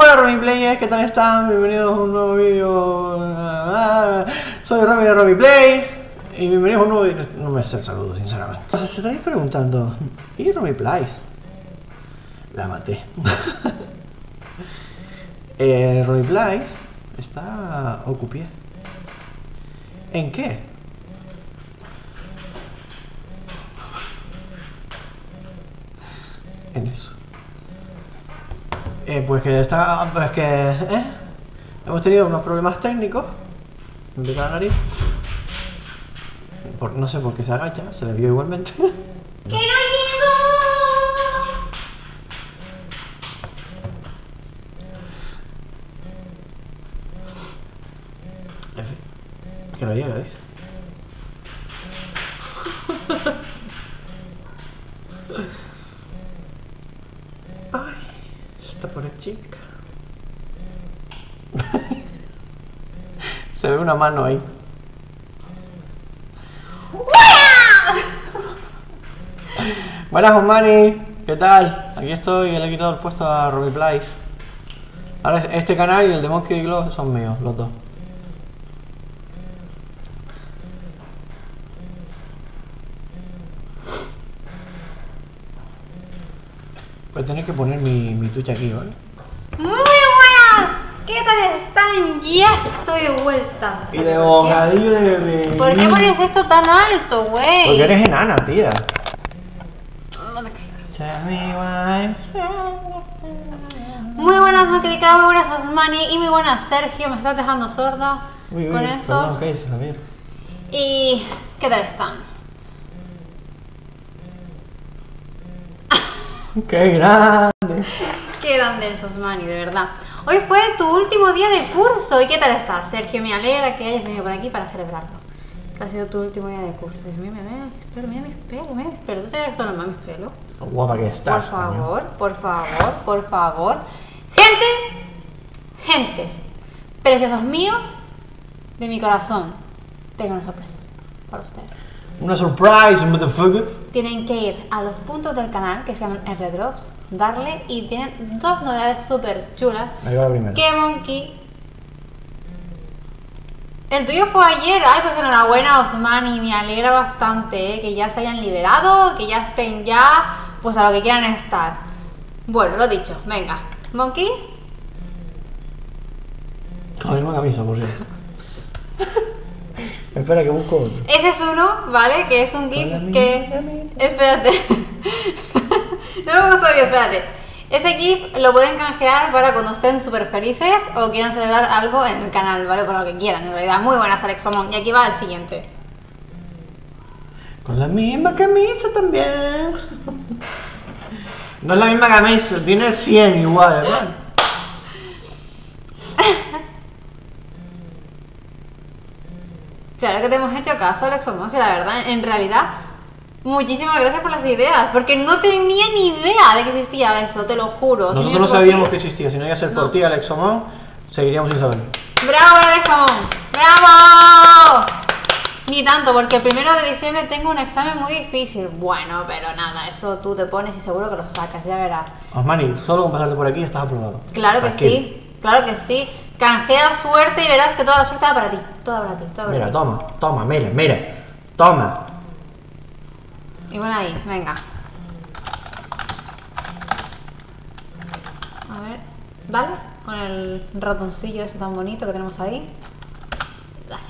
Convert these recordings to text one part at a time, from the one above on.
Hola Romy Plays, ¿qué tal están? Bienvenidos a un nuevo video. Soy Romy de Romy Plays y bienvenidos a un nuevo video. No me sé el saludo, sinceramente. O sea, se estaréis preguntando, ¿y Romy Plays? La maté. Romy Plays está ocupada. ¿En qué? En eso. Pues que está. Pues que. Hemos tenido unos problemas técnicos. Me pica la nariz. No sé por qué se agacha, se le vio igualmente. ¡Que no llego! En fin. Que no llega, ¿veis? Chica. Se ve una mano ahí. Buenas, Humani. ¿Qué tal? Aquí estoy, le he quitado el puesto a Romy Plays. Ahora este canal y el de Monkey y Glow son míos, los dos. Voy a tener que poner mi Twitch aquí, ¿vale? ¡Muy buenas! ¿Qué tal están? Ya estoy de vuelta. Y de bocadillo de bebé. ¿Por qué pones esto tan alto, güey? Porque eres enana, tía. No te caigas. Muy buenas, Macrica, muy buenas, Osmani y muy buenas, Sergio. Me estás dejando sorda con eso. No, ¿qué Javier? ¿Y qué tal están? ¡Qué grande! ¡Qué grande esos manis, de verdad! Hoy fue tu último día de curso. ¿Y qué tal estás, Sergio? Me alegra que hayas venido por aquí para celebrarlo. Que ha sido tu último día de curso. Mira mis pelos. ¿Tú te has visto mis pelos? ¡Qué guapa que estás! Por favor, coño. por favor. ¡Gente! Preciosos míos de mi corazón. Tengo una sorpresa para ustedes. Una surprise, motherfucker. Tienen que ir a los puntos del canal que se llaman R-Drops, darle y tienen dos novedades súper chulas. Ahí va la primera. Que Monkey. El tuyo fue ayer. Ay, pues enhorabuena, Osmani. Me alegra bastante, que ya se hayan liberado, que ya estén ya, pues a lo que quieran estar. Bueno, lo dicho. Venga, Monkey. Con la misma camisa, por cierto. Espera que busco otro. Ese es uno, ¿vale? Que es un GIF que... Espérate. Espérate. Ese GIF lo pueden canjear para cuando estén súper felices o quieran celebrar algo en el canal, ¿vale? Por lo que quieran, en realidad. Muy buenas, Alexomón. Y aquí va el siguiente. Con la misma camisa también. No es la misma camisa, tiene 100 igual, ¿verdad? Claro que te hemos hecho caso, Alexomón, la verdad, en realidad, muchísimas gracias por las ideas, porque no tenía ni idea de que existía eso, te lo juro. Nosotros no sabíamos que existía, si no iba a ser por ti, Alexomón, seguiríamos sin saberlo. ¡Bravo, Alexomón! ¡Bravo! Ni tanto, porque el 1 de diciembre tengo un examen muy difícil. Bueno, pero nada, eso tú te pones y seguro que lo sacas, ya verás. Osmani, solo con pasarte por aquí estás aprobado. Claro que sí. Claro que sí, canjea suerte y verás que toda la suerte va para ti, toda para ti. Mira, toma. Y bueno ahí, venga. A ver, dale, con el ratoncillo ese tan bonito que tenemos ahí. Dale.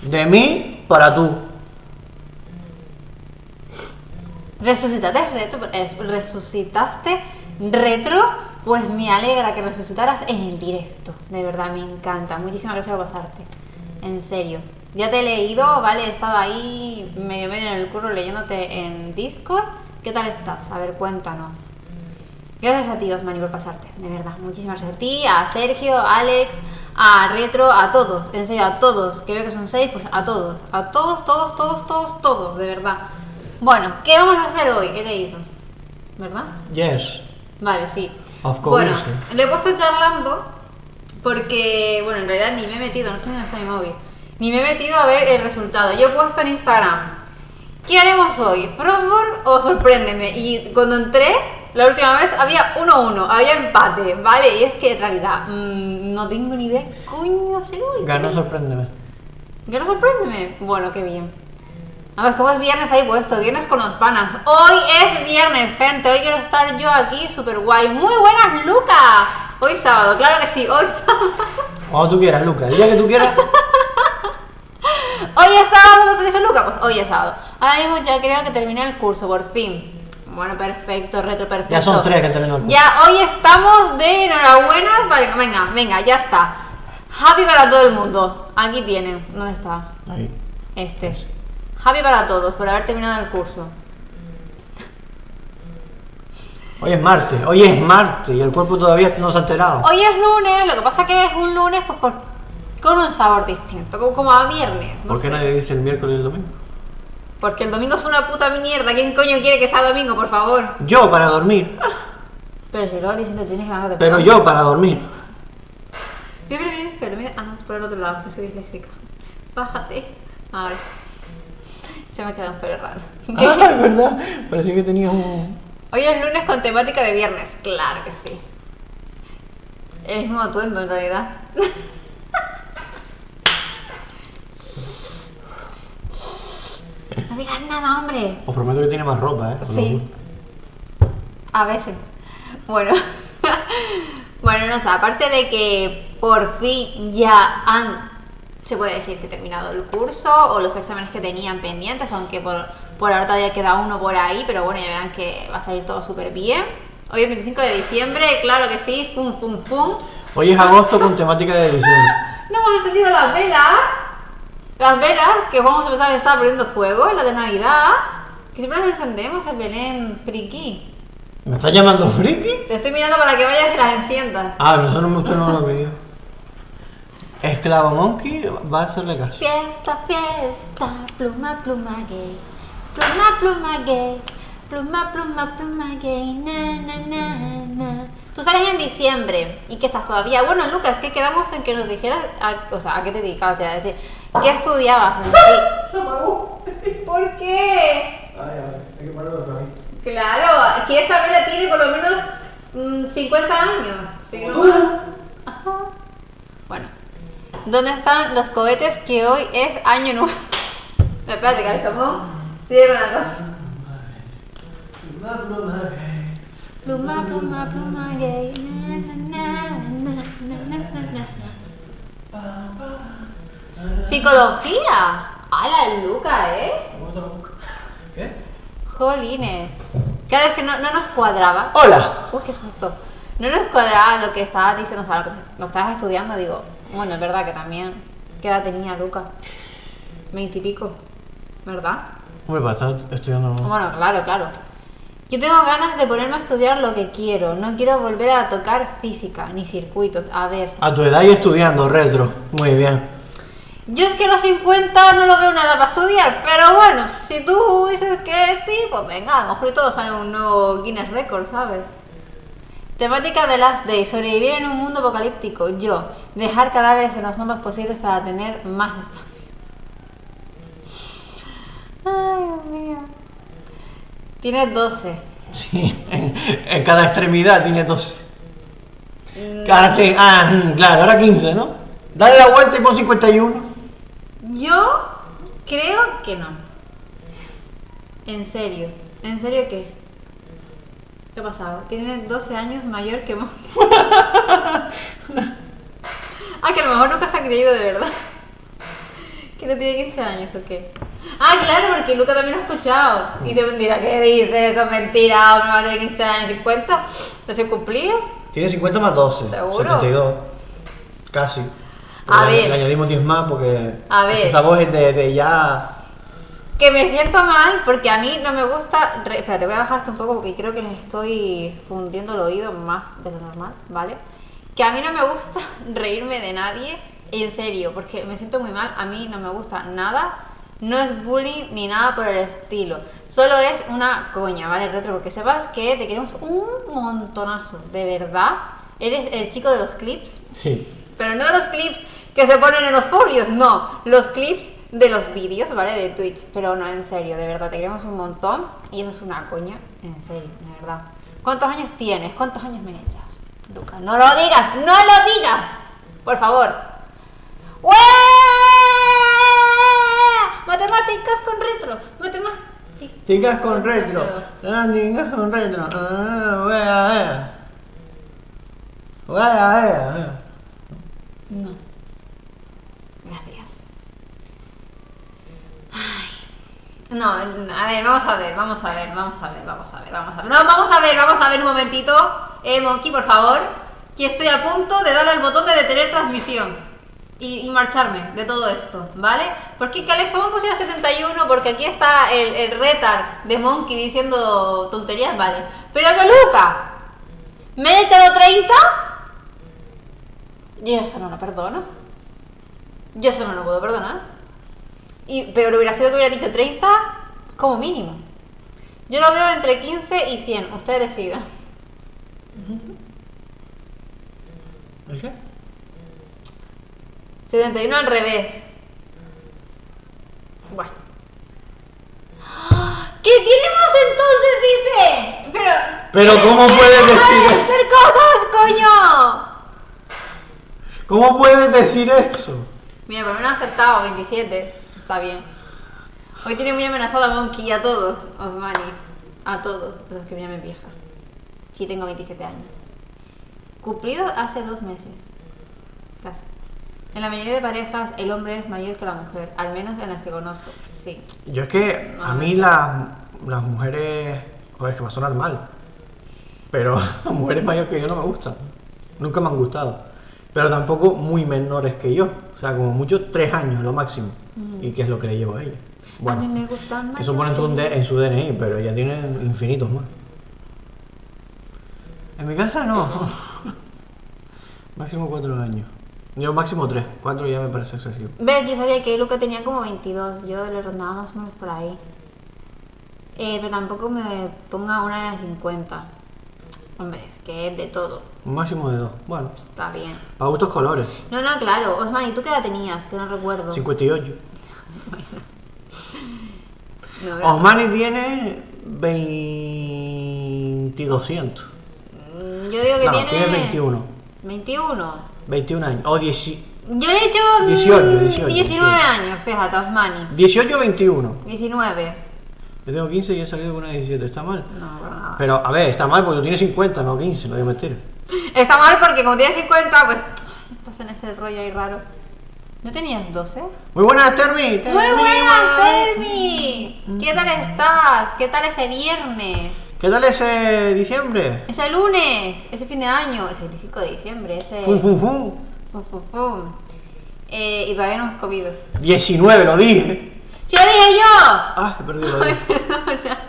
De mí para tú. Resucitaste retro. Pues me alegra que resucitaras en el directo, de verdad me encanta, muchísimas gracias por pasarte, en serio. Ya te he leído, vale, estaba ahí medio en el curro leyéndote en Discord. ¿Qué tal estás? A ver, cuéntanos. Gracias a ti, Osmani, por pasarte, de verdad, muchísimas gracias a ti, a Sergio, a Alex, a Retro, a todos, en serio, a todos, que veo que son 6, pues a todos, de verdad. Bueno, ¿qué vamos a hacer hoy? He leído, ¿verdad? Yes. Vale, sí. Bueno, le he puesto charlando porque, bueno, en realidad ni me he metido, no sé ni dónde está mi móvil, ni me he metido a ver el resultado. Yo he puesto en Instagram, ¿qué haremos hoy? ¿Frostborn o sorpréndeme? Y cuando entré, La última vez había 1-1, había empate, ¿vale? Y es que en realidad no tengo ni idea de coño hacer hoy. Ganó sorpréndeme. ¿Ganó sorpréndeme? Bueno, qué bien. A ver, ¿cómo es viernes ahí puesto? Viernes con los panas. Hoy es viernes, gente. Hoy quiero estar yo aquí, súper guay. Muy buenas, Luca. Hoy sábado, claro que sí, hoy sábado. Cuando tú quieras, Luca, el día que tú quieras. Hoy es sábado, ¿por qué dice Luca? Pues hoy es sábado. Ahora mismo ya creo que terminé el curso, por fin. Bueno, perfecto, retro perfecto. Ya son 3 que terminó el curso. Ya hoy estamos de enhorabuena. Vale, venga, venga, ya está. Happy para todo el mundo. Aquí tienen, ¿dónde está? Ahí. Este. Happy para todos por haber terminado el curso. Hoy es martes y el cuerpo todavía no se ha enterado. Hoy es lunes, lo que pasa que es un lunes pues con un sabor distinto, como a viernes. No ¿Por qué sé. Nadie dice el miércoles y el domingo? Porque el domingo es una puta mierda. ¿Quién coño quiere que sea domingo, por favor? Yo para dormir. Pero si luego dicen que tienes ganas de... Pero yo para dormir. Mira, mira, mira, pero mira, andas por el otro lado, que soy disléxica. Bájate. Ahora. Se me ha quedado un pelo raro. Ah, es verdad. Parecía que tenía un... Hoy es lunes con temática de viernes. Claro que sí. El mismo atuendo en realidad. No digas nada, hombre. Os prometo que tiene más ropa, ¿eh? Sí. A veces. Bueno. Bueno, no sé, aparte de que por fin ya se puede decir que he terminado el curso o los exámenes que tenían pendientes, aunque por ahora todavía queda uno por ahí, pero bueno, ya verán que va a salir todo súper bien. Hoy es 25 de diciembre, claro que sí, fum, fum, fum. Hoy es agosto con temática de diciembre. No hemos entendido las velas. Las velas que vamos a empezar a estar poniendo fuego, las de Navidad, que siempre las encendemos en Belén, friki. ¿Me estás llamando friki? Te estoy mirando para que vayas y las enciendas. Ah, pero eso no me gusta, no lo pidió. Esclavo Monkey va a hacerle caso. Fiesta, fiesta, pluma, pluma gay. Pluma, pluma gay. Pluma, pluma, pluma gay. Na, na, na, na. Tú sales en diciembre y que estás todavía... Bueno, Lucas, que quedamos en que nos dijeras... o sea, ¿a qué te dedicabas? Es decir, ¿qué estudiabas? Sí. ¿Por qué? Ay, ay, hay que pararlo otra vez. Claro, que esa vela tiene por lo menos 50 años. ¿Sí? ¿No? Bueno. ¿Dónde están los cohetes que hoy es año nuevo? Espérate, calzamón. Sigue con la cosa. Pluma, pluma, pluma gay. Psicología. ¡Hala, Luca, eh! ¿Qué? Jolines. Claro, es que no nos cuadraba. ¡Hola! Uy, qué susto. No nos cuadraba lo que estabas diciendo, o sea, lo que estabas estudiando, digo. Bueno, es verdad que también. ¿Qué edad tenía Luca? 20 y pico, ¿verdad? Hombre, para estar estudiando. Bueno, claro, claro. Yo tengo ganas de ponerme a estudiar lo que quiero. No quiero volver a tocar física ni circuitos. A ver. A tu edad y estudiando, retro. Muy bien. Yo es que a los 50 no lo veo nada para estudiar. Pero bueno, si tú dices que sí, pues venga, a lo mejor todos salen un nuevo Guinness Record, ¿sabes? Temática de Last Day. Sobrevivir en un mundo apocalíptico. Yo. Dejar cadáveres en los mapas posibles para tener más espacio. Ay, Dios mío. Tiene 12. Sí, en cada extremidad tiene 12. Ahora, sí, claro, ahora 15, ¿no? Dale la vuelta y pon 51. Yo creo que no. En serio. ¿En serio qué? ¿Qué ha pasado? Tiene 12 años mayor que Monkey. Ah, que a lo mejor nunca se ha creído de verdad. Que no tiene 15 años o qué. Ah, claro, porque Luca también lo ha escuchado. Y se dirá, ¿qué dices? Eso es mentira, no va a tener 15 años, 50. ¿No se cumplía? Tiene 50 más 12. ¿Seguro? 72. Casi. A ver. Le añadimos 10 más porque... A ver. Esa voz es de ya... Que me siento mal porque a mí no me gusta... Espérate, voy a bajar esto un poco porque creo que les estoy fundiendo el oído más de lo normal, ¿vale? Que a mí no me gusta reírme de nadie, en serio, porque me siento muy mal, a mí no me gusta nada. No es bullying ni nada por el estilo. Solo es una coña, ¿vale? Retro, porque sepas que te queremos un montonazo, de verdad. Eres el chico de los clips. Sí. Pero no de los clips que se ponen en los folios, no. Los clips de los vídeos, ¿vale? De Twitch. Pero no, en serio, de verdad, te queremos un montón. Y eso es una coña, en serio, de verdad. ¿Cuántos años tienes? ¿Cuántos años me echas? Lucas, no lo digas, no lo digas, por favor. ¡Uah! Matemáticas con retro, matemáticas con retro, matemáticas con retro. No. Gracias. Ay. No, a ver, vamos a ver. No, vamos a ver un momentito. Monkey, por favor. Que estoy a punto de darle al botón de detener transmisión. Y marcharme de todo esto, ¿vale? Porque, Alex, somos posible 71, porque aquí está el retard de Monkey diciendo tonterías, ¿vale? Pero que Luca, ¿me he echado 30? Yo eso no lo perdono. Yo eso no lo puedo perdonar. Pero hubiera sido que hubiera dicho 30 como mínimo. Yo lo veo entre 15 y 100. Ustedes decidan. ¿Qué? 71 al revés. Bueno. ¿Qué tiene más entonces? Dice. Pero ¿cómo puedes decir eso? ¡Hacer cosas, coño! ¿Cómo puedes decir eso? Mira, por lo menos ha acertado, 27. Está bien. Hoy tiene muy amenazado a Monkey y a todos, Osmani. A todos los que me llamen vieja. Sí, tengo 27 años. Cumplido hace 2 meses. Casi. En la mayoría de parejas, el hombre es mayor que la mujer, al menos en las que conozco, sí. Yo es que a mí las mujeres... Joder, es que va a sonar mal, pero las mujeres mayores que yo no me gustan. Nunca me han gustado, pero tampoco muy menores que yo. O sea, como mucho 3 años, lo máximo. ¿Y qué es lo que le llevo a ella? Bueno, a mí me gustan más. Eso pone en su DNI, pero ella tiene infinitos más. En mi casa no. Máximo 4 años. Yo máximo 3, 4 ya me parece excesivo. ¿Ves? Yo sabía que Luca tenía como 22, yo le rondaba más o menos por ahí. Pero tampoco me ponga una de 50. Hombre, es que es de todo. Un máximo de 2, bueno. Está bien. A gustos colores. No, no, claro. Osman, ¿y tú qué edad tenías? Que no recuerdo. 58. Bueno. No, Osman tiene 2200. Yo digo que no, tiene 21. 21. 21 años, o 10. Yo le he hecho 18, 19 años, fíjate, Osmani. 18 o 21. 19. Yo tengo 15 y he salido con una 17, ¿está mal? No, para nada. Pero, a ver, está mal porque tú tienes 50, no 15, no voy a mentir. Está mal porque como tienes 50, pues... Estás en ese rollo ahí raro. ¿No tenías 12? Muy buenas, Termi. Muy buenas, Termi. ¿Qué tal estás? ¿Qué tal ese viernes? ¿Qué tal ese diciembre? Ese lunes, ese fin de año, ese 25 de diciembre, ese... ¡Fum, fum, fum! ¡Fum, fum, fum! Y todavía no hemos comido. 19, lo dije. ¡Sí, lo dije yo! Ah, he perdido. Ay, perdona.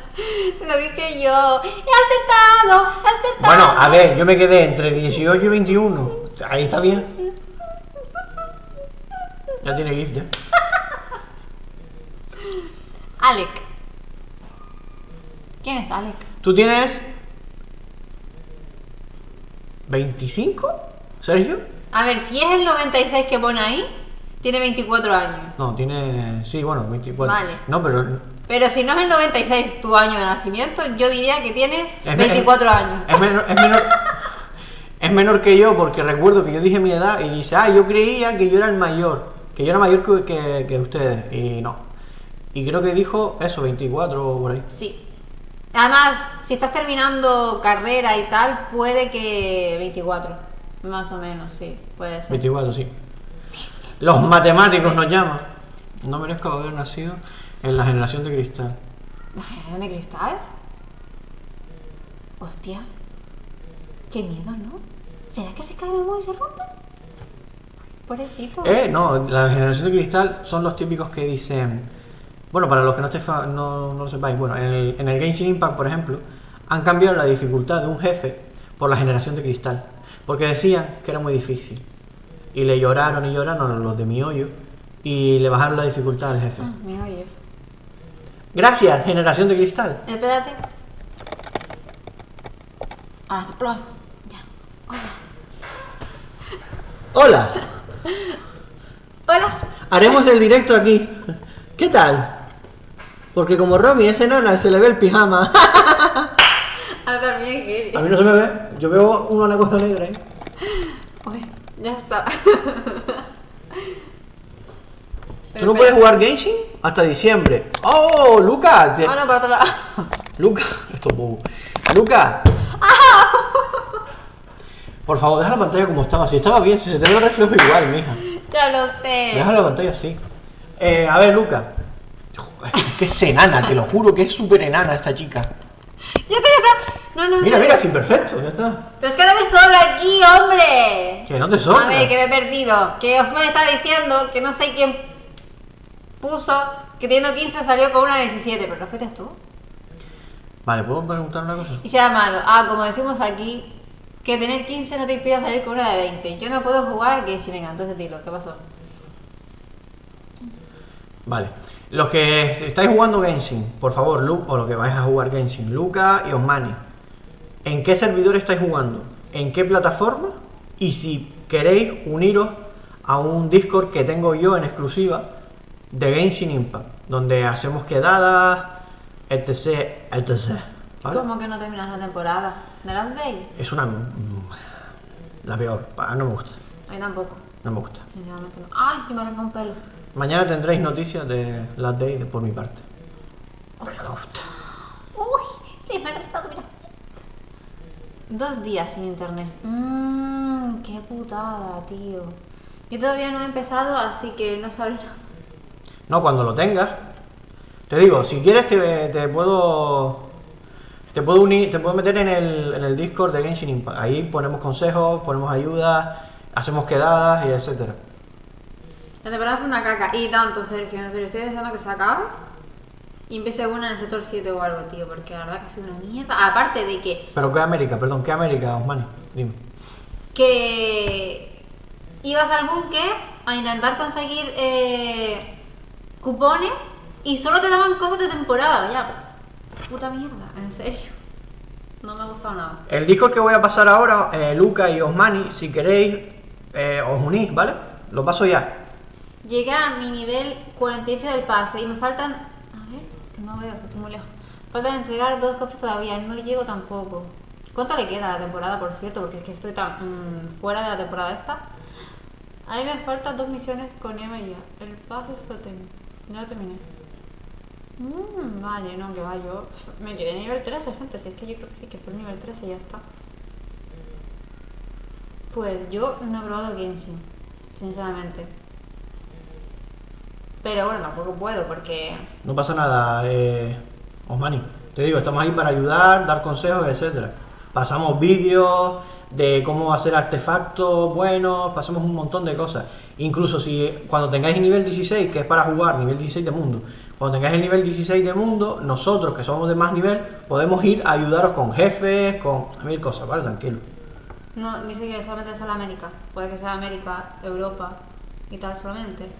Lo dije yo. ¡He acertado! ¡He acertado! Bueno, a ver, yo me quedé entre 18 y 21. Ahí está bien. Ya tiene gift, ya. Alec. ¿Quién es Alec? ¿Tú tienes 25? ¿Sergio? A ver, si es el 96 que pone ahí, tiene 24 años. No, tiene... Sí, bueno, 24. Vale. No, pero... Pero si no es el 96 tu año de nacimiento, yo diría que tiene 24 años. Es menor que yo, porque recuerdo que yo dije mi edad y dice, ah, yo creía que yo era el mayor. Que yo era mayor que ustedes. Y no. Y creo que dijo eso, 24 o por ahí. Sí. Además, si estás terminando carrera y tal, puede que 24, más o menos, sí, puede ser. 24, sí. Los matemáticos nos llaman. No merezco haber nacido en la generación de cristal. ¿La generación de cristal? Hostia. Qué miedo, ¿no? ¿Será que se cae el mundo y se rompe? Pobrecito. No, la generación de cristal son los típicos que dicen... Bueno, para los que no lo sepáis, bueno, en el Genshin Impact, por ejemplo, han cambiado la dificultad de un jefe por la generación de cristal. Porque decían que era muy difícil. Y le lloraron y lloraron los de miHoYo y le bajaron la dificultad al jefe. Ah, miHoYo. Gracias, generación de cristal. Espérate. Ahora se prof. Ya. Hola. Hola. Hola. Haremos el directo aquí. ¿Qué tal? Porque como Romy es enana, se le ve el pijama. Ah, también, Giri. A mí no se me ve. Yo veo una cosa negra ahí. Uy, ya está. ¿Tú no puedes jugar Genshin hasta diciembre? ¡Oh, Luca! Ah, no, para otro lado. Luca, esto es bobo. Luca. ¡Ah! Por favor, deja la pantalla como estaba. Si estaba bien, si se te ve el reflejo igual, mija. Ya lo sé. Deja la pantalla así. A ver, Luca. Que es enana, te lo juro que es súper enana esta chica. Ya está, ya está. No, no, mira, mira, es imperfecto, ya está. Pero es que no me sobra aquí, hombre. Que no te sobra. A ver, que me he perdido. Que Osman está diciendo que no sé quién puso que teniendo 15 salió con una 17, pero ¿no fuiste tú? Vale, ¿puedo preguntar una cosa? Y sea malo. Ah, como decimos aquí, que tener 15 no te impide salir con una de 20. Yo no puedo jugar, que si me encantó ese tiro. ¿Qué pasó? Vale. Los que estáis jugando Genshin, por favor, o los que vais a jugar Genshin, Luca y Osmani, ¿en qué servidor estáis jugando? ¿En qué plataforma? Y si queréis uniros a un Discord que tengo yo en exclusiva de Genshin Impact, donde hacemos quedadas, etc, etc. ¿Vale? ¿Cómo que no terminas la temporada? ¿De Last Day? Es una... la peor, no me gusta. A mí tampoco. No me gusta. Ay, que me arrancó un pelo. Mañana tendréis noticias de Last Day por mi parte. Uy, me gusta. Uy, sí, me ha restado, mira. 2 días sin internet. Mmm, qué putada, tío. Yo todavía no he empezado, así que no sabré. No, cuando lo tengas. Te digo, si quieres te puedo unir, te puedo meter en el Discord de Genshin Impact. Ahí ponemos consejos, ponemos ayudas, hacemos quedadas y etcétera. La temporada fue una caca, y tanto, Sergio, en serio, estoy deseando que se acabe y empiece una en el sector 7 o algo, tío, porque la verdad que ha sido una mierda, aparte de que... Pero qué América, perdón, qué América, Osmani, dime. Que ibas al búnker a intentar conseguir cupones y solo te daban cosas de temporada, ya, puta mierda, en serio. No me ha gustado nada. El Discord que voy a pasar ahora, Luca y Osmani, si queréis, os unís, ¿vale? Lo paso ya. Llegué a mi nivel 48 del pase y me faltan... A ver, que no veo, estoy muy lejos. Faltan entregar 2 cofres todavía, no llego tampoco. ¿Cuánto le queda a la temporada, por cierto? Porque es que estoy tan fuera de la temporada esta. A mí me faltan 2 misiones con Emma y ya. El pase es para terminar. Ya lo terminé. Vale, no, que va, yo... Me quedé en nivel 13, gente, si es que yo creo que sí, que fue el nivel 13 y ya está. Pues yo no he probado el Genshin, sinceramente. Pero bueno, tampoco puedo porque... No pasa nada, Osmani. Te digo, estamos ahí para ayudar, dar consejos, etc. Pasamos vídeos de cómo hacer artefactos buenos, pasamos un montón de cosas. Incluso si cuando tengáis el nivel 16, que es para jugar, nivel 16 de mundo, cuando tengáis el nivel 16 de mundo, nosotros que somos de más nivel, podemos ir a ayudaros con jefes, con mil cosas, ¿vale? Tranquilo. No, dice que solamente es en América. Puede que sea América, Europa y tal solamente.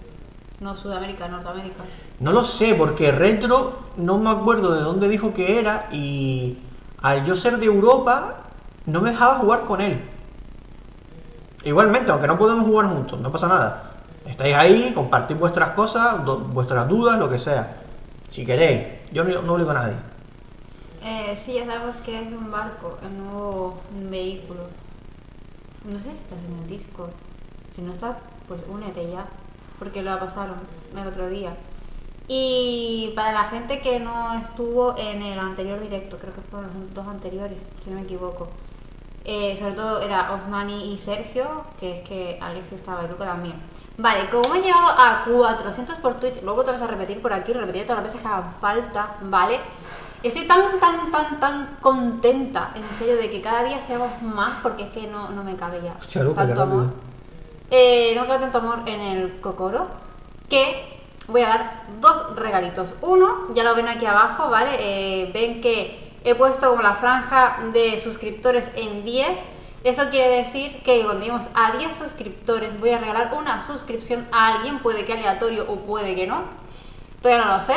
No, Sudamérica, Norteamérica. No lo sé, porque Retro no me acuerdo de dónde dijo que era y al yo ser de Europa no me dejaba jugar con él. Igualmente, aunque no podemos jugar juntos, no pasa nada. Estáis ahí, compartid vuestras cosas, vuestras dudas, lo que sea. Si queréis, yo no obligo a nadie. Sí, ya sabemos que es un barco, el nuevo vehículo. No sé si estás en el Discord. Si no estás, pues únete ya. Porque lo pasaron el otro día. Y para la gente que no estuvo en el anterior directo, creo que fueron los 2 anteriores, si no me equivoco, sobre todo era Osmani y Sergio, que es que Alex estaba y Luca también. Vale, como hemos llegado a 400 por Twitch, luego te vas a repetir por aquí, repetir todas las veces que hagan falta, ¿vale? Estoy tan contenta, en serio, de que cada día seamos más, porque es que no me cabe ya. Hostia, Luca, tanto amor. No queda tanto amor en el Kokoro, que voy a dar 2 regalitos. Uno, ya lo ven aquí abajo, ¿vale? Ven que he puesto como la franja de suscriptores en 10. Eso quiere decir que cuando lleguemos a 10 suscriptores voy a regalar una suscripción a alguien. Puede que aleatorio o puede que no, todavía no lo sé.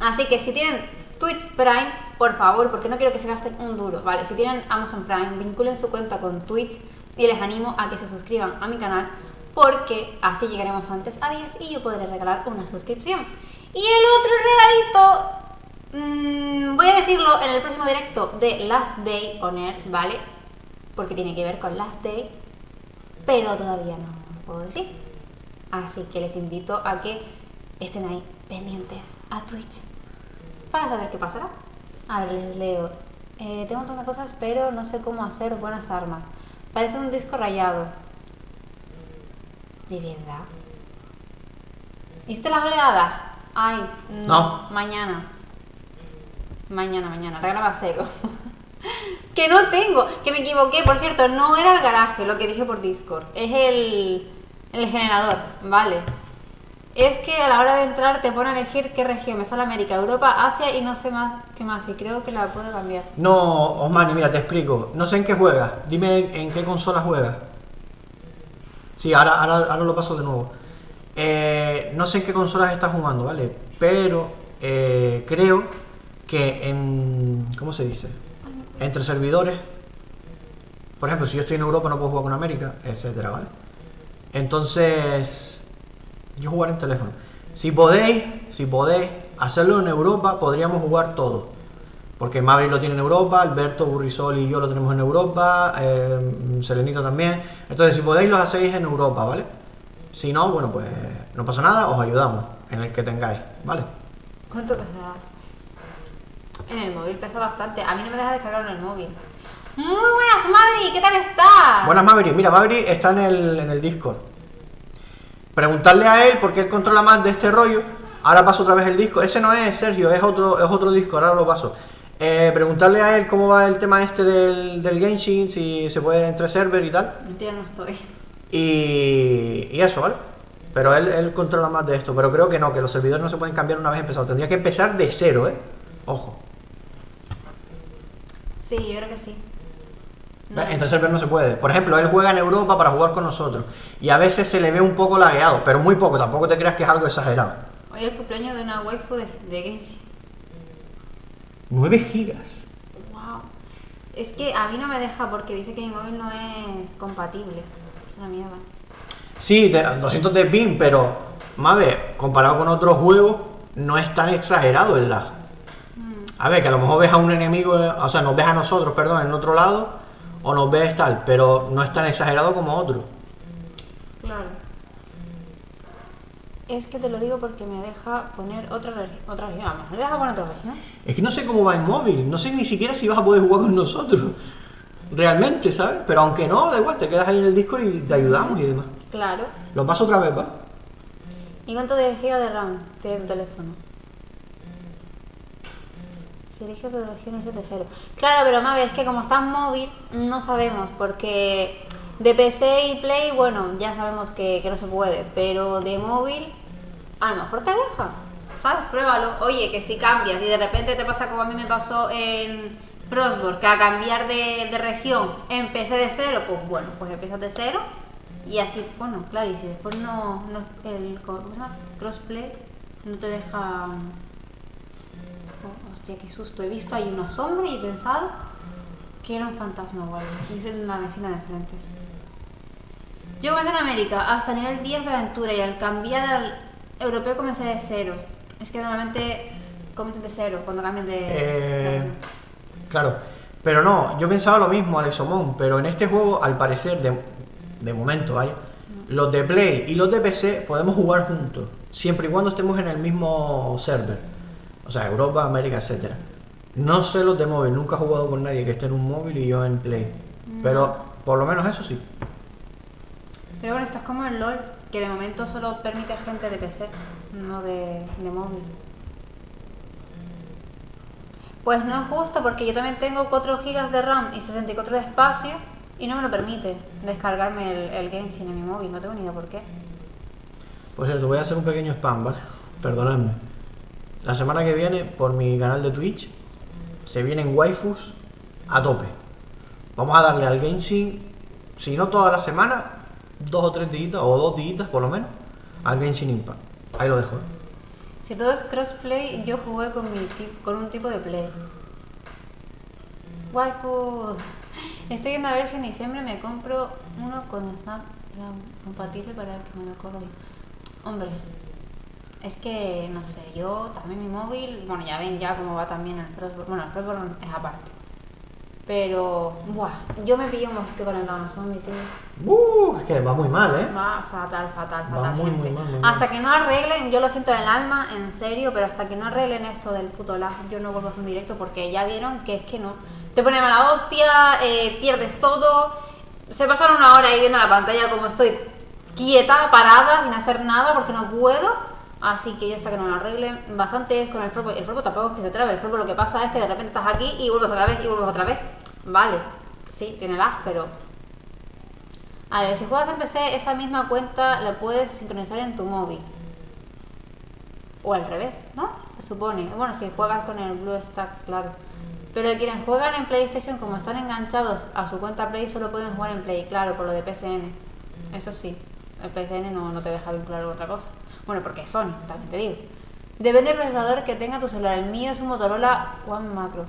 Así que si tienen Twitch Prime, por favor, porque no quiero que se gasten un duro, ¿vale? Si tienen Amazon Prime, vinculen su cuenta con Twitch. Y les animo a que se suscriban a mi canal, porque así llegaremos antes a 10 y yo podré regalar una suscripción. Y el otro regalito Voy a decirlo en el próximo directo de Last Day on Earth, ¿vale? Porque tiene que ver con Last Day, pero todavía no lo puedo decir. Así que les invito a que estén ahí pendientes a Twitch para saber qué pasará. A ver, les leo. Tengo un montón de cosas, pero no sé cómo hacer buenas armas. Parece un disco rayado. ¿De verdad? ¿Hiciste las oleadas? Ay, no. No. Mañana. Mañana. Regraba 0. Que no tengo. Que me equivoqué. Por cierto, no era el garaje lo que dije por Discord. Es el generador. Vale. Es que a la hora de entrar te pone a elegir qué región. Me sale América, Europa, Asia y no sé más qué más. Y creo que la puedo cambiar. No, Osmani, mira, te explico. No sé en qué juegas. Dime en qué consola juegas. Sí, ahora lo paso de nuevo. No sé en qué consolas estás jugando, ¿vale? Pero creo que en... ¿Cómo se dice? Entre servidores. Por ejemplo, si yo estoy en Europa no puedo jugar con América, etcétera, ¿vale? Entonces... yo jugar en teléfono. Si podéis hacerlo en Europa, podríamos jugar todos. Porque Mabri lo tiene en Europa, Alberto, Burrisol y yo lo tenemos en Europa, Selenita también. Entonces, si podéis, los hacéis en Europa, ¿vale? Si no, bueno, pues no pasa nada, os ayudamos en el que tengáis, ¿vale? ¿Cuánto pesará? En el móvil pesa bastante. A mí no me deja descargarlo en el móvil. Muy buenas, Mabri, ¿qué tal estás? Buenas, Mabri. Mira, Mabri está en el Discord. Preguntarle a él porque él controla más de este rollo. Ahora paso otra vez el disco. Ese no es Sergio, es otro disco. Ahora lo paso. Preguntarle a él cómo va el tema este del Genshin, si se puede entre server y tal. Mentira, no estoy. Y eso, ¿vale? Pero él controla más de esto. Pero creo que no, que los servidores no se pueden cambiar una vez empezado. Tendría que empezar de cero, ¿eh? Ojo. Sí, yo creo que sí. No. Entre server no se puede. Por ejemplo, él juega en Europa para jugar con nosotros. Y a veces se le ve un poco lagueado, pero muy poco. Tampoco te creas que es algo exagerado. Hoy es el cumpleaños de una waifu de Genshin. 9 gigas. Wow. Es que a mí no me deja porque dice que mi móvil no es compatible. Es una mierda. Sí, 200 de ping, pero, mabe, comparado con otros juegos, no es tan exagerado el lag. A ver, que a lo mejor ves a un enemigo, o sea, nos ves a nosotros, perdón, en otro lado. O nos ves tal, pero no es tan exagerado como otro. Claro. Es que te lo digo porque me deja poner otra región. Vamos, me deja poner otra región. Es que no sé cómo va el móvil. No sé ni siquiera si vas a poder jugar con nosotros. Realmente, ¿sabes? Pero aunque no, da igual, te quedas ahí en el Discord y te ayudamos y demás. Claro. Lo paso otra vez, ¿va? ¿Y cuánto de giga de RAM tiene tu teléfono? Si eliges otra región es 7.0. Claro, pero Mabe, es que como está móvil, no sabemos, porque de PC y Play, bueno, ya sabemos que no se puede, pero de móvil, a lo mejor te deja, ¿sabes? Pruébalo. Oye, que si cambias y de repente te pasa como a mí me pasó en Frostborn, que a cambiar de región empecé de cero, pues bueno, pues empiezas de cero y así, bueno, claro, y si después no el, ¿cómo se llama? Crossplay no te deja... Oh, hostia, qué susto. He visto ahí unos hombres y he pensado que era un fantasma o algo. Yo soy una vecina de frente. Yo comencé en América hasta nivel 10 de aventura y al cambiar al europeo comencé de cero. Es que normalmente comienzan de cero cuando cambian de... Claro, pero no, yo pensaba lo mismo, Alexomón, pero en este juego, al parecer, de momento hay, los de Play y los de PC podemos jugar juntos, siempre y cuando estemos en el mismo server. O sea, Europa, América, etcétera. No sé los de móvil, nunca he jugado con nadie que esté en un móvil y yo en Play. No. Pero por lo menos eso sí. Pero bueno, esto es como el LOL, que de momento solo permite gente de PC, no de móvil. Pues no es justo porque yo también tengo 4 GB de RAM y 64 de espacio y no me lo permite descargarme el Genshin en mi móvil, no tengo ni idea por qué. Por cierto, voy a hacer un pequeño spam, ¿vale? Perdonadme. La semana que viene, por mi canal de Twitch, se vienen waifus a tope. Vamos a darle al Genshin, si no toda la semana, 2 o 3 días, o 2 días por lo menos, al Genshin Impact. Ahí lo dejo. Si todo es crossplay, yo jugué con un tipo de play. Waifus. Estoy viendo a ver si en diciembre me compro uno con Snap compatible para que me lo corra. Hombre. Es que, no sé, yo también mi móvil, bueno, ya ven ya cómo va también el Frostborn, bueno, el Frostborn es aparte. Pero, buah, yo me pillo un mosquito con el Amazon, mi tío. Es que va muy mal, ¿eh? Va fatal, fatal, fatal. Va muy, gente. Muy mal. Hasta que no arreglen, yo lo siento en el alma, en serio, pero hasta que no arreglen esto del puto lag, yo no vuelvo a hacer un directo porque ya vieron que es que no. Te pone mala hostia, pierdes todo. Se pasaron una hora ahí viendo la pantalla como estoy quieta, parada, sin hacer nada porque no puedo. Así que yo hasta que no lo arreglen, bastante es con el Frostborn. El Frostborn tampoco es que se trabe, el Frostborn lo que pasa es que de repente estás aquí y vuelves otra vez, y vuelves otra vez. Vale, sí, tiene lag, pero... A ver, si juegas en PC, esa misma cuenta la puedes sincronizar en tu móvil. O al revés, ¿no? Se supone. Bueno, si juegas con el BlueStacks, claro. Pero quienes juegan en PlayStation, como están enganchados a su cuenta Play, solo pueden jugar en Play, claro, por lo de PSN. Eso sí, el PSN no te deja vincular a otra cosa. Bueno, porque es Sony, también te digo. Depende del procesador que tenga tu celular. El mío es un Motorola One Macro.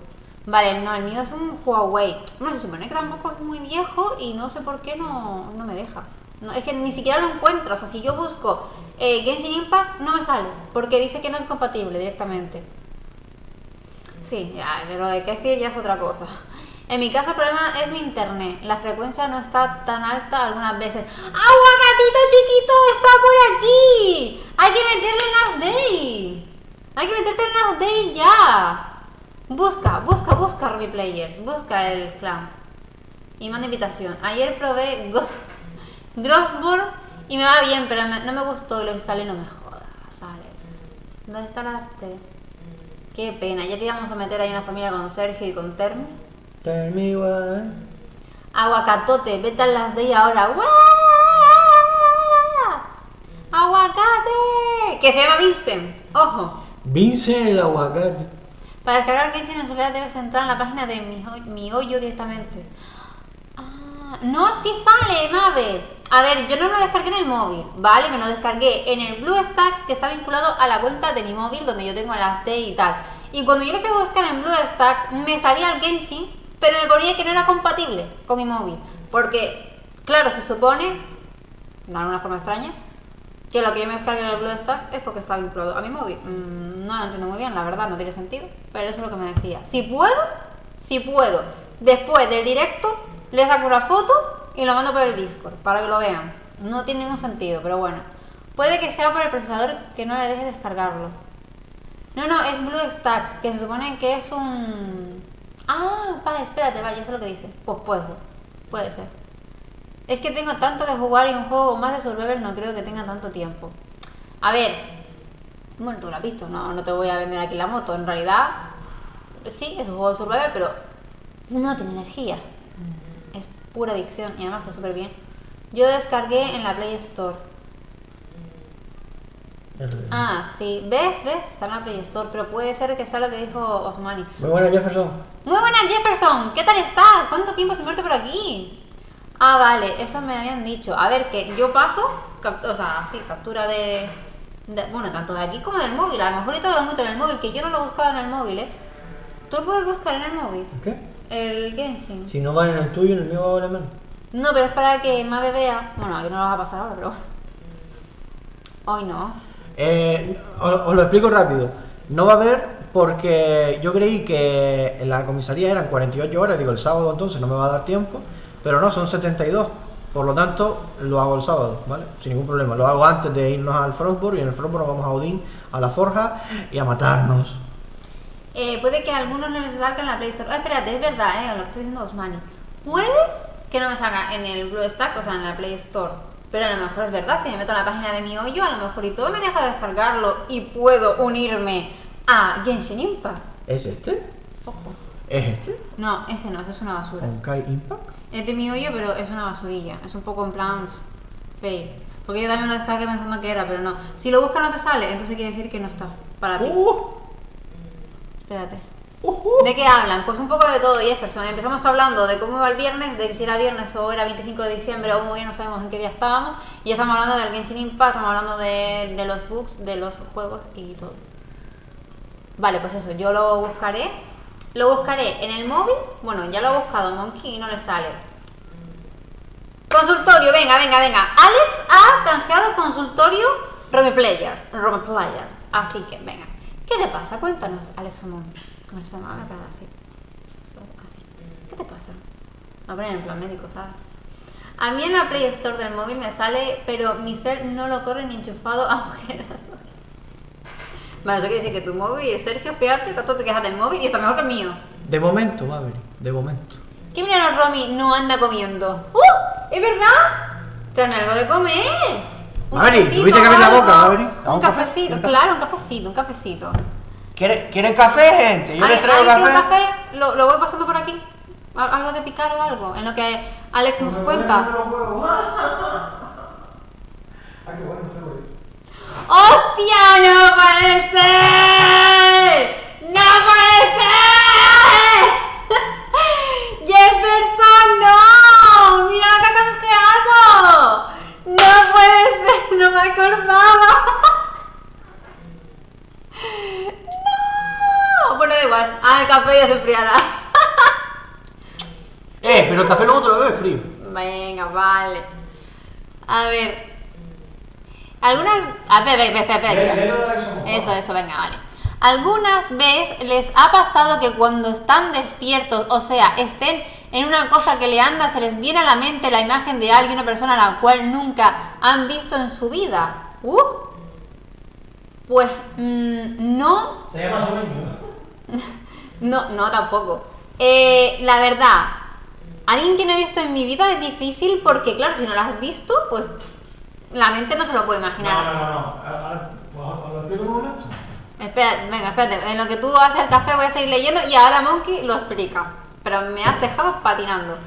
Vale, no, el mío es un Huawei. No se supone que tampoco es muy viejo y no sé por qué no me deja. No, es que ni siquiera lo encuentro. O sea, si yo busco Genshin Impact, no me sale. Porque dice que no es compatible directamente. Sí, ya, de lo de Kefir ya es otra cosa. En mi caso el problema es mi internet. La frecuencia no está tan alta algunas veces. ¡Aguacatito chiquito! ¡Está por aquí! ¡Hay que meterle en Last Day! ¡Hay que meterte en Last Day ya! Busca Romy Players, busca el clan y manda invitación. Ayer probé Frostborn y me va bien, pero no me gustó, lo instalé, no me jodas, Alex. ¿Dónde instalaste? Qué pena, ya te íbamos a meter ahí en la familia con Sergio y con Termi. Termi, guay. Aguacatote, vete a las de ahora. ¡Guau! ¡Aguacate! Que se llama Vincent, ojo. Vincent el aguacate. Para descargar Genshin en soledad debes entrar en la página de miHoYo directamente. Ah, no, sí sale, Mabel. A ver, yo no me lo descargué en el móvil, ¿vale? Me lo descargué en el BlueStacks, que está vinculado a la cuenta de mi móvil, donde yo tengo las D y tal. Y cuando yo le fui a buscar en BlueStacks, me salía el Genshin, pero me ponía que no era compatible con mi móvil. Porque, claro, se supone, de alguna forma extraña, que lo que yo me descargué en el BlueStacks es porque está vinculado a mi móvil. No lo entiendo muy bien, la verdad, no tiene sentido, pero eso es lo que me decía. Si puedo, después del directo, le saco una foto y lo mando por el Discord, para que lo vean. No tiene ningún sentido, pero bueno. Puede que sea por el procesador que no le deje descargarlo. No, es BlueStacks, que se supone que es un... Ah, vale, espérate, vale, ya sé lo que dice. Pues puede ser. Es que tengo tanto que jugar y un juego más de survival no creo que tenga tanto tiempo. A ver... Bueno, tú lo has visto, no te voy a vender aquí la moto. En realidad, sí, es un juego de survival, pero no tiene energía. Es pura adicción y además está súper bien. Yo descargué en la Play Store. Ah, sí, ¿ves? Está en la Play Store, pero puede ser que sea lo que dijo Osmani. Muy buena, Jefferson. Muy buena, Jefferson. ¿Qué tal estás? ¿Cuánto tiempo sin verte por aquí? Ah, vale, eso me habían dicho. A ver, que yo paso, o sea, sí, captura de... bueno, tanto de aquí como del móvil, a lo mejor y todo lo meto en el móvil, que yo no lo buscaba en el móvil, ¿eh? ¿Tú lo puedes buscar en el móvil? ¿Qué? El Genshin. Si no va en el tuyo, en el mío va a valer menos. No, pero es para que Mabe vea. Bueno, aquí no lo vas a pasar ahora, pero... Hoy no. Os lo explico rápido. No va a haber porque yo creí que en la comisaría eran 48 horas, digo, el sábado entonces no me va a dar tiempo, pero no, son 72. Por lo tanto, lo hago el sábado, ¿vale? Sin ningún problema. Lo hago antes de irnos al Frostborn y en el Frostborn nos vamos a Odín, a la forja y a matarnos. Puede que a algunos no les salga en la Play Store. Oh, espérate, es verdad, lo que estoy diciendo Osmani. Puede que no me salga en el BlueStacks, o sea, en la Play Store. Pero a lo mejor es verdad, si me meto en la página de miHoYo, a lo mejor y todo me deja descargarlo y puedo unirme a Genshin Impact. ¿Es este? Ojo. ¿Es este? No, ese no, eso es una basura. ¿Honkai Impact? Este miHoYo, pero es una basurilla. Es un poco en plan fail. Porque yo también lo descargué pensando que era, pero no. Si lo buscas no te sale, entonces quiere decir que no está para ti. Espérate. ¿De qué hablan? Pues un poco de todo, Jefferson. Empezamos hablando de cómo iba el viernes, de que si era viernes o era 25 de diciembre, o muy bien, no sabemos en qué día estábamos. Y ya estamos hablando del Genshin Impact, estamos hablando de los bugs, de los juegos y todo. Vale, pues eso, yo lo buscaré. Lo buscaré en el móvil. Bueno, ya lo ha buscado Monkey y no le sale. Consultorio, venga. Alex ha canjeado consultorio Romy Players. Así que, venga. ¿Qué te pasa? Cuéntanos, Alexomón. ¿Cómo se llama? Así. ¿Qué te pasa? No ponen en plan médico, ¿sabes? A mí en la Play Store del móvil me sale, pero mi cel no lo corre ni enchufado a mujeres. Bueno, eso quiere decir que tu móvil, Sergio, fíjate, tanto te quejas del móvil y está mejor que el mío. De momento, Maverick, de momento. ¿Qué mira no, Romy no anda comiendo? ¿Es verdad? Traen algo de comer. Maverick, tuviste que abrir la boca, Maverick. Un cafecito, claro, un cafecito. ¿Quieren café, gente? Yo les traigo café. Lo voy pasando por aquí. Algo de picar o algo, en lo que Alex nos cuenta. ¡Hostia! ¡No puede ser! ¡No puede ser! ¡Jefferson, no! ¡Mira lo que ha casteado! ¡No puede ser! ¡No me acordaba! ¡No! Bueno, da igual. Ah, el café ya se enfriará. Pero el café luego te lo bebes frío. Venga, vale. A ver. Eso, venga, vale. Algunas veces les ha pasado que cuando están despiertos, o sea, estén en una cosa que le anda, se les viene a la mente la imagen de alguien, una persona a la cual nunca han visto en su vida. Pues, no. Se llama sueño. No, tampoco. La verdad, alguien que no he visto en mi vida es difícil porque, claro, si no lo has visto, pues... La mente no se lo puede imaginar. No. Espera, venga, espérate. En lo que tú haces el café voy a seguir leyendo y ahora Monkey lo explica. Pero me has dejado patinando.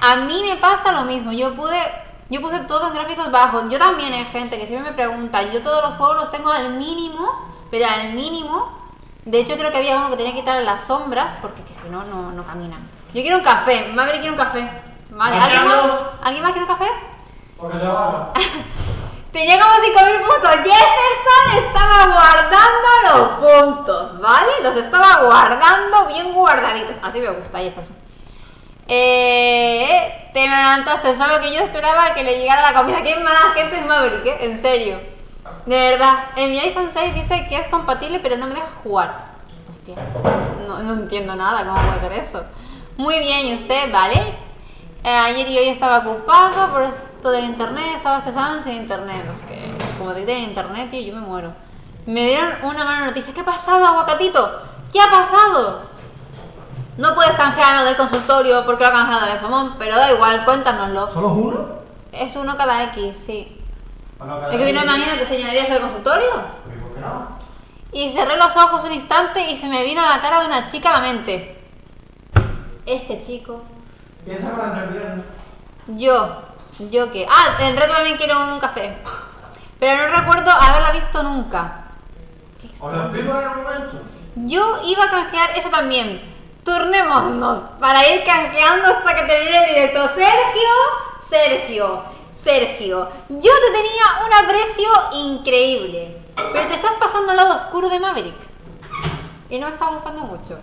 A mí me pasa lo mismo. Yo puse todos los gráficos bajos. Yo también hay gente que siempre me pregunta. Yo todos los juegos los tengo al mínimo, pero al mínimo. De hecho creo que había uno que tenía que quitar las sombras porque que si no, no camina. Yo quiero un café. Madre, quiero un café. Vale. ¿Alguien más quiere un café? Porque ya va. Tenía como 5000 puntos. Jefferson estaba guardando los puntos, ¿vale? Los estaba guardando bien guardaditos. Así me gusta, Jefferson. Te levantaste, solo que yo esperaba que le llegara la comida. Qué mala gente es Maverick, ¿eh? En serio. De verdad, en mi iPhone 6 dice que es compatible, pero no me deja jugar. Hostia, no entiendo nada, ¿cómo puede ser eso? Muy bien, ¿y usted? ¿Vale? Ayer y hoy estaba ocupado por esto del internet, estaba estresado sin internet. Como te dicen internet, tío, yo me muero. Me dieron una mala noticia. ¿Qué ha pasado, aguacatito? ¿Qué ha pasado? No puedes canjearlo del consultorio porque lo ha canjeado el Somón, pero da igual, cuéntanoslo. ¿Solo es uno? Es uno cada X, sí. Bueno, cada es que yo no imagino que señalarías el consultorio. ¿Por qué no? Y cerré los ojos un instante y se me vino la cara de una chica a la mente. Este chico... Piensa con la entrevista. ¿Yo qué? En reto también quiero un café. Pero no recuerdo haberla visto nunca. ¿Os lo explico en un momento? Yo iba a canjear eso también. Turnémonos para ir canjeando hasta que termine el directo. Sergio. Yo te tenía un aprecio increíble. Pero te estás pasando al lado oscuro de Maverick. Y no me está gustando mucho.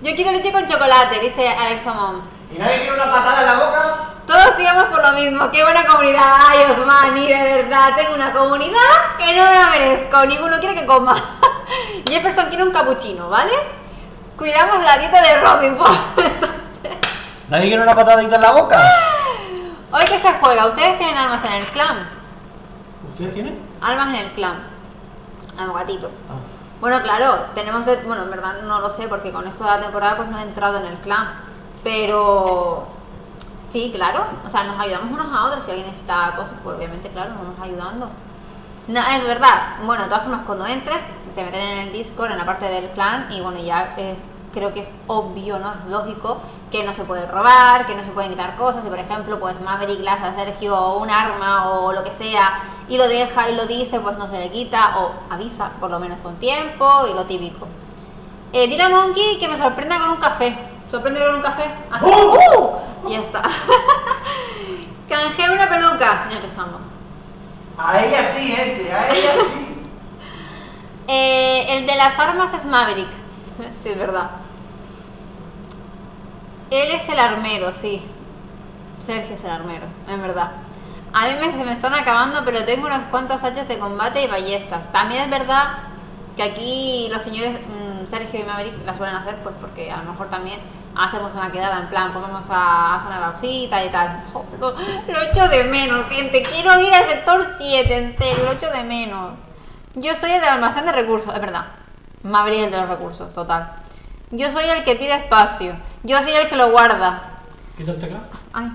Yo quiero leche con chocolate, dice Alexomón. ¿Y nadie quiere una patada en la boca? Todos sigamos por lo mismo, qué buena comunidad. Ay, Osmani, de verdad, tengo una comunidad que no me la merezco. Ninguno quiere que coma. Jefferson quiere un capuchino, ¿vale? Cuidamos la dieta de Robin, pues. Entonces... ¿Nadie quiere una patadita en la boca? Hoy que se juega, ¿ustedes tienen armas en el clan? ¿Ustedes tienen? Armas en el clan. Aguacatito. Ah. Bueno, claro, tenemos... Bueno, en verdad no lo sé, porque con esto de la temporada pues no he entrado en el clan. Pero sí, claro, o sea, nos ayudamos unos a otros. Si alguien necesita cosas, pues obviamente, claro, nos vamos ayudando. No, es verdad, bueno, de todas formas, cuando entres, te meten en el Discord, en la parte del clan, y bueno, ya creo que es obvio, ¿no? Es lógico que no se puede robar, que no se pueden quitar cosas. Si, por ejemplo, pues Maverick le hace a Sergio o un arma o lo que sea, y lo deja y lo dice, pues no se le quita, o avisa, por lo menos con tiempo, y lo típico. Dile a Monkey que me sorprenda con un café. Sorprende con un café. Ya está. Canjea una peluca. Ya empezamos. A ella sí, gente. A ella sí. El de las armas es Maverick. Sí, es verdad. Él es el armero, sí. Sergio es el armero, es verdad. A mí se me están acabando, pero tengo unas cuantas hachas de combate y ballestas. También es verdad que aquí los señores Sergio y Maverick las suelen hacer, pues porque a lo mejor también hacemos una quedada, en plan, ponemos a hacer una pausita y tal. Oh, lo echo de menos, gente. Quiero ir al sector 7, en serio, lo echo de menos. Yo soy el del almacén de recursos, es verdad. Maverick es el de los recursos, total. Yo soy el que pide espacio. Yo soy el que lo guarda. ¿Quita el teclado? Ay.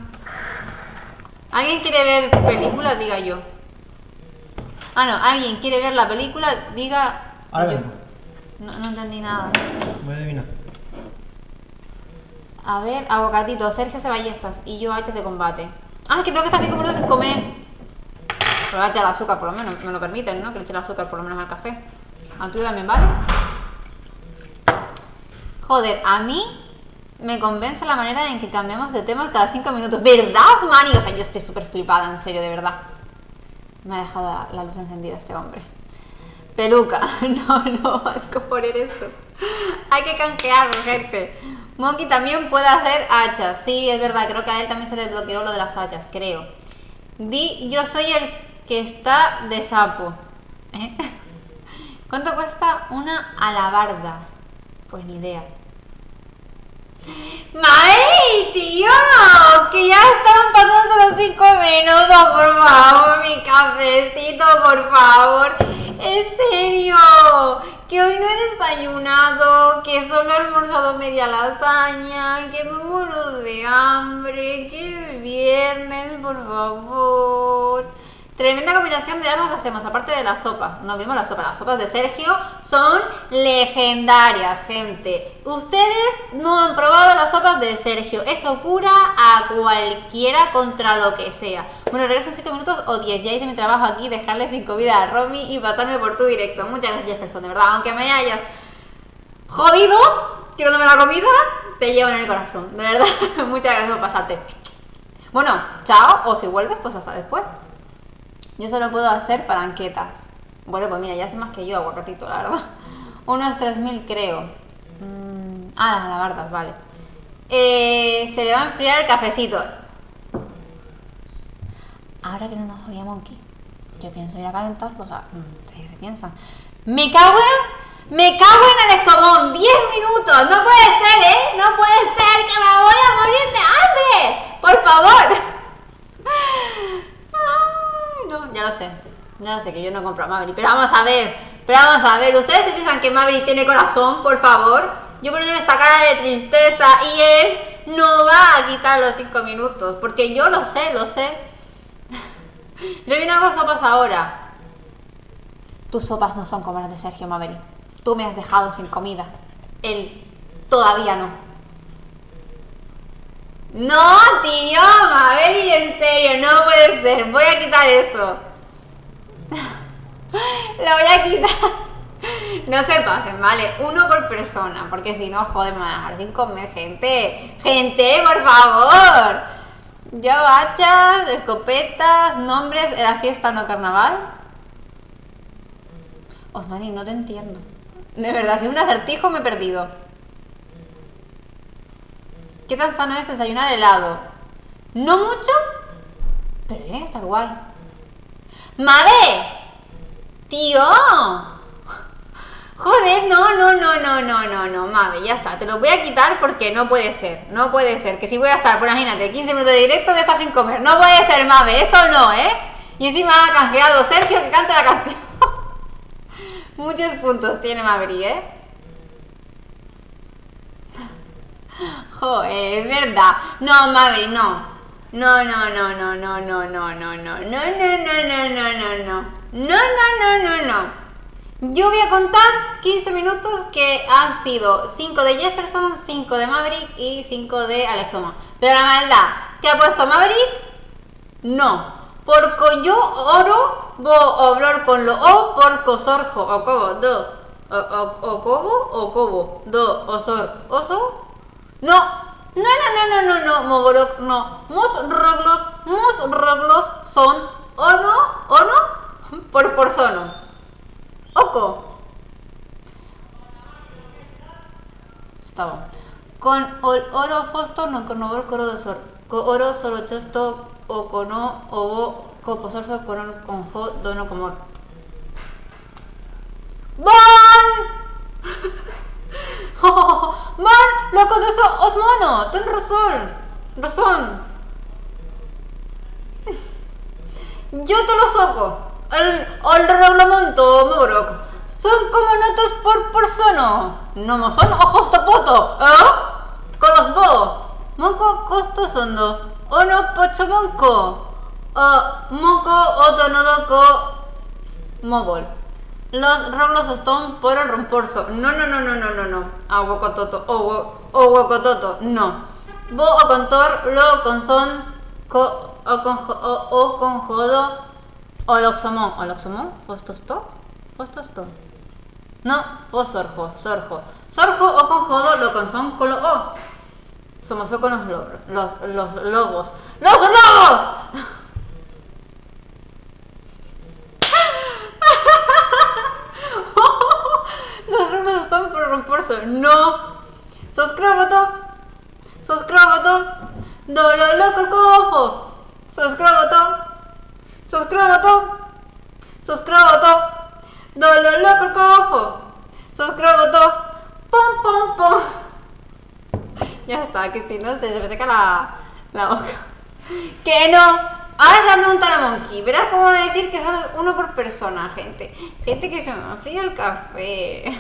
¿Alguien quiere ver película? Diga yo. Ah, no, alguien quiere ver la película, diga yo. No, no entendí nada. Voy a adivinar. A ver, abocatito, Sergio se ballestas y yo hachas de combate. Ah, es que tengo que estar 5 minutos sin comer. Pero voy a echar el azúcar, por lo menos, me lo permiten, ¿no? Que le eche el azúcar por lo menos al café. ¿A tú también, vale? Joder, a mí me convence la manera en que cambiamos de tema cada 5 minutos. ¿Verdad, Osmani? O sea, yo estoy súper flipada, en serio, de verdad. Me ha dejado la luz encendida este hombre. Peluca. No, no, hay que poner esto. Hay que canjearlo, gente. Monkey también puede hacer hachas. Sí, es verdad, creo que a él también se le bloqueó lo de las hachas, creo. Di, yo soy el que está de sapo. ¿Eh? ¿Cuánto cuesta una alabarda? Pues ni idea. ¡Mami, tío! ¡Que ya están pasando solo 5 minutos! ¡Por favor, mi cafecito, por favor! ¡En serio! Que hoy no he desayunado, que solo he almorzado media lasaña, que me muero de hambre, que es viernes, por favor. Tremenda combinación de armas que hacemos, aparte de la sopa. Nos vimos la sopa. Las sopas de Sergio son legendarias, gente. Ustedes no han probado las sopas de Sergio. Eso cura a cualquiera contra lo que sea. Bueno, regreso en 5 minutos o 10. Ya hice mi trabajo aquí, dejarle sin comida a Romy y pasarme por tu directo. Muchas gracias, Jefferson, de verdad. Aunque me hayas jodido, tirándome la comida, te llevo en el corazón. De verdad, muchas gracias por pasarte. Bueno, chao. O si vuelves, pues hasta después. Yo solo puedo hacer palanquetas. Bueno, pues mira, ya hace más que yo, aguacatito, la verdad. Unos 3.000 creo. Ah, las alabardas, vale. Se le va a enfriar el cafecito. Ahora que no nos oye Monkey, yo pienso ir a calentarlo, o sea, se piensa. ¡Me cago en el exomón! ¡10 minutos! ¡No puede ser, eh! ¡No puede ser! ¡Que me voy a morir de hambre! ¡Por favor! No, ya lo sé que yo no compro a Maverick, pero vamos a ver, ¿ustedes se piensan que Maverick tiene corazón, por favor? Yo poniendo esta cara de tristeza y él no va a quitar los 5 minutos, porque yo lo sé. Yo vine a sopas ahora. Tus sopas no son como las de Sergio, Maverick. Tú me has dejado sin comida. Él todavía no. No, tío, Maverick, en serio, no puede ser. Voy a quitar eso. Lo voy a quitar. No se pasen, ¿vale? Uno por persona, porque si no, joder, me van a dejar sin comer, gente. Gente, por favor. Yo hachas, escopetas, nombres, era fiesta, no carnaval. Osmani, no te entiendo. De verdad, si es un acertijo me he perdido. ¿Qué tan sano es desayunar helado? No mucho, pero tiene que estar guay. ¡Mave! ¡Tío! Joder, no, Mave, ya está. Te lo voy a quitar porque no puede ser. Que si voy a estar, pues, imagínate, 15 minutos de directo voy a estar sin comer. No puede ser, Mave, eso no, ¿eh? Y encima ha canjeado Sergio que canta la canción. Muchos puntos tiene Maverick, ¿eh? Joder, es verdad. No, Maverick, no. No. Yo voy a contar 15 minutos que han sido 5 de Jefferson, 5 de Maverick y 5 de Alexoma. Pero la maldad que ha puesto Maverick, no. Porque yo oro, bo oblor con lo o, por cosorjo, o cobo, do, o cobo, o cobo, do, osor, oso. No, Mogorok, no. Mos roglos son ono, por porzono. Oco. Está bueno. Con oro fosto, no con oro sorochosto, Oko no Obo Koposorso Konon Konjo Dono Komor. ¡Bon! ¡Mon! ¡Loco de eso! ¡Osmono! ¡Ten razón! ¡Razón! Yo te lo soco. El reglamento, Morok. Son como notas por persona. No son ojos de poto, ¿eh? Con los bo. Monco costo sondo. Ono pocho monco. Monco otonodoko mobol. Los roblos están por el romporso. No. Aguacototo. Oguacototo. No. Bo o contor, lo con son, o con jodo. Oloxomón, fostosto, no, sorjo, o con jodo, lo con son, colo, o, somos o con los lobos, los runos están por romperse, no, soscrábato, dolo loco el cojo, Suscríbete. Dolo loco el cojo. Suscríbete. Pom. Ya está, que si no se me seca la boca. Que no. Ahora se pregunta la Monkey. Verás cómo decir que solo uno por persona, gente. Gente que se me enfría el café.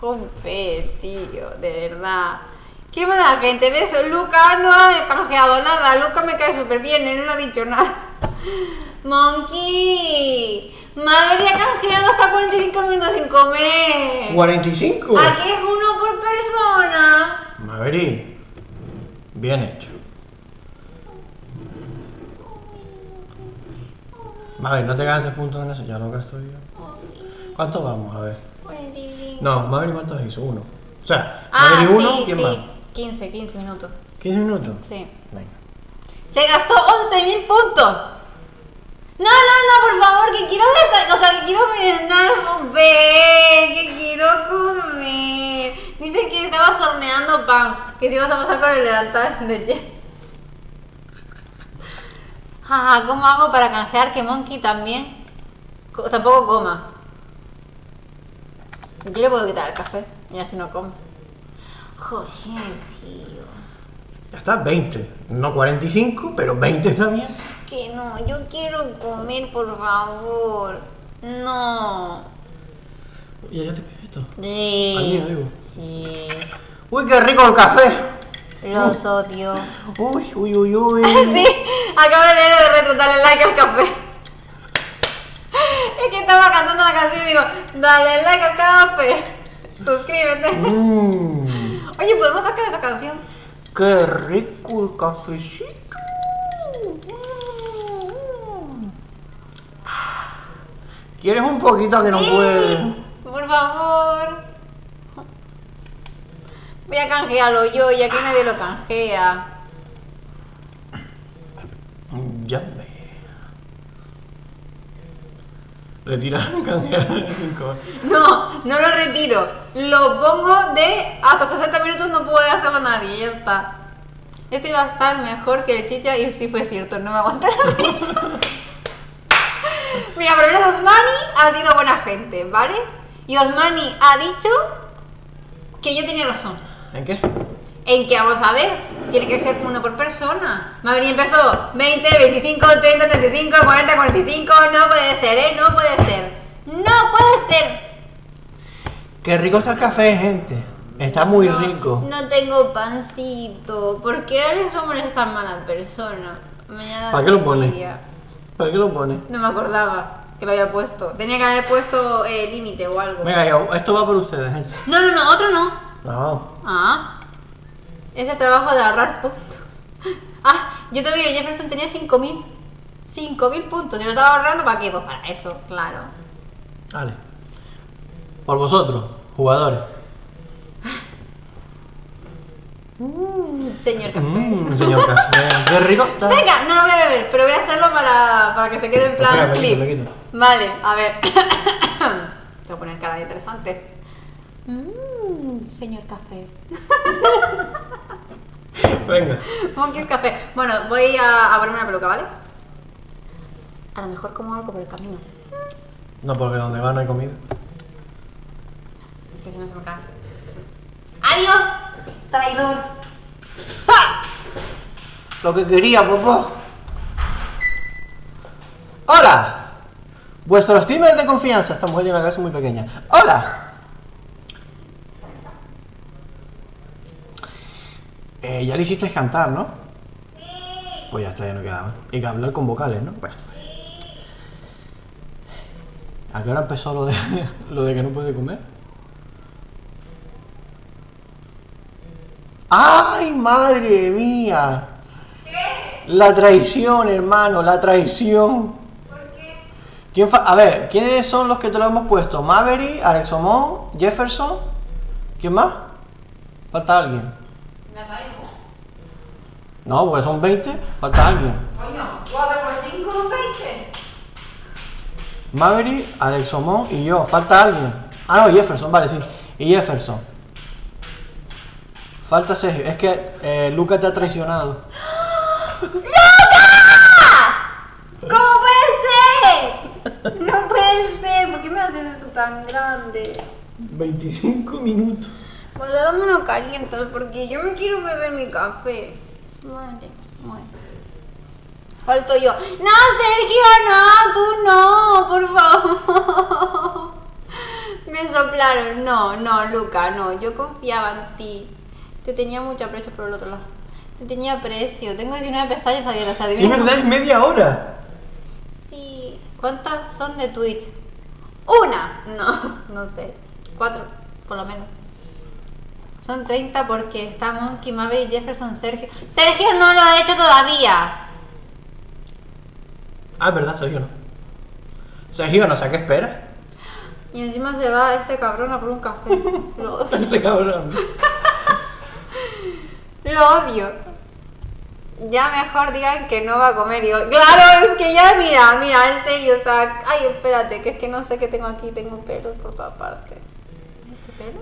Joder, tío, de verdad. Qué mala gente, ¿ves? Luca no ha canjeado nada. Luca me cae súper bien, él no ha dicho nada. Monkey, me habría canjeado hasta 45 minutos sin comer. ¿45? Aquí es uno por persona. Maverick, bien hecho. Maverick, no te gastes puntos en eso, ya lo gasto yo. ¿Cuántos vamos? A ver. 45. No, Maverick, ¿cuántos hizo? Uno. O sea, Maverick uno, sí, ¿quién más? 15 minutos. ¿15 minutos? Sí. Venga. Se gastó 11.000 puntos. No, por favor, que quiero desayunar, o sea, que quiero merendar, que quiero comer. Dice que estabas horneando pan, que si vas a pasar por el levantar de ye. Jaja, ¿cómo hago para canjear que Monkey también tampoco coma? Yo le puedo quitar el café, y así no como. Joder, tío. Ya está, 20, no 45, pero 20 está bien. Que no, yo quiero comer, por favor. No. ¿Ya te pides esto? Sí. Al mío, digo. Sí. Uy, qué rico el café. Los odio. Uy. Sí, acabo de leer de retratarle like al café. Es que estaba cantando la canción y digo, dale like al café. Suscríbete. Oye, ¿podemos sacar esa canción? Qué rico el cafecito. ¿Quieres un poquito que no puede? Por favor. Voy a canjearlo yo y aquí nadie lo canjea. Ya me... Retira, canjear. No lo retiro. Lo pongo de hasta 60 minutos no puede hacerlo nadie. Ya está. Este iba a estar mejor que el chicha y sí fue cierto. No me aguanté la risa. Mira, por lo menos Osmani ha sido buena gente, ¿vale? Y Osmani ha dicho que yo tenía razón. ¿En qué? En que, vamos a ver, tiene que ser uno por persona. Maverick empezó 20, 25, 30, 35, 40, 45. No puede ser, ¿eh? No puede ser. Qué rico está el café, gente. Está muy rico. No tengo pancito. ¿Por qué eres hombre es tan mala persona? ¿Para qué lo pones? ¿Para qué lo pone? No me acordaba que lo había puesto. Tenía que haber puesto límite o algo. Venga, esto va por ustedes, gente. No, otro no. No. Ah. Ese trabajo de ahorrar puntos. Ah, yo te digo, Jefferson tenía 5.000. 5.000 puntos. Yo lo estaba ahorrando, ¿para qué? Pues para eso, claro. Vale. Por vosotros, jugadores. Señor café. Señor café. Qué rico. Venga, no lo voy a beber, pero voy a hacerlo para que se quede en plan espera, clip. Vale, a ver. Te voy a poner cara de interesante. Señor café. Venga. Monkey's Café. Bueno, voy a abrir una peluca, ¿vale? A lo mejor como algo por el camino. No, porque donde van no hay comida. Es que si no se me cae. ¡Adiós! ¡Traidor! ¡Ah! Lo que quería, popó. ¡Hola! Vuestros streamers de confianza. Esta mujer tiene una cabeza muy pequeña. ¡Hola! Ya le hicisteis cantar, ¿no? Sí. Pues ya está, ya no queda más. Y que hablar con vocales, ¿no? Bueno. ¿A qué hora empezó lo de que no puede comer? ¡Ay, madre mía! ¿Qué? La traición, hermano, la traición. ¿Por qué? A ver, ¿quiénes son los que te lo hemos puesto? Maverick, Alexomón, Jefferson. ¿Quién más? Falta alguien. No, porque son 20. Falta alguien. Coño, 4 por 5 son 20. Maverick, Alexomón y yo. Falta alguien. Ah, no, Jefferson, vale, sí. Y Jefferson. Falta Sergio. Es que Luca te ha traicionado. ¡Luca! ¿Cómo puede ser? No puede ser. ¿Por qué me haces esto tan grande? 25 minutos. Pues ahora me lo calientas porque yo me quiero beber mi café. Vale, bueno. Falto yo. ¡No, Sergio, no! ¡Tú no! ¡Por favor! Me soplaron. No, no, Luca, no. Yo confiaba en ti. Te tenía mucho aprecio por el otro lado. Te tenía aprecio. Tengo 19 pestañas abiertas. ¿Es verdad? ¿Es media hora? Sí. ¿Cuántas son de Twitch? ¡Una! No, no sé. 4, por lo menos. Son 30 porque está Monkey, Maverick, Jefferson, Sergio. ¡Sergio no lo ha hecho todavía! Ah, es verdad, Sergio no. Sergio no, o sea, ¿qué espera? Y encima se va ese cabrón a por un café. Lo odio. Ese cabrón. Lo odio. Ya mejor digan que no va a comer. Digo, claro, es que ya, mira, en serio, o sea, ay, espérate, que es que no sé qué tengo aquí, tengo pelos por toda parte.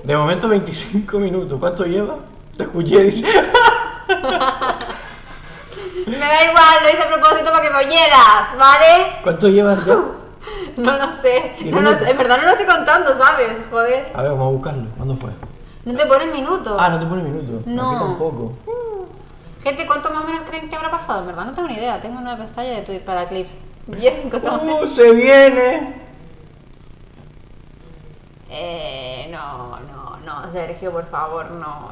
De momento 25 minutos, ¿cuánto lleva? Lo escuché, dice. Me da igual, lo hice a propósito para que me oyeras, ¿vale? ¿Cuánto llevas ya? No lo sé, en verdad no lo estoy contando, ¿sabes? Joder. A ver, vamos a buscarlo, ¿cuándo fue? No te ponen minutos. Ah, no te ponen minutos, no. Aquí tampoco. Gente, ¿cuánto más o menos creen que habrá pasado? En verdad no tengo ni idea, tengo una pestaña de Twitter para clips. 10, ¿cuánto más? ¡Se viene! No, Sergio, por favor, no,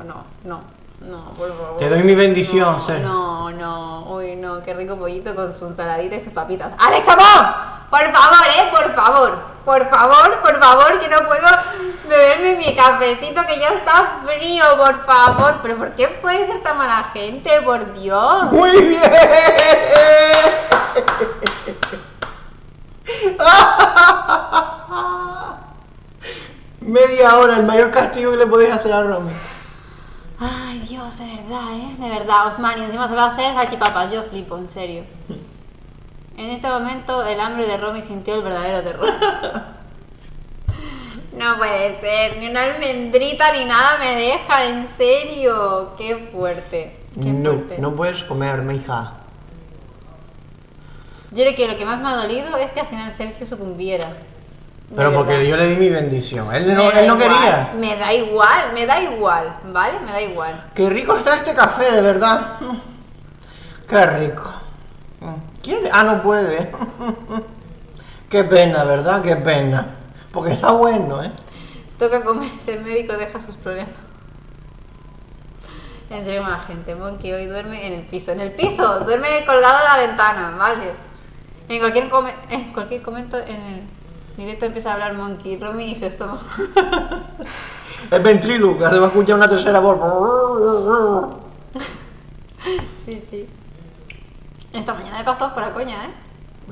por favor. Te doy mi bendición, Sergio. No, uy, no, qué rico pollito con su ensaladita y sus papitas. ¡Alexomón! Por favor, por favor, que no puedo beberme mi cafecito que ya está frío, por favor. Pero ¿por qué puede ser tan mala gente? Por Dios. ¡Muy bien! Media hora, el mayor castigo que le podéis hacer a Romy. Ay, Dios, es verdad, ¿eh? De verdad, Osmani, encima se va a hacer salchipapas. Yo flipo, en serio. En este momento, el hambre de Romy sintió el verdadero terror. No puede ser, ni una almendrita ni nada me deja, en serio. Qué fuerte, qué fuerte. No puedes comer, mi hija. Yo creo que lo que más me ha dolido es que al final Sergio sucumbiera. Pero porque yo le di mi bendición, él no quería. Me da igual, ¿vale? Me da igual. Qué rico está este café, de verdad. Qué rico. ¿Quiere? Ah, no puede. Qué pena, ¿verdad? Qué pena. Porque está bueno, ¿eh? Toca comerse, el médico deja sus problemas. En serio, más gente. Monkey hoy duerme en el piso. ¡En el piso! Duerme colgado a la ventana, ¿vale? En cualquier momento en el... Directo empieza a hablar Monkey, Romy y su estómago. Es ventríloco, se va a escuchar una tercera voz. Sí. Esta mañana me pasó por la coña, ¿eh?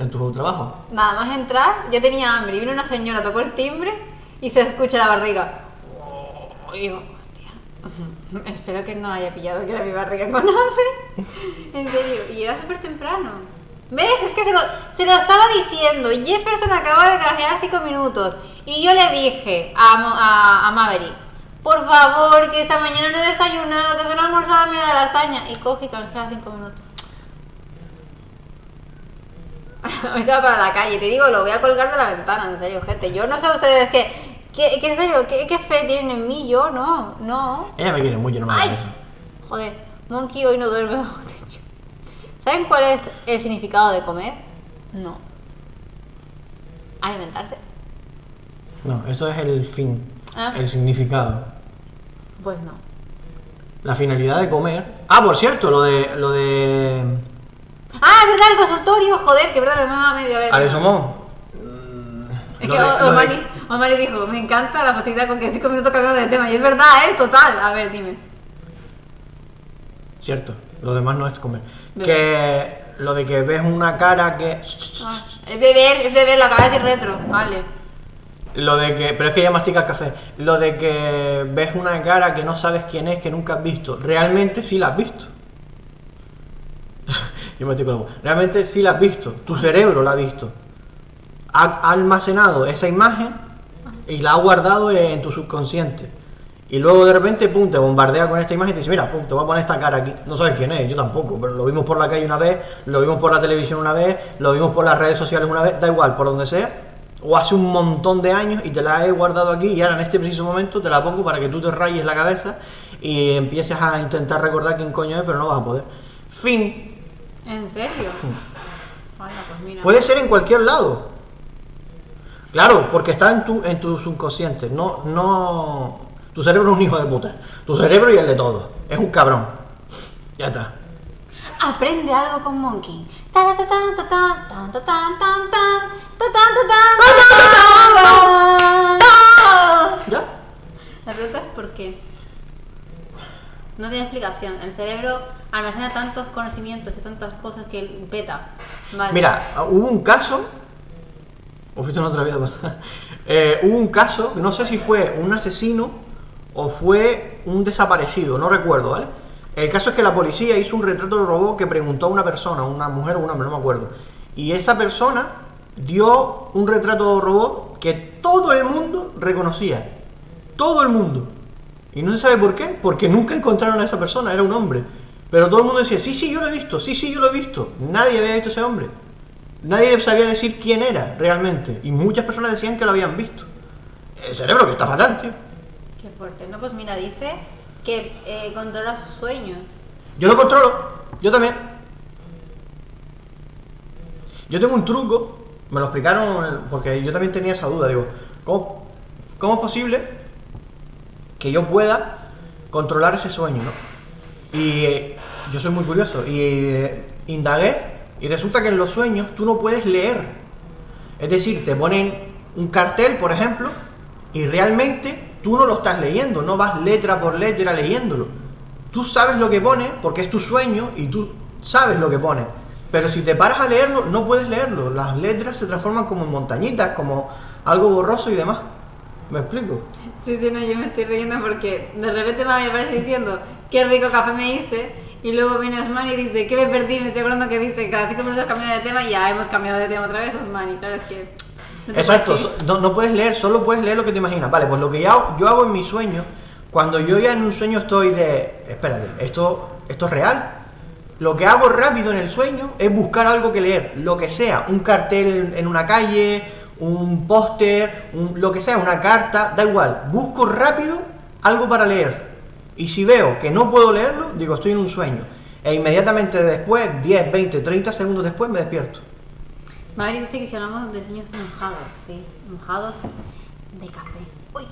¿En tu trabajo? Nada más entrar, yo tenía hambre y vino una señora, tocó el timbre y se escucha la barriga. Y digo, hostia, espero que no haya pillado que era mi barriga con hambre. En serio, y era súper temprano. ¿Ves? Es que se lo estaba diciendo. Jefferson acaba de canjear 5 minutos. Y yo le dije a Maverick, Por favor, que esta mañana no he desayunado, que solo he almorzado media lasaña. Y coge y canjea 5 minutos. Hoy se va para la calle, te digo, lo voy a colgar de la ventana, en serio, gente. Yo no sé ustedes qué en serio, qué fe tienen en mí, yo no, no. Ella me quiere mucho, no me ¡ay! Joder, Monkey hoy no duerme bajo techo. ¿Saben cuál es el significado de comer? No. ¿Alimentarse? No, eso es el fin, ah. El significado. Pues no. La finalidad de comer. Ah, por cierto, lo de... Ah, es verdad, el consultorio, joder, que verdad, lo demás a medio. A ver, somos. Es que Omari dijo, me encanta la posibilidad con que en 5 minutos cambiamos de tema. Y es verdad, total. A ver, dime. Cierto, lo demás no es comer. Beber. Que lo de que ves una cara que. Ah, es beber, lo acaba de decir retro, vale. Lo de que. Pero es que ya masticas café. Lo de que ves una cara que no sabes quién es, que nunca has visto. Realmente sí la has visto. Yo me estoy colocando. Realmente sí la has visto, tu cerebro la ha visto, ha almacenado esa imagen y la ha guardado en tu subconsciente. Y luego de repente, pum, te bombardea con esta imagen y te dice, mira, pum, te voy a poner esta cara aquí. No sabes quién es, yo tampoco, pero lo vimos por la calle una vez, lo vimos por la televisión una vez, lo vimos por las redes sociales una vez, da igual, por donde sea. O hace un montón de años y te la he guardado aquí y ahora en este preciso momento te la pongo para que tú te rayes la cabeza y empieces a intentar recordar quién coño es, pero no vas a poder. Fin. ¿En serio? Bueno, pues mira. Puede ser en cualquier lado. Claro, porque está en tu subconsciente. No. Tu cerebro es un hijo de puta. Tu cerebro y el de todos. Es un cabrón. Ya está. Aprende algo con Monkey. ¿Ya? La pregunta es por qué. No tiene explicación. El cerebro almacena tantos conocimientos y tantas cosas que él peta. Vale. Mira, hubo un caso. O esto no te lo había pasado. Hubo un caso, no sé si fue un asesino o fue un desaparecido, no recuerdo, ¿vale? El caso es que la policía hizo un retrato de robot que preguntó a una persona, una mujer o un hombre, no me acuerdo. Y esa persona dio un retrato de robot que todo el mundo reconocía. Todo el mundo. Y no se sabe por qué, porque nunca encontraron a esa persona, era un hombre. Pero todo el mundo decía, sí, sí, yo lo he visto, sí, sí, yo lo he visto. Nadie había visto a ese hombre. Nadie sabía decir quién era realmente. Y muchas personas decían que lo habían visto. El cerebro que está fatal, tío. Qué fuerte. No, pues mira, dice que controla sus sueños. Yo lo controlo, yo también. Yo tengo un truco, me lo explicaron, porque yo también tenía esa duda. Digo, ¿cómo es posible que yo pueda controlar ese sueño, ¿no? Y yo soy muy curioso y indagué y resulta que en los sueños tú no puedes leer. Es decir, te ponen un cartel, por ejemplo, y realmente tú no lo estás leyendo, no vas letra por letra leyéndolo. Tú sabes lo que pone porque es tu sueño y tú sabes lo que pone. Pero si te paras a leerlo, no puedes leerlo. Las letras se transforman como en montañitas, como algo borroso y demás. ¿Me explico? Sí, no, yo me estoy riendo porque de repente me aparece diciendo qué rico café me hice y luego viene Osmani y dice, ¿qué me perdí? Me estoy acordando que dice cada 5 minutos cambiando de tema y ya hemos cambiado de tema otra vez, Osmani, claro, es que... No. Exacto, no puedes leer, solo puedes leer lo que te imaginas. Vale, pues lo que yo hago en mi sueño, cuando yo ya en un sueño estoy de... Espérate, ¿esto es real? Lo que hago rápido en el sueño es buscar algo que leer, lo que sea, un cartel en una calle, un póster, lo que sea, una carta, da igual. Busco rápido algo para leer. Y si veo que no puedo leerlo, digo, estoy en un sueño. E inmediatamente después, 10, 20, 30 segundos después, me despierto. Madrid dice que si hablamos de sueños mojados, sí. Mojados de café. Uy.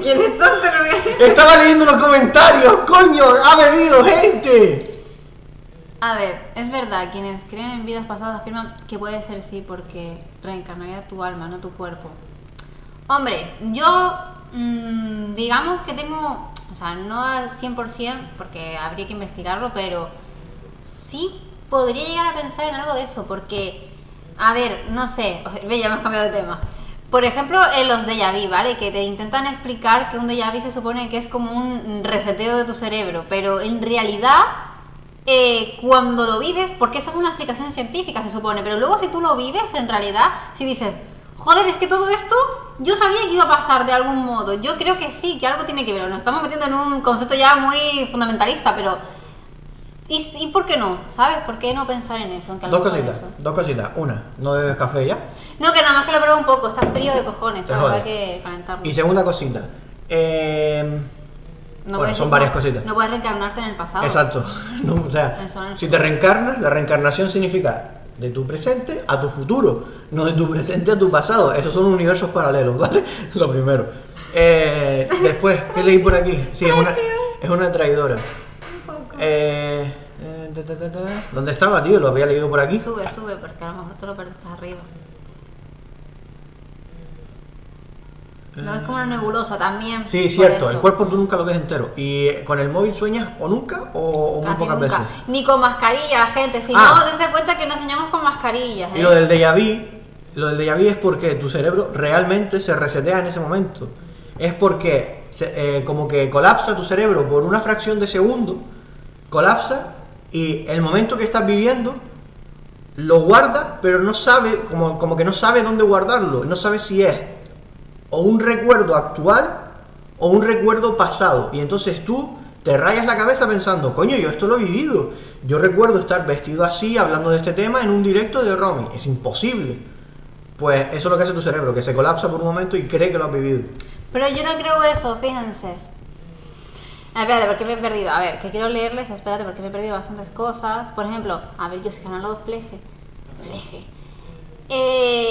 ¿Quién es tonto? No me... Estaba leyendo los comentarios, coño, ha venido gente. A ver, es verdad, quienes creen en vidas pasadas afirman que puede ser sí porque reencarnaría tu alma, no tu cuerpo. Hombre, yo digamos que tengo, o sea, no al 100% porque habría que investigarlo, pero sí podría llegar a pensar en algo de eso porque, a ver, no sé, ya hemos cambiado de tema. Por ejemplo, los déjà vu, ¿vale? Que te intentan explicar que un déjà vu se supone que es como un reseteo de tu cerebro, pero en realidad, cuando lo vives, porque eso es una explicación científica, se supone, pero luego si tú lo vives, en realidad, si dices, joder, es que todo esto yo sabía que iba a pasar de algún modo, yo creo que sí, que algo tiene que ver, nos estamos metiendo en un concepto ya muy fundamentalista, pero... ¿Y por qué no? ¿Sabes? ¿Por qué no pensar en eso? Dos cositas. Una, no bebes café ya. No, que nada más que lo pruebo un poco. Está frío de cojones. Hay que calentarlo. Y segunda cosita. No, bueno, son varias cositas. No puedes reencarnarte en el pasado. Exacto. No, o sea, si te reencarnas, la reencarnación significa de tu presente a tu futuro. No de tu presente a tu pasado. Esos son universos paralelos, ¿vale? Lo primero. Después, ¿qué leí por aquí? Sí, es una traidora. ¿Dónde estaba, tío? Lo había leído por aquí. Sube, porque a lo mejor te lo perdiste arriba. No, es como una nebulosa también. Sí, cierto, el cuerpo tú nunca lo ves entero. Y con el móvil sueñas o nunca o muy pocas veces. Ni con mascarilla, gente. Si no, dense cuenta que no soñamos con mascarillas, ¿eh? Y lo del déjà vu es porque tu cerebro realmente se resetea en ese momento. Es porque como que colapsa tu cerebro por una fracción de segundo. Colapsa y el momento que estás viviendo lo guarda, pero no sabe, como que no sabe dónde guardarlo, no sabe si es o un recuerdo actual o un recuerdo pasado. Y entonces tú te rayas la cabeza pensando, coño, yo esto lo he vivido. Yo recuerdo estar vestido así, hablando de este tema en un directo de Romy. Es imposible. Pues eso es lo que hace tu cerebro, que se colapsa por un momento y cree que lo has vivido. Pero yo no creo eso, fíjense. Espérate, porque me he perdido. A ver, que quiero leerles. Espérate, porque me he perdido bastantes cosas. Por ejemplo, a ver, yo sé que no lo fleje.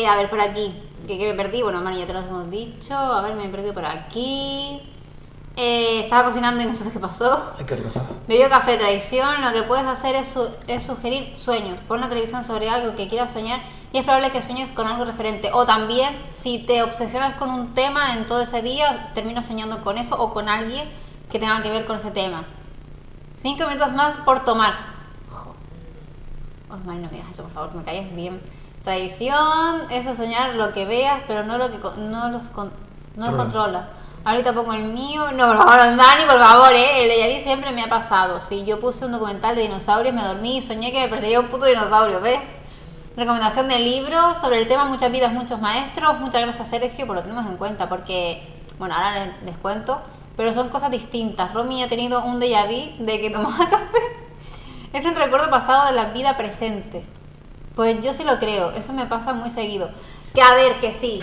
A ver, por aquí. ¿Qué me perdí? Bueno, Mari, ya te lo hemos dicho. A ver, me he perdido por aquí. Estaba cocinando y no sabes qué pasó. Qué rico. Bebió café, traición. Lo que puedes hacer es sugerir sueños. Pon la televisión sobre algo que quieras soñar y es probable que sueñes con algo referente. O también, si te obsesionas con un tema en todo ese día, terminas soñando con eso o con alguien que tengan que ver con ese tema. 5 minutos más por tomar. Ojo. Osmar, no me digas eso, por favor, me calles bien. Traición, eso es soñar lo que veas, pero no lo que no lo controla. Ahorita pongo el mío. No, por favor, Osmar, por favor, el déjà vu siempre me ha pasado. Si yo puse un documental de dinosaurios, me dormí y soñé que me perseguía un puto dinosaurio, ¿ves? Recomendación de libro sobre el tema, muchas vidas, muchos maestros. Muchas gracias, Sergio, por lo tenemos en cuenta, porque, bueno, ahora les cuento. Pero son cosas distintas. Romy ha tenido un déjà vu de que tomaba café. Es un recuerdo pasado de la vida presente. Pues yo sí lo creo. Eso me pasa muy seguido. Que a ver, que sí.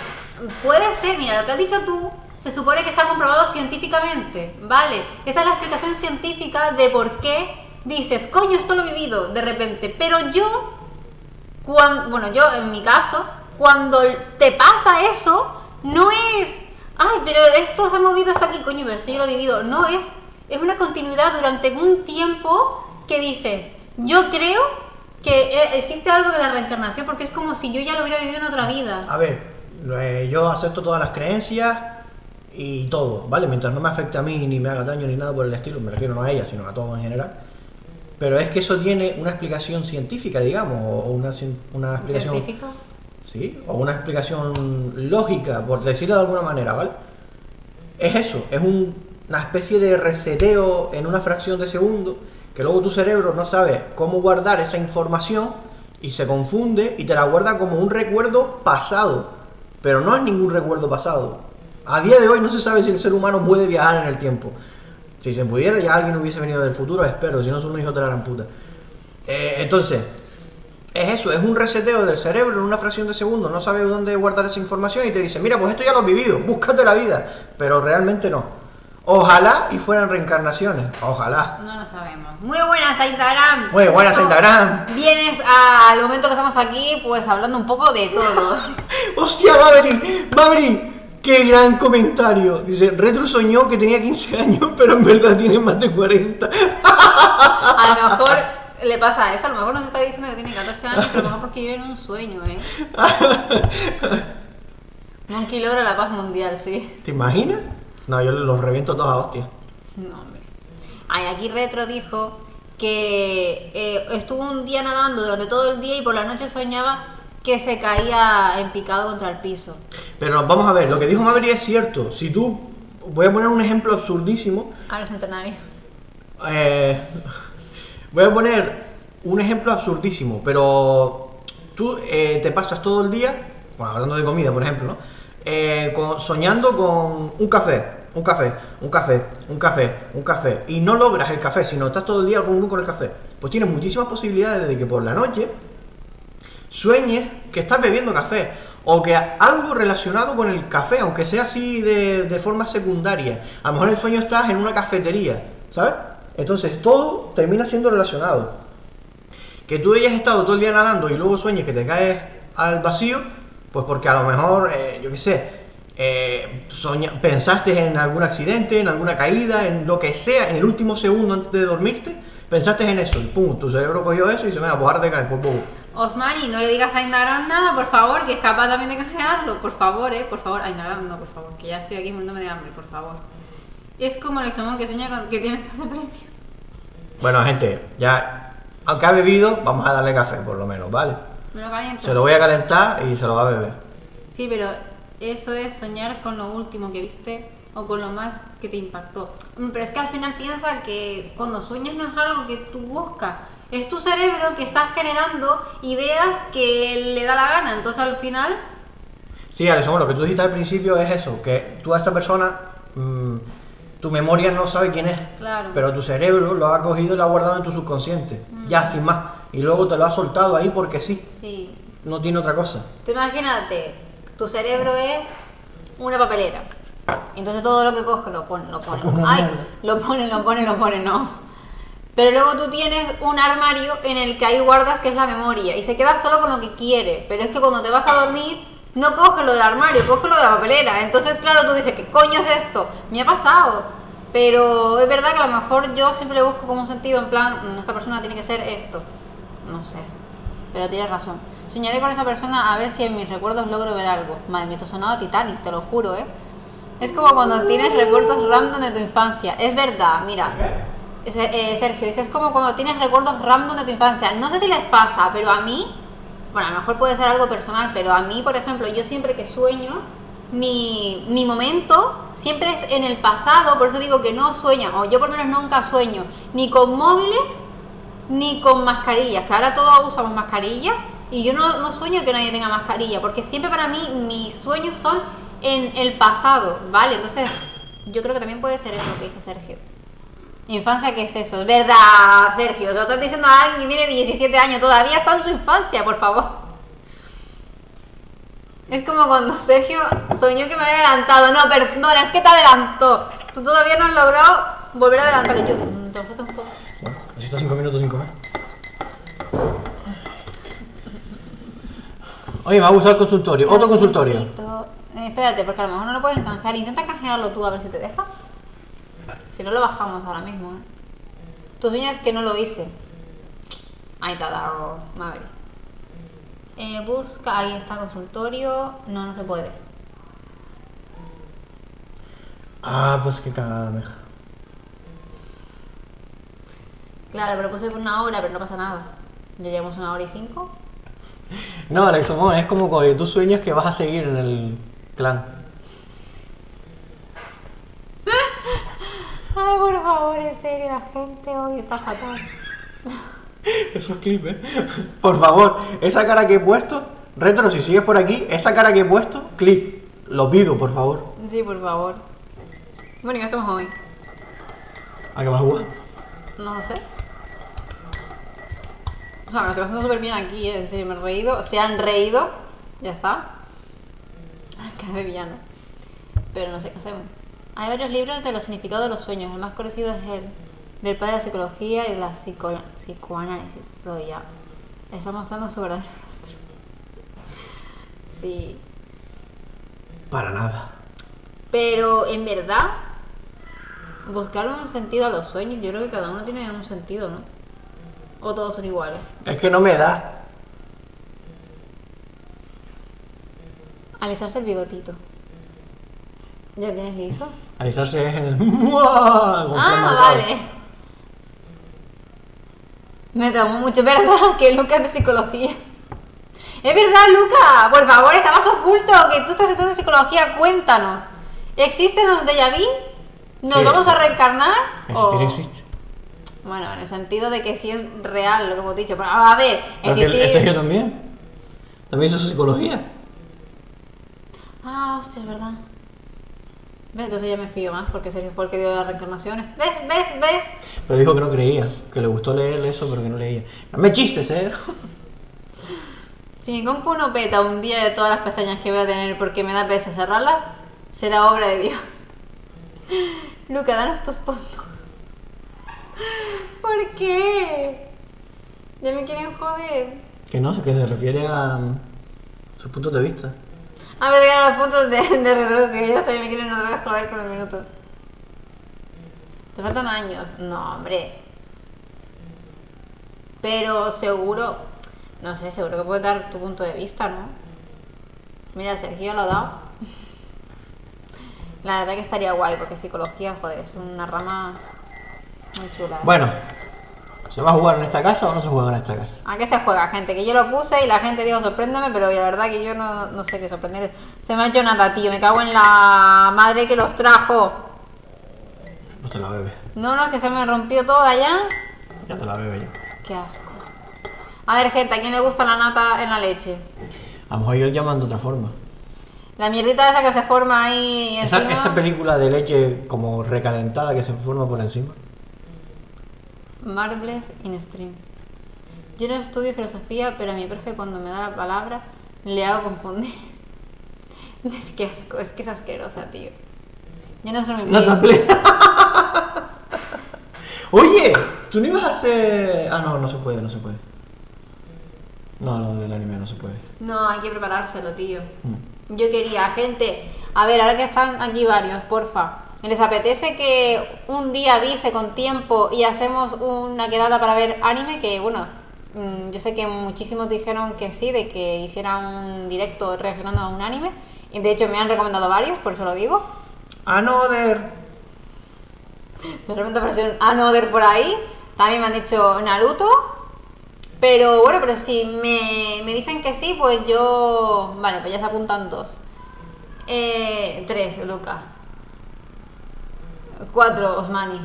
Puede ser. Mira, lo que has dicho tú se supone que está comprobado científicamente. ¿Vale? Esa es la explicación científica de por qué dices, coño, esto lo he vivido de repente. Pero yo, bueno, yo en mi caso, cuando te pasa eso, no es... Ay, pero esto se ha movido hasta aquí, coño, pero si yo lo he vivido. No, es una continuidad durante un tiempo que dices, yo creo que existe algo de la reencarnación, porque es como si yo ya lo hubiera vivido en otra vida. A ver, yo acepto todas las creencias y todo, ¿vale? Mientras no me afecte a mí, ni me haga daño, ni nada por el estilo, me refiero no a ella, sino a todo en general. Pero es que eso tiene una explicación científica, digamos, o una explicación... ¿Científica? ¿Sí? O una explicación lógica, por decirlo de alguna manera, ¿vale? Es eso, es una especie de reseteo en una fracción de segundo que luego tu cerebro no sabe cómo guardar esa información y se confunde y te la guarda como un recuerdo pasado, pero no es ningún recuerdo pasado. A día de hoy no se sabe si el ser humano puede viajar en el tiempo. Si se pudiera, ya alguien hubiese venido del futuro, espero, si no son unos hijos de la gran puta. Entonces... Es eso, es un reseteo del cerebro en una fracción de segundo, no sabes dónde guardar esa información y te dice, mira, pues esto ya lo has vivido, búscate la vida, pero realmente no. Ojalá y fueran reencarnaciones, ojalá. No lo sabemos. Muy buenas a Instagram. Muy buenas a Instagram. Vienes al momento que estamos aquí, pues hablando un poco de todo. Hostia, va a venir. ¡Qué gran comentario! Dice, Retro soñó que tenía 15 años, pero en verdad tiene más de 40. A lo mejor... Le pasa eso, a lo mejor nos está diciendo que tiene 14 años, pero a lo mejor porque vive en un sueño, ¿eh? Monkey logra la paz mundial, sí. ¿Te imaginas? No, yo los reviento todos a hostia. No, hombre. Ay, aquí Retro dijo que estuvo un día nadando durante todo el día y por la noche soñaba que se caía en picado contra el piso. Pero vamos a ver, lo que dijo Mabry es cierto. Si tú... Voy a poner un ejemplo absurdísimo. Ahora es centenario. Voy a poner un ejemplo absurdísimo, pero tú te pasas todo el día, bueno, hablando de comida, por ejemplo, ¿no? Soñando con un café. Un café, un café, un café, un café. Y no logras el café, sino estás todo el día con el café. Pues tienes muchísimas posibilidades de que por la noche sueñes que estás bebiendo café, o que algo relacionado con el café, aunque sea así de forma secundaria. A lo mejor en el sueño estás en una cafetería, ¿sabes? Entonces todo termina siendo relacionado. Que tú hayas estado todo el día nadando y luego sueñes que te caes al vacío, pues porque a lo mejor, yo qué sé, pensaste en algún accidente, en alguna caída, en lo que sea, en el último segundo antes de dormirte, pensaste en eso y pum, tu cerebro cogió eso y se me va a bajar de caer, pum, pum. Osmani, no le digas a Instagram nada, por favor, que es capaz también de canjearlo, por favor, a Instagram no, por favor, que ya estoy aquí muriéndome de hambre, por favor. Es como el examen que sueña con que tiene pase premio. Bueno, gente, ya, aunque ha bebido, vamos a darle café, por lo menos, ¿vale? Me lo caliento. Se lo voy a calentar y se lo va a beber. Sí, pero... eso es soñar con lo último que viste o con lo más que te impactó. Pero es que al final piensa que cuando sueñas no es algo que tú buscas. Es tu cerebro que está generando ideas que le da la gana. Entonces al final... Sí, Alex, bueno, lo que tú dijiste al principio es eso. Que tú a esa persona, tu memoria no sabe quién es. Claro. Pero tu cerebro lo ha cogido y lo ha guardado en tu subconsciente. Ya, sin más. Y luego te lo ha soltado ahí porque sí. Sí. No tiene otra cosa. Tú imagínate... tu cerebro es una papelera. Entonces todo lo que coge lo pone, lo pone. Ay, lo pone, lo pone, lo pone, no. Pero luego tú tienes un armario en el que ahí guardas que es la memoria. Y se queda solo con lo que quiere. Pero es que cuando te vas a dormir, no coges lo del armario, coges lo de la papelera. Entonces, claro, tú dices, ¿qué coño es esto? Me ha pasado. Pero es verdad que a lo mejor yo siempre busco como un sentido, en plan, esta persona tiene que ser esto. No sé. Pero tienes razón. Soñaré con esa persona a ver si en mis recuerdos logro ver algo. Madre mía, esto sonaba Titanic, te lo juro, ¿eh? Es como cuando tienes recuerdos random de tu infancia. Es verdad, mira. Sergio dice, es como cuando tienes recuerdos random de tu infancia. No sé si les pasa, pero a mí... bueno, a lo mejor puede ser algo personal, pero a mí, por ejemplo, yo siempre que sueño, mi momento siempre es en el pasado. Por eso digo que no sueño, o yo por lo menos nunca sueño, ni con móviles, ni con mascarillas. Que ahora todos usamos mascarillas. Y yo no sueño que nadie tenga mascarilla, porque siempre para mí mis sueños son en el pasado, ¿vale? Entonces, yo creo que también puede ser eso lo que dice Sergio. Infancia, ¿qué es eso? Es verdad, Sergio, se lo estás diciendo a alguien que tiene 17 años, todavía está en su infancia, por favor. Es como cuando Sergio soñó que me había adelantado. No, perdona, es que te adelantó. Tú todavía no has logrado volver a adelantar. Y yo, te lo falta un poco. Bueno, necesitas 5 minutos sin comer. Oye, me ha gustado el consultorio. Otro consultorio. Espérate, porque a lo mejor no lo puedes canjear. Intenta canjearlo tú, a ver si te deja. Si no, lo bajamos ahora mismo, ¿eh? Tu sueño es que no lo hice. Ahí te ha dado, madre. Busca, ahí está el consultorio. No, no se puede. Ah, pues qué cagada, meja. Claro, pero puse por 1 hora, pero no pasa nada. Ya llevamos 1 hora y 5. No, Alex, no, es como cuando tú sueñas que vas a seguir en el clan. Ay, por favor, en serio, la gente hoy está fatal. Esos clips, ¿eh? Por favor, esa cara que he puesto, Retro, si sigues por aquí, esa cara que he puesto, clip. Lo pido, por favor. Sí, por favor. Bueno, ¿y qué hacemos hoy? ¿A qué vas a jugar? No lo sé. O sea, me lo estoy pasando súper bien aquí, ¿eh? Sí, me he reído. Se han reído. Ya está. Cara de villano. Pero no sé qué hacemos. Hay varios libros de los significados de los sueños. El más conocido es el del padre de la psicología y de la psicoanálisis. Freud ya. Está mostrando su verdadero rostro. Sí. Para nada. Pero en verdad, buscar un sentido a los sueños, yo creo que cada uno tiene un sentido, ¿no? ¿O todos son iguales? Es que no me da. Alisarse el bigotito. ¿Ya tienes liso? Alisarse es en el... ah, vale. Me tomó mucho, ¿verdad? Que nunca es de psicología. Es verdad, Luca, por favor, estabas oculto, que tú estás estudiando psicología, cuéntanos. ¿Existen los déjà vu? ¿Nos vamos a reencarnar? ¿Existir existe? Bueno, en el sentido de que sí es real lo que hemos dicho. Pero, a ver, existir... ¿Eso yo también? ¿También hizo psicología? Ah, hostia, es verdad. ¿Ves? Entonces ya me fío más, porque Sergio fue el que dio las reencarnaciones. ¿Ves? ¿Ves? ¿Ves? Pero dijo que no creía, que le gustó leer eso, pero que no leía. ¡No me chistes, eh! Si mi compu no peta un día de todas las pestañas que voy a tener porque me da pesa cerrarlas, será obra de Dios. Luca, danos tus puntos. ¿Por qué? Ya me quieren joder. Que no, que se refiere a sus puntos de vista. A ver, digan los puntos de reducción, que ellos también me quieren otra vez joder con los minutos. Te faltan años. No, hombre. Pero seguro, no sé, seguro que puedes dar tu punto de vista, ¿no? Mira, Sergio lo ha dado. La verdad que estaría guay, porque psicología, joder, es una rama muy chula, ¿eh? Bueno, ¿se va a jugar en esta casa o no se juega en esta casa? ¿A qué se juega, gente? Que yo lo puse y la gente dijo sorpréndeme, pero la verdad que yo no sé qué sorprender. Se me ha hecho nada, tío, me cago en la madre que los trajo. No te la bebes. No, no, es que se me rompió toda ya. Ya te la bebo yo. Qué asco. A ver, gente, ¿a quién le gusta la nata en la leche? A lo mejor yo llaman de otra forma. La mierdita esa que se forma ahí encima. Esa película de leche como recalentada que se forma por encima. Marbles in stream. Yo no estudio filosofía, pero a mi profe cuando me da la palabra le hago confundir. Es que asco, es que es asquerosa, tío. Yo no soy mi play. Oye, tú no ibas a hacer... Ah, no, no se puede, no se puede. No, lo del anime no se puede. No, hay que preparárselo, tío. Yo quería, gente, a ver, ahora que están aquí varios, porfa, ¿les apetece que un día avise con tiempo y hacemos una quedada para ver anime? Que bueno, yo sé que muchísimos dijeron que sí, de que hiciera un directo reaccionando a un anime. Y de hecho me han recomendado varios, por eso lo digo. Another. De repente apareció un Another por ahí. También me han dicho Naruto. Pero bueno, pero si me dicen que sí, pues yo... Vale, pues ya se apuntan 2. 3, Luca. 4, Osmani.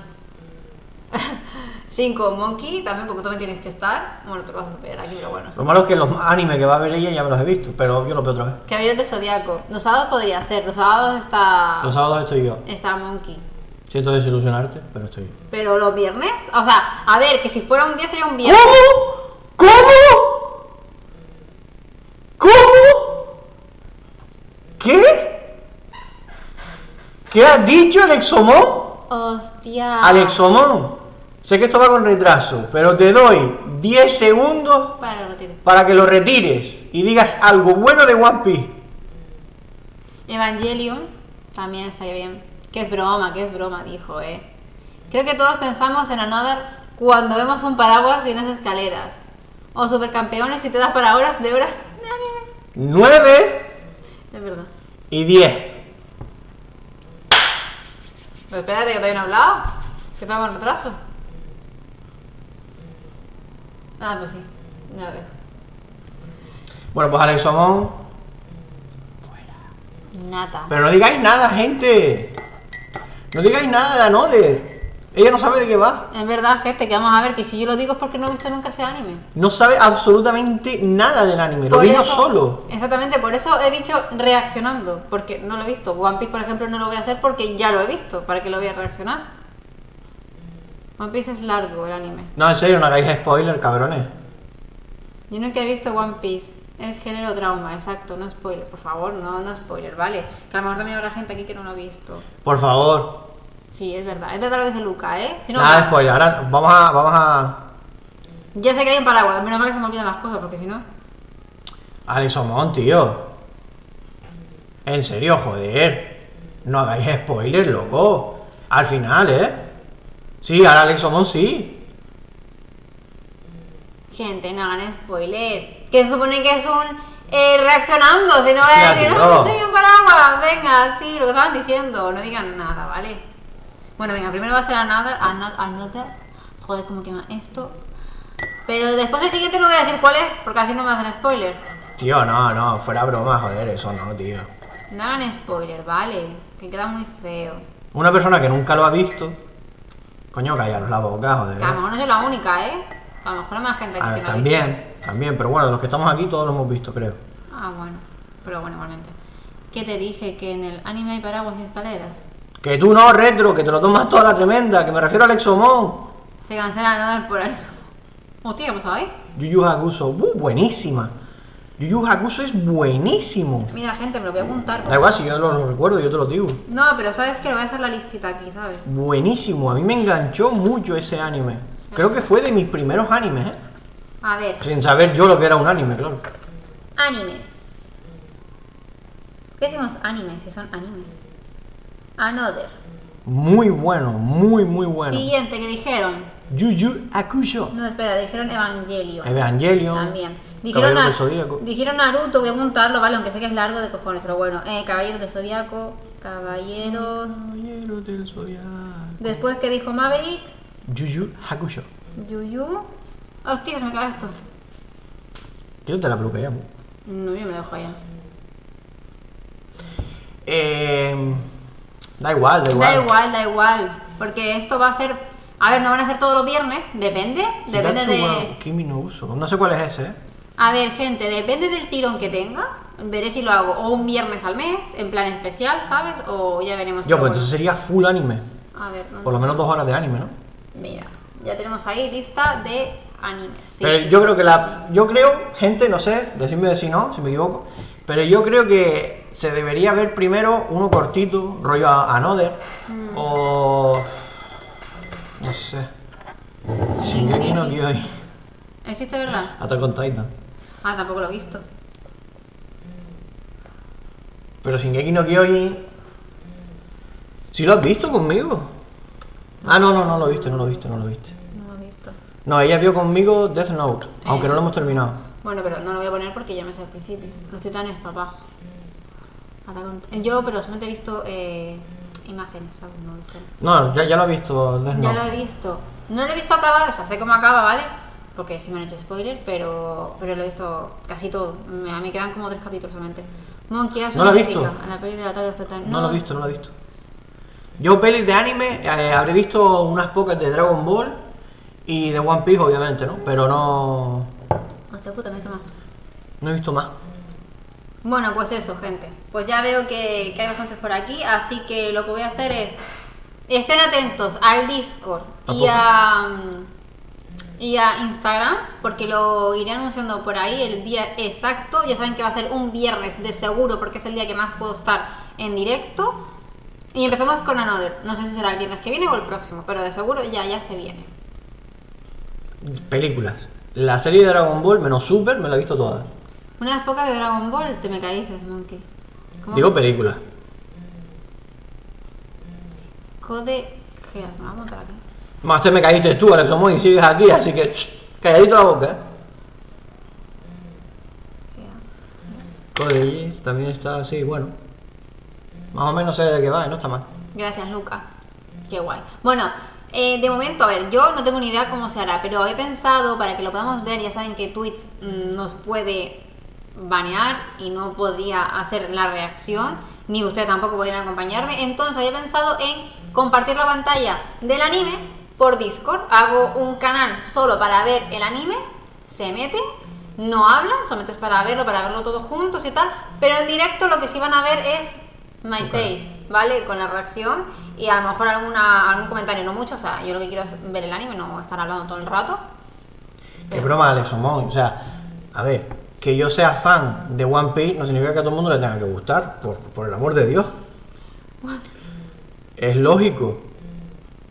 5, Monkey, también porque tú me tienes que estar. Bueno, tú lo vas a ver aquí, pero bueno. Lo malo es que los animes que va a ver ella ya me los he visto, pero yo los veo otra vez. Caballeros del Zodiaco. Los sábados podría ser, los sábados está... Los sábados estoy yo. Está Monkey. Siento desilusionarte, pero estoy... ¿Pero los viernes? O sea, a ver, que si fuera un día sería un viernes. ¿Cómo? ¿Cómo? ¿Qué? ¿Qué has dicho, Alexomón? Hostia. Alexomón, sé que esto va con retraso, pero te doy 10 segundos para que lo retires y digas algo bueno de One Piece. Evangelion también está bien. Que es broma, dijo, eh. Creo que todos pensamos en Another cuando vemos un paraguas y unas escaleras. O Supercampeones y te das para horas de horas. 9. Es verdad. Y 10. Pero espérate, que todavía no he hablado. Que estaba con retraso. Ah, pues sí. Ya veo. Bueno, pues Alexomón. Fuera. Nada. Pero no digáis nada, gente. No digáis nada de Another. Ella no sabe de qué va. Es verdad, gente, que vamos a ver, que si yo lo digo es porque no he visto nunca ese anime. No sabe absolutamente nada del anime, lo vi yo solo. Exactamente, por eso he dicho reaccionando, porque no lo he visto. One Piece, por ejemplo, no lo voy a hacer porque ya lo he visto, ¿para qué lo voy a reaccionar? One Piece es largo, el anime. No, en serio, no hagáis spoiler, cabrones. Yo nunca he visto One Piece. Es género trauma, exacto, no spoiler, por favor, no spoiler, vale. Que a lo mejor también habrá gente aquí que no lo ha visto. Por favor. Sí, es verdad lo que dice Luca, ¿eh? Si no, nada de spoiler, ahora vamos a... Ya sé que hay un paraguas, menos mal que se me olvidan las cosas, porque si no... Alexomón, tío. En serio, joder. No hagáis spoiler, loco. Al final, ¿eh? Sí, ahora Alexomón sí. Gente, no hagan spoiler. Que se supone que es un reaccionando, si no voy a decir, no, soy un paraguas, venga, sí, lo que estaban diciendo, no digan nada, ¿vale? Bueno, venga, primero va a ser Another, joder, cómo quema esto, pero después del siguiente no voy a decir cuál es, porque así no me hacen spoiler. Tío, no, no, fuera broma, joder, eso no, tío. No hagan spoiler, ¿vale? Que queda muy feo. Una persona que nunca lo ha visto. Coño, callaros la boca, joder. Que a lo mejor no soy la única, ¿eh? A lo mejor hay más gente aquí que no ha visto. También, pero bueno, de los que estamos aquí todos lo hemos visto, creo. Ah, bueno, pero bueno, igualmente. ¿Qué te dije? ¿Que en el anime hay paraguas y escaleras? Que tú no, Retro, que te lo tomas toda la tremenda, que me refiero al Exomon. Se cancela Another por eso. Hostia, ¿qué pasó ahí? Yu Yu Hakusho, buenísima. Yu Yu Hakusho es buenísimo. Mira, gente, me lo voy a apuntar. Da igual, si yo lo recuerdo, yo te lo digo. No, pero sabes que lo voy a hacer la listita aquí, ¿sabes? Buenísimo, a mí me enganchó mucho ese anime. Creo que fue de mis primeros animes, ¿eh? A ver. Sin saber yo lo que era un anime, claro. Animes. ¿Qué decimos animes? Si son animes. Another. Muy bueno, muy bueno. Siguiente, que dijeron Yu Yu Hakusho. No, espera, dijeron Evangelion. Evangelion. También. Dijeron, dijeron Naruto, voy a montarlo, vale, aunque sé que es largo de cojones, pero bueno. Caballeros del Zodiaco. Caballeros del Zodiaco. Después, ¿qué dijo Maverick? Yu Yu Hakusho. Yu Yu. Hostia, se me acaba esto. Yo te la bloqueé. No, yo me la dejo allá. Da igual, da igual. Da igual. Porque esto va a ser. A ver, no van a ser todos los viernes. Depende. Depende de. Kimi no uso. No sé cuál es ese, ¿eh? A ver, gente, depende del tirón que tenga. Veré si lo hago o un viernes al mes, en plan especial, ¿sabes? O ya veremos. Yo, pues entonces sería full anime. A ver, ¿dónde? Por lo menos 2 horas de anime, ¿no? Mira, ya tenemos ahí lista de animes. Sí, pero sí, yo creo que la. Yo creo, gente, no sé, decidme si no, si me equivoco. Pero yo creo que se debería ver primero uno cortito, rollo Another, o... no sé... Shingeki no Kyojin. ¿Existe, verdad? Attack on Titan. Ah, tampoco lo he visto. Pero Shingeki no Kyojin... ¿Sí lo has visto conmigo? Ah, no lo viste, no lo viste. No, ella vio conmigo Death Note, aunque no lo hemos terminado. Bueno, pero no lo voy a poner porque ya me sé al principio. Los titanes, papá. Yo, pero solamente he visto imágenes, ¿sabes? No, ya lo he visto. Ya lo he visto. No lo he visto acabar, o sea, sé cómo acaba, ¿vale? Porque sí me han hecho spoiler, pero lo he visto casi todo. A mí quedan como 3 capítulos solamente. Monkey, ¿no lo has visto? A la peli de la tarde de los titanes. No lo he visto, no lo he visto. Yo pelis de anime habré visto unas pocas de Dragon Ball y de One Piece, obviamente, ¿no? Pero no... Puta, me he visto más. No he visto más. Bueno, pues eso, gente. Pues ya veo que hay bastantes por aquí, así que lo que voy a hacer es... Estén atentos al Discord y a Instagram, porque lo iré anunciando por ahí el día exacto. Ya saben que va a ser un viernes de seguro, porque es el día que más puedo estar en directo. Y empezamos con Another. No sé si será el viernes que viene o el próximo, pero de seguro ya se viene. Películas. La serie de Dragon Ball, menos Super, me la he visto toda. Unas pocas de Dragon Ball, te me caíces, Monkey. Digo películas. Code Geass, me voy a montar aquí. Más te me caíste tú, Alex Omón, y sigues aquí, así que calladito la boca, ¿eh? Code Geass también está así, bueno. Más o menos sé de qué va, no está mal. Gracias, Luca. Qué guay. Bueno. De momento, a ver, yo no tengo ni idea cómo se hará, pero he pensado, para que lo podamos ver, ya saben que Twitch nos puede banear y no podía hacer la reacción, ni ustedes tampoco podían acompañarme, entonces había pensado en compartir la pantalla del anime por Discord, hago un canal solo para ver el anime, se mete, no hablan, solamente es para verlo todos juntos y tal, pero en directo lo que sí van a ver es my face, ¿vale? Con la reacción. Y a lo mejor algún comentario, no mucho, o sea, yo lo que quiero es ver el anime, no estar hablando todo el rato. Pero... Es broma, Alex Omón, o sea, a ver, que yo sea fan de One Piece no significa que a todo el mundo le tenga que gustar, por el amor de Dios. What? Es lógico.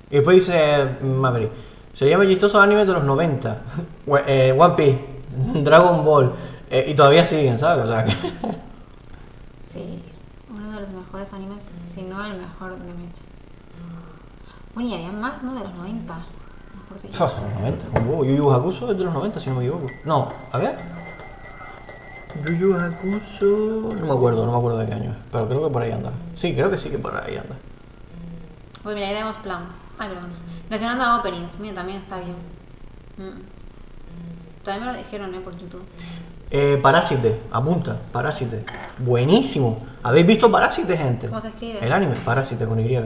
Y después dice Maverick, sería muy chistoso anime de los 90, One Piece, Dragon Ball, y todavía siguen, ¿sabes? O sea, que... Sí, uno de los mejores animes, si no el mejor de Mecha. Bueno, y había más, ¿no? De los 90. Mejor sí. Oh, de los 90, un huevo. Yu Yu Hakusho es de los 90, si no me equivoco. No, a ver. Yu Yu Hakusho... No me acuerdo de qué año. Pero creo que por ahí anda. Sí, creo que sí que por ahí anda. Uy, mira, ahí tenemos plan. Ay, perdón. Relacionando a openings. Mira, también está bien. También me lo dijeron, por YouTube. Parasyte, apunta, Parasyte. Buenísimo. ¿Habéis visto Parasyte, gente? ¿Cómo se escribe? El anime, Parasyte con Y.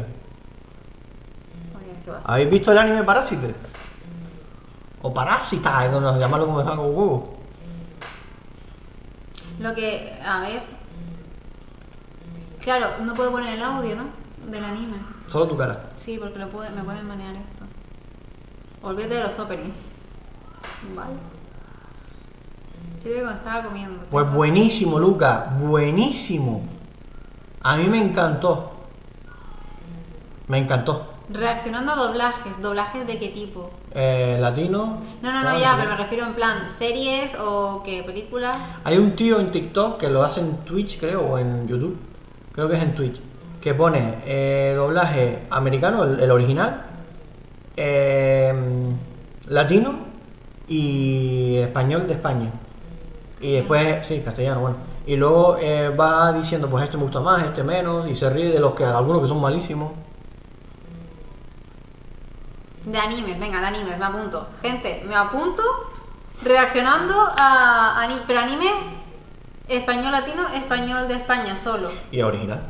¿Habéis visto el anime Parasyte? O Parásita, no nos llamarlo como están con huevo. Lo que, a ver. Claro, no puedo poner el audio, ¿no? Del anime. Solo tu cara. Sí, porque lo puede, me pueden manejar esto. Olvídate de los openings. Vale. Sí, que cuando estaba comiendo. Pues buenísimo, Luca. Buenísimo. A mí me encantó. Me encantó. Reaccionando a doblajes. ¿Doblajes de qué tipo? Latino. No, ya, pero me refiero en plan series o qué, películas. Hay un tío en TikTok que lo hace en Twitch, creo, o en YouTube. Creo que es en Twitch. Que pone doblaje americano, el original, latino y español de España. Y después, sí, castellano, bueno. Y luego va diciendo, pues este me gusta más, este menos, y se ríe de los que, algunos que son malísimos. De animes, venga, de animes, me apunto. Gente, me apunto reaccionando a animes español latino, español de España solo. Y a original.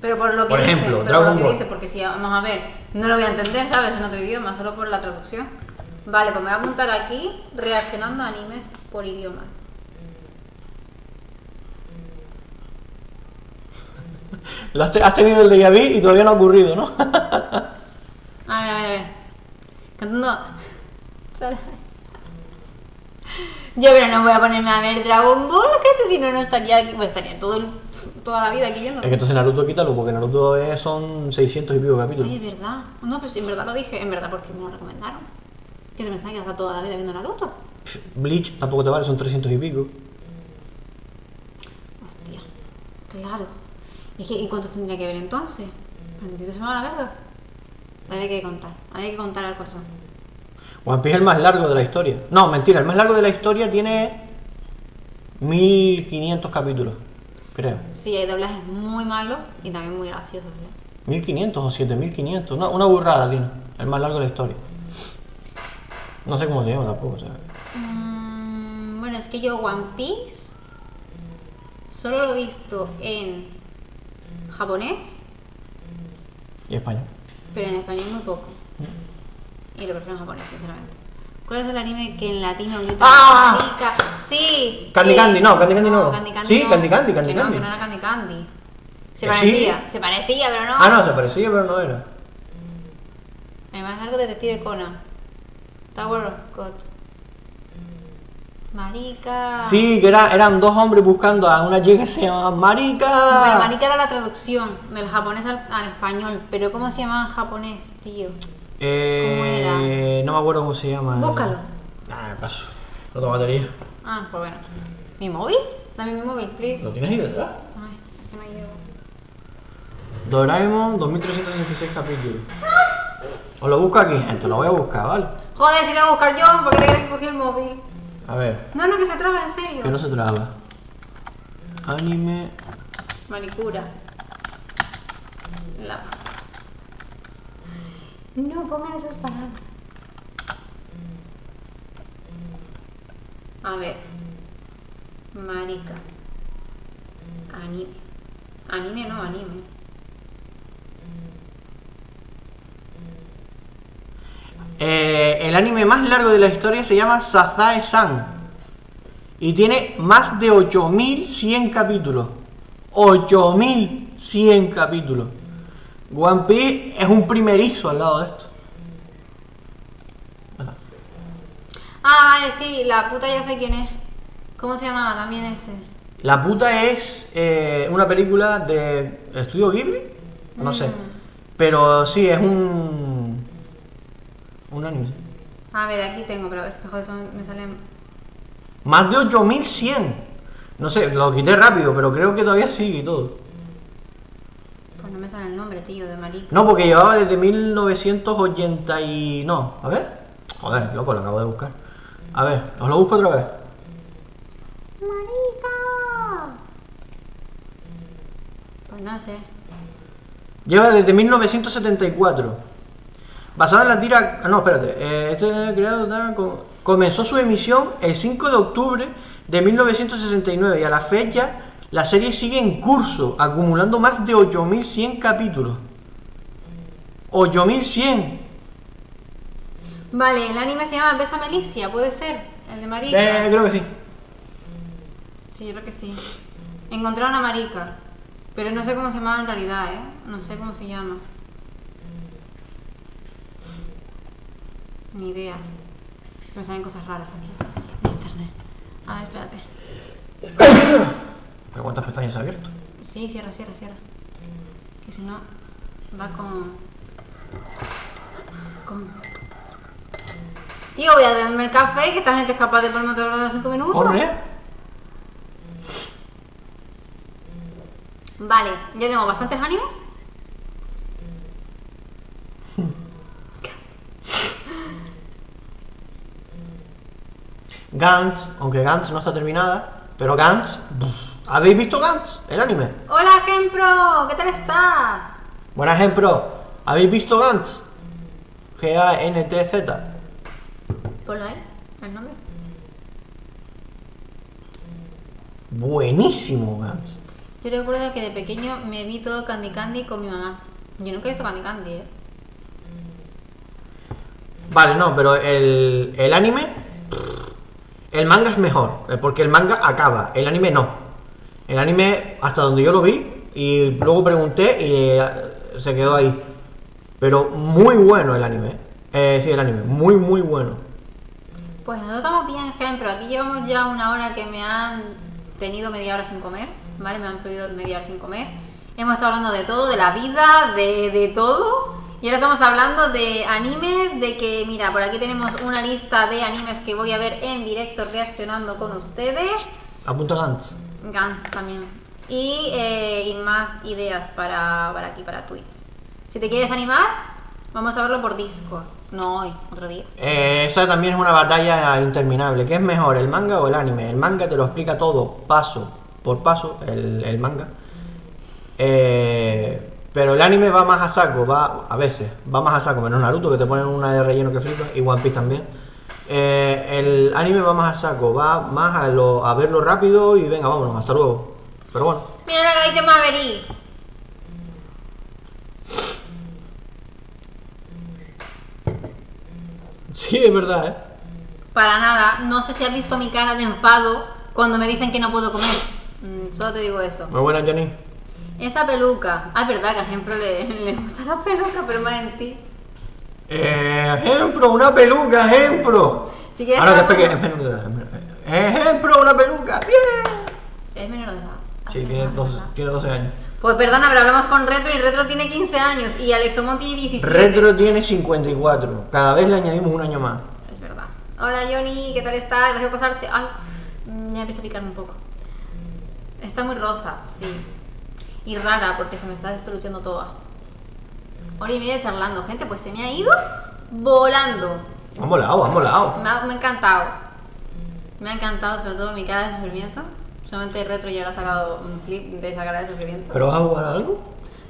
Pero por lo que por ejemplo, dice, Dragon Ball. Porque si vamos a ver, no lo voy a entender, ¿sabes? En otro idioma, solo por la traducción. Vale, pues me voy a apuntar aquí reaccionando a animes por idioma. Has tenido el déjà vu y todavía no ha ocurrido, ¿no? A ver. Cantando. Yo, pero no voy a ponerme a ver Dragon Ball, que si no, no estaría aquí. Pues estaría toda la vida aquí viendo. Es que entonces Naruto quítalo, porque Naruto son 600 y pico capítulos. Ay, es verdad. No, pero si en verdad lo dije, en verdad, porque me lo recomendaron. ¿Qué se pensaba que hasta toda la vida viendo Naruto? Bleach tampoco te vale, son 300 y pico. Hostia, claro. Es que, ¿y cuántos tendría que ver entonces? ¿22 semanas a verlo? Hay que contar al corazón. One Piece es el más largo de la historia. No, mentira, el más largo de la historia tiene 1500 capítulos, creo. Sí, hay doblajes muy malos y también muy graciosos, ¿sí? 1500 o 7500, una burrada tiene, el más largo de la historia. No sé cómo se llama tampoco, o sea. Bueno, es que yo One Piece solo lo he visto en japonés y español. Pero en español muy poco. Y lo prefiero en japonés, sinceramente. ¿Cuál es el anime que en latino grita? ¡Ah! Rica. Sí. Candy Candy no. Que no era Candy Candy. Se parecía, pero no. Ah, no, se parecía, pero no era. El más largo, Detective Conan. Tower of Gods. Marica. Sí, que eran dos hombres buscando a una chica que se llamaba Marica. Bueno, Marica era la traducción del japonés al español, pero ¿cómo se llamaba en japonés, tío? ¿Cómo era? No me acuerdo cómo se llama. Búscalo. Ah, paso. No tengo batería. Ah, pues bueno. ¿Mi móvil? Dame mi móvil, please. ¿Lo tienes ahí detrás? Ay, que no llevo. Doraemon, 2366 capítulos. Os lo busco aquí, gente, lo voy a buscar, ¿vale? Joder, si lo voy a buscar yo, ¿por qué te crees que cogí el móvil? A ver. No, que se traba, en serio. Que no se traba. Anime. Manicura. La puta. No pongan esas palabras. A ver. Marica. Anime. Anime no, anime. El anime más largo de la historia se llama Sazae-san y tiene más de 8100 capítulos. 8100 capítulos. One Piece es un primerizo al lado de esto. Ah, vale, sí, la puta ya sé quién es. ¿Cómo se llamaba también ese? La puta es una película de Estudio Ghibli, no sé. Pero sí, es un anime. A ver, aquí tengo, pero es que joder, me salen... Más de 8100. No sé, lo quité rápido, pero creo que todavía sigue y todo. Pues no me sale el nombre, tío, de Marica. No, porque llevaba desde 1980 y... No, a ver. Joder, loco, lo acabo de buscar. A ver, os lo busco otra vez. Marica. Pues no sé. Lleva desde 1974. Basada en la tira... No, espérate. Comenzó su emisión el 5 de octubre de 1969 y a la fecha la serie sigue en curso, acumulando más de 8100 capítulos. 8100. Vale, el anime se llama Bésame Alicia, puede ser, el de marica. Creo que sí. Sí, yo creo que sí. Encontraron a marica, pero no sé cómo se llamaba en realidad, no sé cómo se llama. Ni idea. Es que me salen cosas raras aquí en internet. A ver, espérate. ¿Pero cuántas pestañas ha abierto? Sí, cierra, cierra, cierra. Que si no, va con... Tío, voy a beberme el café, que esta gente es capaz de ponerme otro lado en 5 minutos. ¿Corre? Vale, ya tengo bastantes animes. Gantz, aunque Gantz no está terminada, pero Gantz... ¿Habéis visto Gantz, el anime? ¡Hola, Genpro! ¿Qué tal está? Buenas, Genpro. ¿Habéis visto Gantz? G-A-N-T-Z. Ponlo ahí, el nombre. Buenísimo, Gantz. Yo recuerdo que de pequeño me vi todo Candy Candy con mi mamá. Yo nunca he visto Candy Candy, Vale, no, pero el anime... El manga es mejor, porque el manga acaba, el anime no. El anime, hasta donde yo lo vi, y luego pregunté y se quedó ahí. Pero muy bueno el anime. Sí, el anime, muy, muy bueno. Pues nosotros estamos bien, ejemplo. Aquí llevamos ya una hora que me han tenido media hora sin comer, ¿vale? Me han prohibido media hora sin comer. Hemos estado hablando de todo, de la vida, de todo. Y ahora estamos hablando de animes, de que, mira, por aquí tenemos una lista de animes que voy a ver en directo reaccionando con ustedes. Apunta Gantz. Gantz también. Y más ideas para aquí, para Twitch. Si te quieres animar, vamos a verlo por Discord. No hoy, otro día. Esa también es una batalla interminable. ¿Qué es mejor, el manga o el anime? El manga te lo explica todo, paso por paso, el manga. Pero el anime va más a saco, a veces va más a saco, menos Naruto, que te ponen una de relleno que flipa, y One Piece también. El anime va más a saco, va más a verlo rápido y venga, vámonos, hasta luego. Pero bueno. Mira la que dice Maverick. Sí, es verdad, Para nada, no sé si has visto mi cara de enfado cuando me dicen que no puedo comer. Solo te digo eso. Muy buena, Johnny. Esa peluca. Ah, es verdad que a Ejemplo le gusta la peluca, pero más en ti. Ejemplo, una peluca, Ejemplo. Si quieres. Ahora después que es menor de edad. Ejemplo, una peluca. Bien. Es menor de edad. Sí, tiene 12 años. Pues perdona, pero hablamos con Retro y Retro tiene 15 años y Alexomón tiene 17. Retro tiene 54. Cada vez le añadimos un año más. Es verdad. Hola, Johnny, ¿qué tal estás? Gracias por pasarte. Ay, ya empieza a picarme un poco. Está muy rosa, sí. Y rara, porque se me está despeluchando toda. Hora y media charlando, gente, pues se me ha ido volando. Han volado, han volado. Me ha encantado. Me ha encantado, sobre todo mi cara de sufrimiento. Solamente Retro ya ha sacado un clip de esa cara de sufrimiento. ¿Pero vas a jugar algo?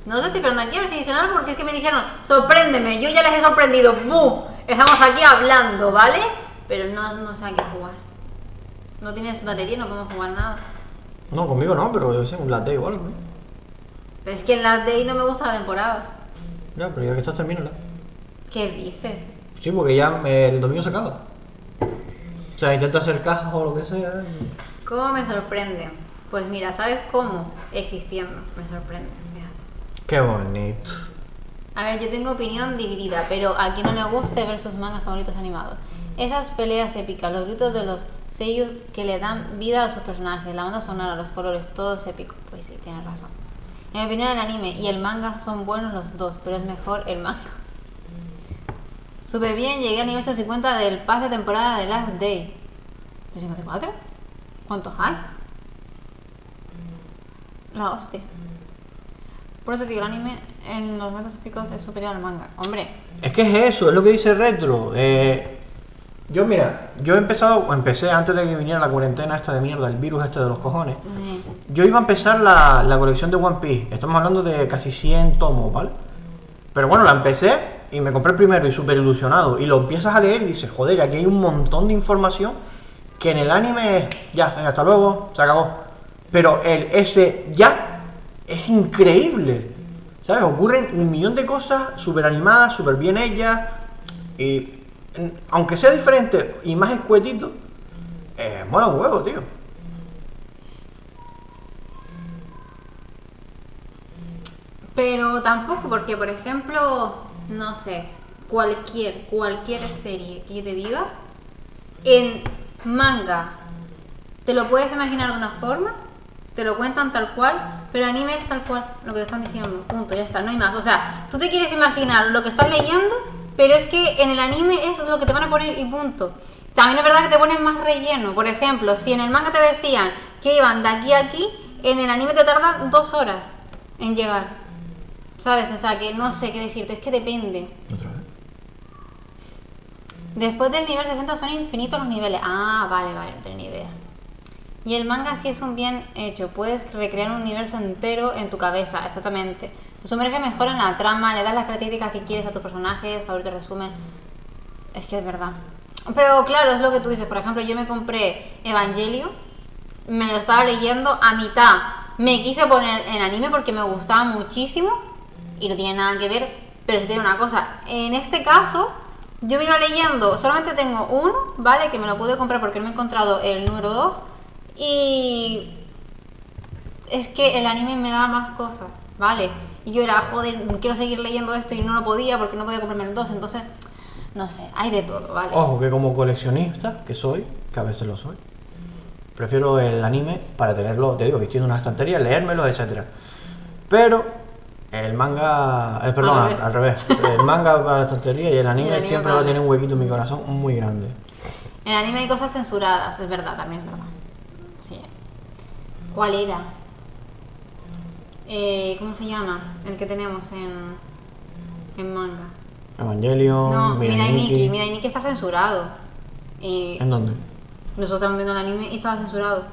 No sé, estoy esperando aquí a ver si dicen algo, porque es que me dijeron, sorpréndeme, yo ya les he sorprendido. ¡Bum! Estamos aquí hablando, ¿vale? Pero no sé a qué jugar. No tienes batería, no podemos jugar nada. No, conmigo no, pero yo sé, un latte o algo, Pero es que en Last Day no me gusta la temporada. Ya, pero ya que estás terminando. ¿Qué dices? Sí, porque ya el domingo se acaba. O sea, intenta hacer cajas o lo que sea. ¿Cómo me sorprende? Pues mira, ¿sabes cómo? Existiendo, me sorprende. Fíjate. Qué bonito. A ver, yo tengo opinión dividida, pero a quien no le guste ver sus mangas favoritos animados. Esas peleas épicas, los gritos de los sellos que le dan vida a sus personajes, la banda sonora, los colores, todo es épico. Pues sí, tienes razón. En mi opinión, el anime y el manga son buenos los dos, pero es mejor el manga. Súper bien, llegué al nivel 150 del pase de temporada de Last Day. ¿154? ¿Cuántos hay? La hostia. Por eso digo, el anime en los momentos épicos es superior al manga. Hombre. Es que es eso, es lo que dice Retro. Yo mira, yo empecé antes de que viniera la cuarentena esta de mierda, el virus este de los cojones. Yo iba a empezar la colección de One Piece, estamos hablando de casi 100 tomos, ¿vale? Pero bueno, la empecé y me compré el primero y súper ilusionado. Y lo empiezas a leer y dices, joder, aquí hay un montón de información que en el anime ya, hasta luego, se acabó. Pero el ese ya es increíble, ¿sabes? Ocurren un millón de cosas súper animadas, súper bien hechas. Y aunque sea diferente y más escuetito, mola un huevo, tío. Pero tampoco, porque por ejemplo, no sé, cualquier serie que yo te diga, en manga te lo puedes imaginar de una forma, te lo cuentan tal cual, pero anime es tal cual lo que te están diciendo, punto, ya está, no hay más. O sea, tú te quieres imaginar lo que estás leyendo, pero es que en el anime es lo que te van a poner y punto. También es verdad que te ponen más relleno. Por ejemplo, si en el manga te decían que iban de aquí a aquí, en el anime te tardan 2 horas en llegar, ¿sabes? O sea, que no sé qué decirte, es que depende. ¿Otra vez? Después del nivel 60 son infinitos los niveles. Ah, vale, vale, no tengo ni idea. Y el manga sí es un bien hecho, puedes recrear un universo entero en tu cabeza, exactamente. Te sumerges mejor en la trama, le das las características que quieres a tus personajes, favoritos, resumen. Es que es verdad. Pero claro, es lo que tú dices. Por ejemplo, yo me compré Evangelion, me lo estaba leyendo a mitad. Me quise poner en anime porque me gustaba muchísimo y no tiene nada que ver, pero sí tiene una cosa. En este caso, yo me iba leyendo, solamente tengo uno, ¿vale? Que me lo pude comprar porque no me he encontrado el número 2. Y es que el anime me daba más cosas, ¿vale? Y yo era, joder, quiero seguir leyendo esto y no lo podía porque no podía comprarme el 2, entonces, no sé, hay de todo, ¿vale? Ojo, que como coleccionista que soy, que a veces lo soy, prefiero el anime para tenerlo, te digo, vistiendo una estantería, leérmelo, etc. Pero el manga, perdón, al revés. El manga para la estantería y el anime, siempre va a tener un huequito en mi corazón muy grande. En el anime hay cosas censuradas, es verdad, también es verdad. Sí. ¿Cuál era? ¿Cómo se llama? El que tenemos en manga. Evangelion. No, Mirai Nikki. Mirai Nikki está censurado. Y ¿en dónde? Nosotros estamos viendo el anime y estaba censurado.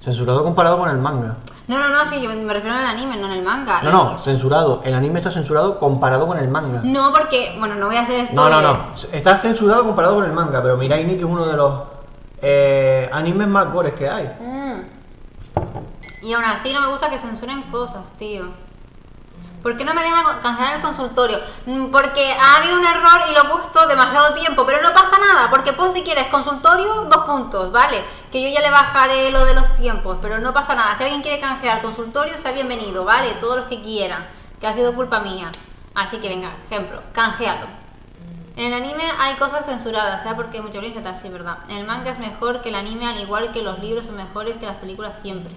Censurado comparado con el manga. No, no, no, sí, yo me refiero al anime, no en el manga. No, no, censurado. El anime está censurado comparado con el manga. No, porque, bueno, no voy a hacer spoiler. No, no, no. Está censurado comparado con el manga, pero Mirai Nikki es uno de los animes más gores que hay. Y aún así no me gusta que censuren cosas, tío. ¿Por qué no me dejan cancelar el consultorio? Porque ha habido un error y lo he puesto demasiado tiempo, pero no pasa nada, porque pon si quieres consultorio 2 puntos, ¿vale? Que yo ya le bajaré lo de los tiempos, pero no pasa nada. Si alguien quiere canjear consultorio, sea bienvenido, ¿vale? Todos los que quieran, que ha sido culpa mía. Así que venga, ejemplo, canjealo. En el anime hay cosas censuradas, ¿sabes? Porque mucha violencia está así, ¿verdad? El manga es mejor que el anime, al igual que los libros son mejores que las películas siempre.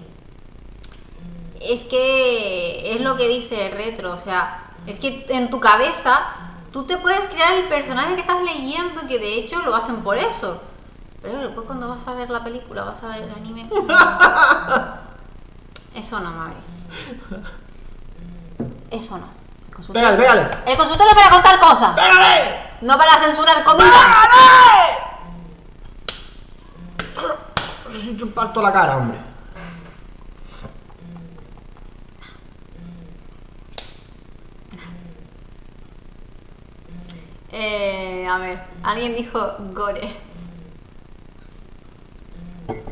Es que es lo que dice el retro, o sea, es que en tu cabeza tú te puedes crear el personaje que estás leyendo, que de hecho lo hacen por eso. Pero después cuando vas a ver la película, vas a ver el anime. Eso no, madre. Eso no. El consultorio, pégale, pégale. El consultorio para contar cosas. ¡Pégale! No para censurar comida. ¡Pégale! Yo parto la cara, hombre. A ver, alguien dijo gore.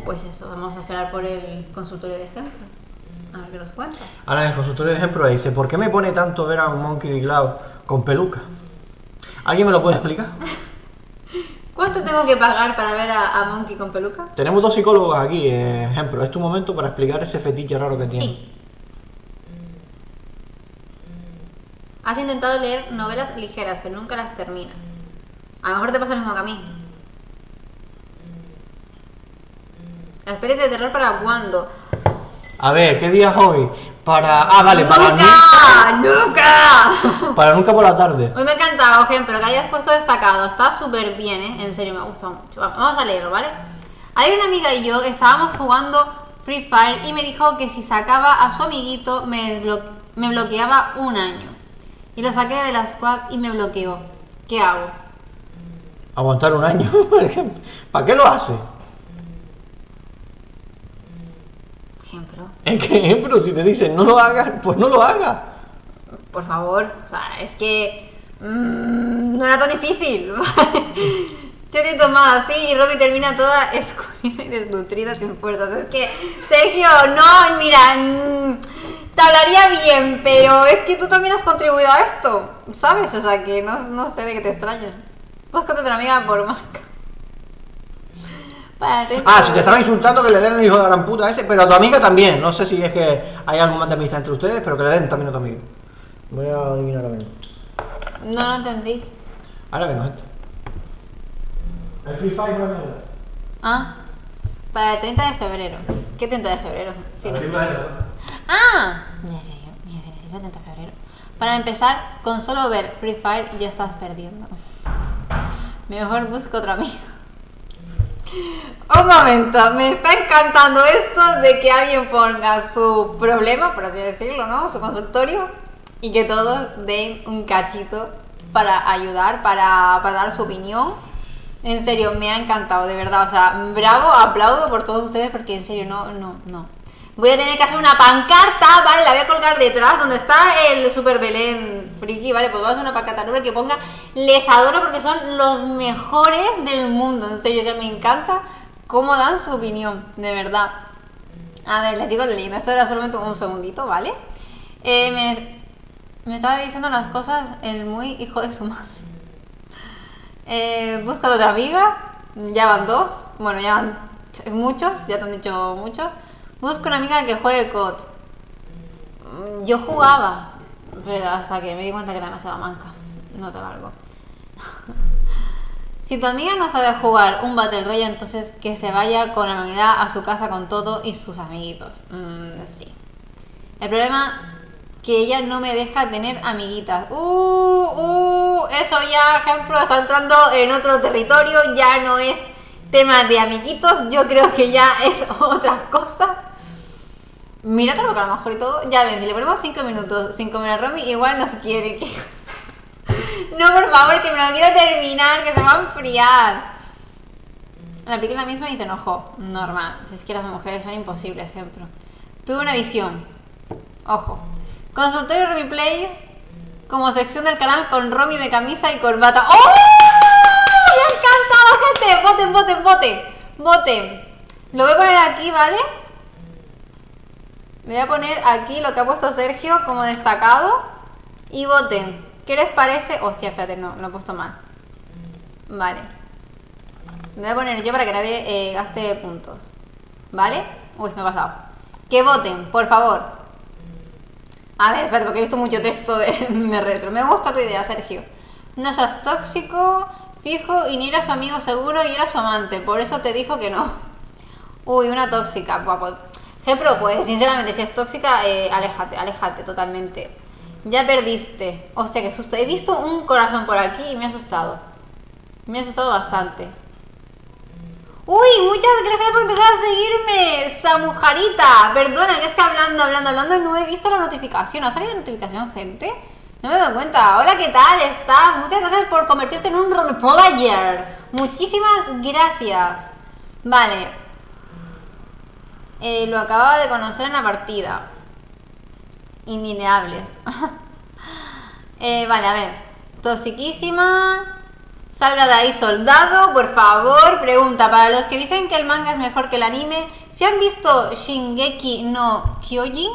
Pues eso, vamos a esperar por el consultorio de ejemplo. A ver qué nos cuenta. Ahora en el consultorio de ejemplo dice, ¿por qué me pone tanto ver a un Monkey de Cloud con peluca? ¿Alguien me lo puede explicar? ¿Cuánto tengo que pagar para ver a Monkey con peluca? Tenemos 2 psicólogos aquí, ejemplo. Es tu momento para explicar ese fetiche raro que tiene. Sí. Has intentado leer novelas ligeras, pero nunca las terminas. A lo mejor te pasa lo mismo que a mí. Las pelis de terror para cuándo. A ver, ¿qué día es hoy? Para... Ah, vale, para mí. ¡Nunca! Para nunca por la tarde. Hoy me ha encantado, ejemplo, que hayas puesto destacado. Está súper bien, ¿eh? En serio, me ha gustado mucho. Vamos a leerlo, ¿vale? Hay una amiga y yo estábamos jugando Free Fire y me dijo que si sacaba a su amiguito me bloqueaba 1 año. Y lo saqué de la squad y me bloqueó. ¿Qué hago? Aguantar 1 año, por ejemplo. ¿Para qué lo hace? Ejemplo. Es que, ejemplo, si te dicen no lo hagas, pues no lo hagas. Por favor, o sea, es que no era tan difícil. Yo estoy tomada así y Romy termina toda escurrida y desnutrida sin fuerzas. Es que, Sergio, no, mira, te hablaría bien, pero es que tú también has contribuido a esto, ¿sabes? O sea, que no sé de qué te extrañas. Búscate otra amiga por marca. Ah, si te estaba insultando, que le den el hijo de la gran puta ese, pero a tu amiga también. No sé si es que hay algún más de amistad entre ustedes, pero que le den también a tu amigo. Voy a adivinar a ver. No lo entendí. Ahora vemos esto. El Free Fire no es nada. Ah, para el 30 de febrero. ¿Qué 30 de febrero? Sí, no existe. Ah, mira, si necesito el 30 de febrero. Para empezar, con solo ver Free Fire ya estás perdiendo. Mejor busco otra amiga. Un momento, me está encantando esto de que alguien ponga su problema, por así decirlo, ¿no? Su consultorio, y que todos den un cachito para ayudar, para dar su opinión. En serio, me ha encantado, de verdad. O sea, bravo, aplaudo por todos ustedes, porque en serio, no. Voy a tener que hacer una pancarta, ¿vale? La voy a colgar detrás, donde está el Super Belén Friki, ¿vale? Pues vamos a hacer una pancarta que ponga "les adoro" porque son los mejores del mundo. En serio, ya me encanta cómo dan su opinión, de verdad. A ver, les digo leyendo. Esto era solamente un segundito, ¿vale? Me estaba diciendo las cosas el muy hijo de su madre. Busca otra amiga. Ya van dos. Bueno, ya van muchos, ya te han dicho muchos. Busco una amiga que juegue COD. Yo jugaba, pero hasta que me di cuenta que era demasiado manca. No te valgo. Si tu amiga no sabe jugar un Battle Royale, entonces que se vaya con amabilidad a su casa con todo y sus amiguitos. Sí. El problema es que ella no me deja tener amiguitas. Eso ya, ejemplo, está entrando en otro territorio. Ya no es tema de amiguitos. Yo creo que ya es otra cosa. Míratelo, que a lo mejor y todo. Ya ven, si le ponemos 5 minutos sin comer a Romy, igual nos quiere. Que... No, por favor, que me lo quiero terminar, que se va a enfriar. La apliqué la misma y se enojó. Normal, si es que las mujeres son imposibles, ejemplo. Tuve una visión. Ojo. Consultorio Romy Plays como sección del canal con Romy de camisa y corbata. ¡Oh! ¡Me ha encantado, gente! ¡Voten! Lo voy a poner aquí, ¿vale? Me voy a poner aquí lo que ha puesto Sergio como destacado y voten. ¿Qué les parece? Hostia, espérate, no, lo he puesto mal. Vale. Lo voy a poner yo para que nadie gaste puntos. ¿Vale? Uy, me he pasado. Que voten, por favor. A ver, espérate, porque he visto mucho texto de retro. Me gusta tu idea, Sergio. No seas tóxico, fijo, y ni era su amigo seguro y era su amante. Por eso te dijo que no. Uy, una tóxica, guapo. Ejemplo, pues sinceramente, si es tóxica, aléjate totalmente. Ya perdiste. Hostia, qué susto. He visto un corazón por aquí y me ha asustado. Me ha asustado bastante. Uy, muchas gracias por empezar a seguirme, Samujarita. Perdona, que es que hablando no he visto la notificación. ¿Ha salido notificación, gente? No me he dado cuenta. Hola, ¿qué tal estás? Muchas gracias por convertirte en un roleplayer. Muchísimas gracias. Vale. Lo acababa de conocer en la partida. Y ni le hables. Vale, a ver. Toxiquísima. Salga de ahí, soldado, por favor. Pregunta, para los que dicen que el manga es mejor que el anime, ¿se han visto Shingeki no Kyojin?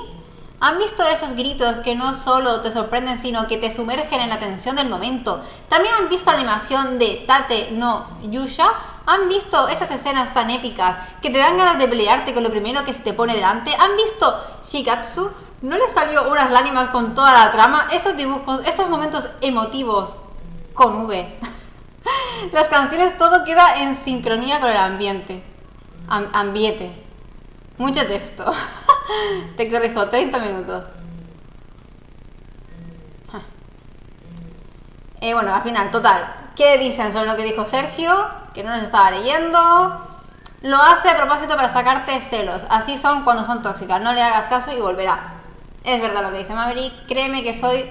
¿Han visto esos gritos que no solo te sorprenden, sino que te sumergen en la tensión del momento? ¿También han visto la animación de Tate no Yusha? ¿Han visto esas escenas tan épicas que te dan ganas de pelearte con lo primero que se te pone delante? ¿Han visto Shikatsu? ¿No les salió unas lágrimas con toda la trama? Esos dibujos, esos momentos emotivos con V. Las canciones, todo queda en sincronía con el ambiente. Ambiente. Mucho texto. Te corrijo, 30 minutos. Bueno, al final, total. ¿Qué dicen sobre lo que dijo Sergio? Que no nos estaba leyendo. Lo hace a propósito para sacarte celos. Así son cuando son tóxicas. No le hagas caso y volverá. Es verdad lo que dice Maverick. Créeme que soy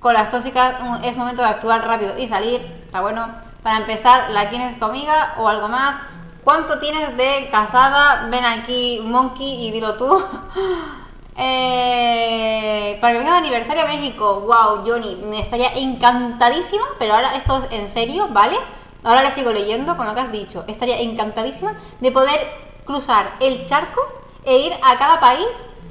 con las tóxicas. Es momento de actuar rápido y salir. Está bueno. Para empezar, ¿la tienes conmiga o algo más? ¿Cuánto tienes de casada? Ven aquí, Monkey, y dilo tú. Para que venga de aniversario a México. Wow, Johnny, me estaría encantadísima. Pero ahora esto es en serio, ¿vale? ahora la sigo leyendo con lo que has dicho. Estaría encantadísima de poder cruzar el charco e ir a cada país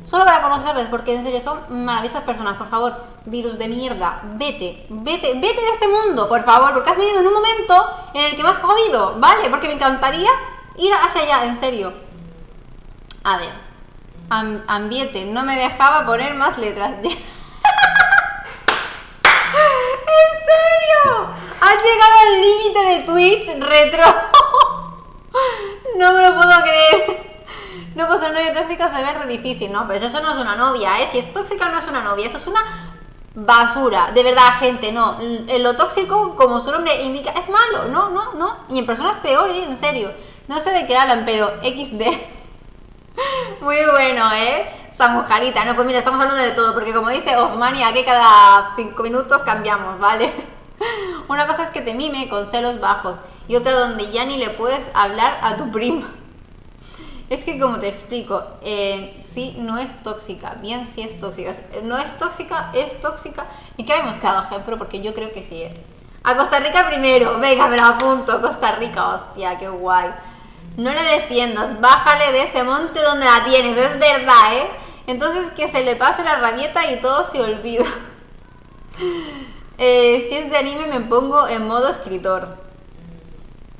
solo para conocerles, porque en serio son maravillosas personas. Por favor, virus de mierda, vete, vete, vete de este mundo, por favor, porque has venido en un momento en el que me has jodido, ¿vale? Porque me encantaría ir hacia allá, en serio. A ver, ambiente, no me dejaba poner más letras. ¡En serio! Has llegado al límite de Twitch retro. No me lo puedo creer. No, pues el novio tóxico se ve re difícil, ¿no? Pues eso no es una novia, ¿eh? Si es tóxica no es una novia, eso es una basura. De verdad, gente, no. Lo tóxico, como su nombre indica, es malo. No, no, no. Y en persona es peor, ¿eh? En serio. No sé de qué hablan, pero XD. Muy bueno, ¿eh? Esa mujerita. No, pues mira, estamos hablando de todo, porque como dice Osmani, aquí cada 5 minutos cambiamos, ¿vale? Una cosa es que te mime con celos bajos y otra donde ya ni le puedes hablar a tu prima. Es que como te explico, sí no es tóxica, bien sí es tóxica, no es tóxica, es tóxica. Y que habíamos quedado ejemplo porque yo creo que sí es. A Costa Rica primero, venga, me lo apunto, Costa Rica, hostia, qué guay. No le defiendas, bájale de ese monte donde la tienes, es verdad, ¿eh? Entonces que se le pase la rabieta y todo se olvida. Si es de anime me pongo en modo escritor.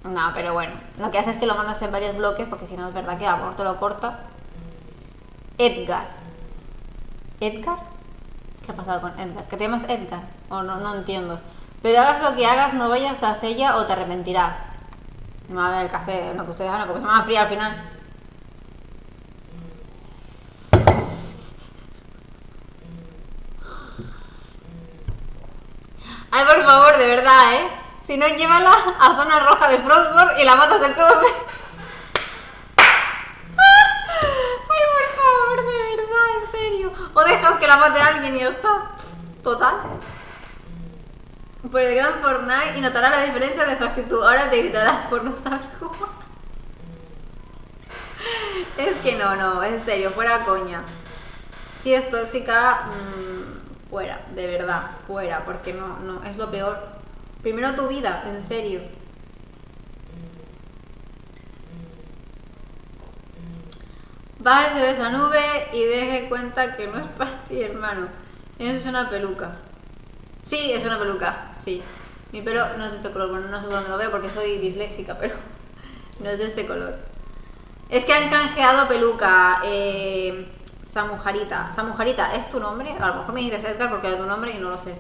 No, pero bueno, lo que hace es que lo mandas en varios bloques, porque si no es verdad que a lo mejor te lo corta. Edgar. ¿Edgar? ¿Qué ha pasado con Edgar? ¿Qué te llamas Edgar? O no, no entiendo. Pero hagas lo que hagas, no vayas tras ella o te arrepentirás. No va a ver el café, lo que ustedes hagan, porque se me va a fría al final. Ay, por favor, de verdad, ¿eh? Si no, llévala a zona roja de Frostborn y la matas en PvP. Ay, por favor, de verdad, en serio. O dejas que la mate a alguien y ya está. Total. Por el gran Fortnite y notará la diferencia de su actitud. Ahora te gritarás por no saber jugar. Es que no, no, en serio, fuera coña. Si es tóxica, fuera, de verdad, fuera, porque no, no, es lo peor. Primero tu vida, en serio. Bájese de esa nube y deje cuenta que no es para ti, hermano. Eso es una peluca. Sí, es una peluca, sí. Mi pelo no es de este color, bueno, no sé por dónde lo veo porque soy disléxica, pero no es de este color. Es que han canjeado peluca, Samujarita. Samujarita, ¿es tu nombre? A lo mejor me dices Edgar porque es tu nombre y no lo sé.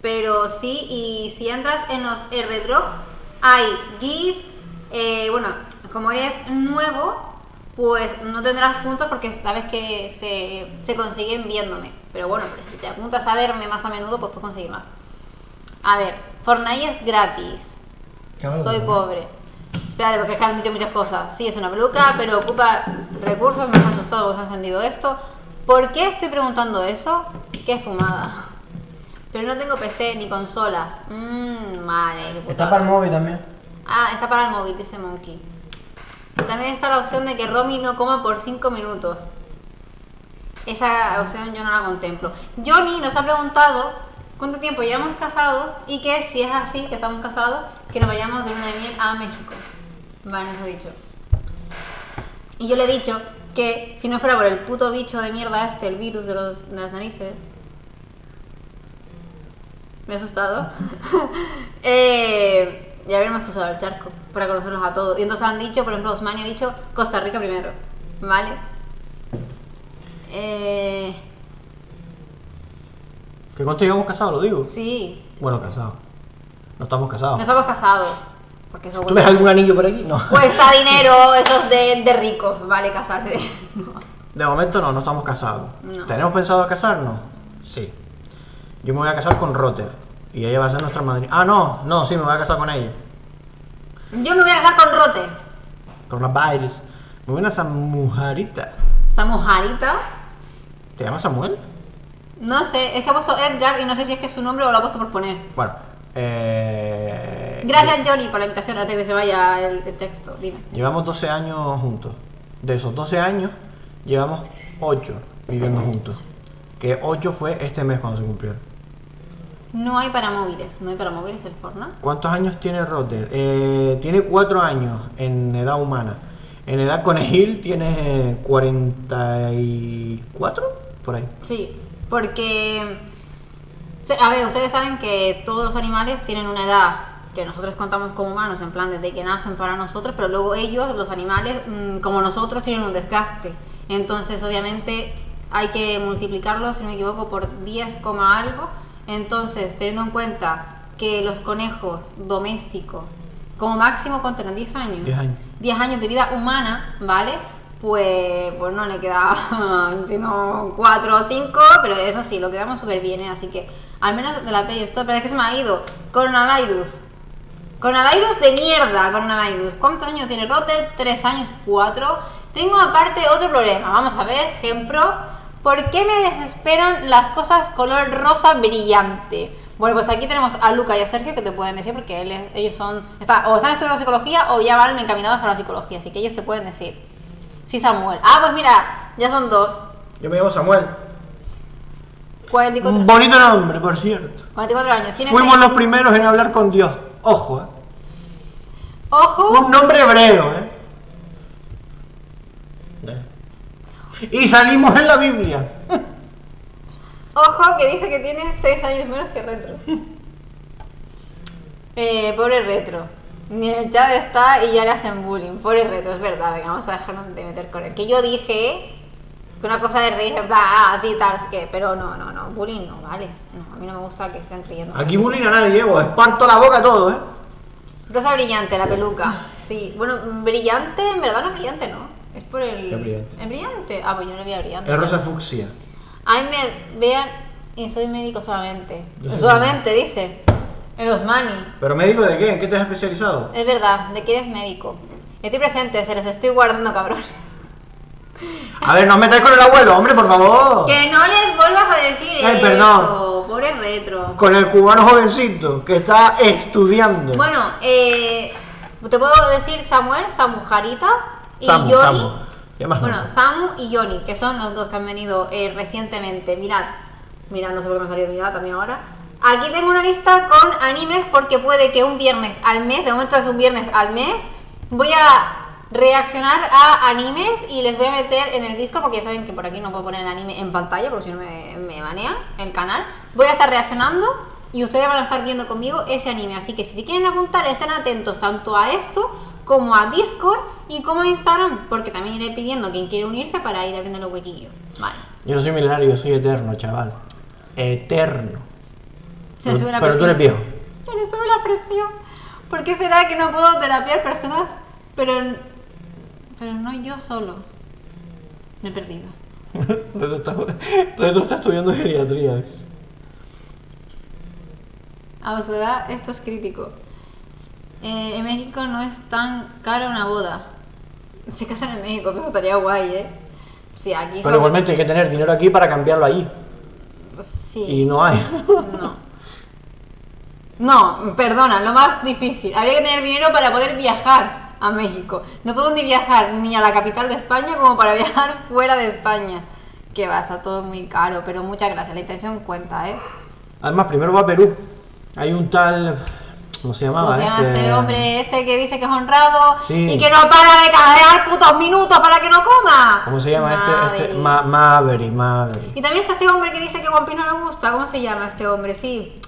Pero sí, y si entras en los R-Drops, hay GIF, bueno, como eres nuevo, pues no tendrás puntos porque sabes que se consiguen viéndome. Pero bueno, pero si te apuntas a verme más a menudo, pues puedes conseguir más. A ver, Fortnite es gratis. Soy pobre. Espérate, porque acá han dicho muchas cosas. Sí, es una peluca, pero ocupa recursos. Me han asustado porque se ha encendido esto. ¿Por qué estoy preguntando eso? ¡Qué fumada! Pero no tengo PC ni consolas. Vale, qué putada. Está para el móvil también. Ah, está para el móvil, dice Monkey. También está la opción de que Romy no coma por 5 minutos. Esa opción yo no la contemplo. Johnny nos ha preguntado cuánto tiempo llevamos casados y que si es así, que estamos casados, que nos vayamos de luna de miel a México. Vale, nos ha dicho. Y yo le he dicho que si no fuera por el puto bicho de mierda este, el virus de las narices... Me he asustado. Ya habíamos cruzado el charco para conocerlos a todos. Y entonces han dicho, por ejemplo, Osmani ha dicho Costa Rica primero. ¿Vale? ¿Que cuánto llevamos casados, lo digo? Sí. Bueno, casados. No estamos casados. No estamos casados. Porque eso ¿tú ves algún anillo por aquí? No. Cuesta dinero, eso es de ricos, ¿vale? Casarse. No. De momento no, no estamos casados. No. ¿Tenemos pensado casarnos? Sí. Yo me voy a casar con Rotter y ella va a ser nuestra madrina. Ah, no, no, sí, me voy a casar con ella. Yo me voy a casar con Rotter. Con la virus. Me voy a Samujarita. ¿Samujarita? ¿Te llamas Samuel? No sé, es que ha puesto Edgar y no sé si es que es su nombre o lo ha puesto por poner. Bueno, gracias, Johnny, por la invitación antes de que se vaya el texto. Dime. Llevamos 12 años juntos. De esos 12 años, llevamos 8 viviendo juntos. Que 8 fue este mes cuando se cumplió. No hay para móviles, no hay para móviles el Fortnite. ¿Cuántos años tiene Rotter? Tiene 4 años en edad humana. En edad conejil tiene 44, por ahí. Sí, porque... A ver, ustedes saben que todos los animales tienen una edad que nosotros contamos como humanos, en plan desde que nacen para nosotros, pero luego ellos, los animales, como nosotros, tienen un desgaste. Entonces, obviamente, hay que multiplicarlo, si no me equivoco, por 10, algo. Entonces, teniendo en cuenta que los conejos domésticos, como máximo, contarán 10 años. 10 años. 10 años de vida humana, ¿vale? Pues no le queda sino 4 o 5, pero eso sí, lo quedamos súper bien, ¿eh? Así que, al menos de la Play Store, pero es que se me ha ido. Coronavirus. Coronavirus de mierda, coronavirus. ¿Cuántos años tiene Rotter? 3 años, 4. Tengo aparte otro problema, vamos a ver, ejemplo. ¿Por qué me desesperan las cosas color rosa brillante? Bueno, pues aquí tenemos a Luca y a Sergio que te pueden decir porque ellos son... o están estudiando psicología o ya van encaminados a la psicología, así que ellos te pueden decir. Sí, Samuel. Ah, pues mira, ya son 2. Yo me llamo Samuel. 44. Bonito nombre, por cierto. 44 años. Fuimos los primeros en hablar con Dios. Ojo, ¿eh? Ojo. Un nombre hebreo, ¿eh? Y salimos en la Biblia. Ojo, que dice que tiene 6 años menos que Retro. Pobre Retro. Ni en el chat está y ya le hacen bullying. Pobre Retro, es verdad. Venga, vamos a dejarnos de meter con él. Que yo dije que una cosa de reír, bla, así, tal, así que. Pero no. Bullying no, vale. No, a mí no me gusta que estén riendo. Aquí bullying a nadie, Diego. Esparto la boca a todo, ¿eh? Rosa brillante, la peluca. Sí. Bueno, brillante, en verdad no es brillante, ¿no? Es por el... ¿El brillante? Ah, pues yo no veía brillante. El rosa fucsia. Ahí me vean y soy médico solamente. Solamente, médico. Dice. En los mani. ¿Pero médico de qué? ¿En qué te has especializado? Es verdad, de que eres médico. Estoy presente, se les estoy guardando, cabrón. A ver, no os metáis con el abuelo, hombre, por favor. Que no les vuelvas a decir eso. Perdón. Pobre Retro. Con el cubano jovencito que está estudiando. Bueno, te puedo decir Samuel, Samujarita. Y Samu, Johnny, Samu y Johnny, que son los dos que han venido recientemente. Mirad, no sé por qué me salió mirad también ahora. Aquí tengo una lista con animes porque puede que un viernes al mes, de momento es un viernes al mes, voy a reaccionar a animes y les voy a meter en el Discord porque ya saben que por aquí no puedo poner el anime en pantalla porque si no me banean el canal. Voy a estar reaccionando y ustedes van a estar viendo conmigo ese anime. Así que si quieren apuntar, estén atentos tanto a esto como a Discord y como a Instagram, porque también iré pidiendo a quien quiere unirse para ir abriendo los huequillos. Vale. Yo no soy milenario, yo soy eterno, chaval. Eterno. Se sube la presión. Pero tú eres viejo. Yo le sube la presión. ¿Por qué será que no puedo terapiar personas? Pero no yo solo. Me he perdido. Reto está estudiando geriatría. A su edad, esto es crítico. En México no es tan cara una boda. Se casan en México, pero estaría guay, ¿eh? Sí, aquí pero igualmente hay que tener dinero aquí para cambiarlo allí. Sí. Y no hay. No, perdona, lo más difícil. Habría que tener dinero para poder viajar a México. No puedo ni viajar ni a la capital de España como para viajar fuera de España. Que va, está todo muy caro, pero muchas gracias. La intención cuenta, ¿eh? Además, primero va a Perú. Hay un tal... ¿Cómo se llama este hombre que dice que es honrado y que no para de cagar putos minutos para que no coma? ¿Cómo se llama Maverick? Y también está este hombre que dice que One Piece no le gusta. ¿Cómo se llama este hombre? Que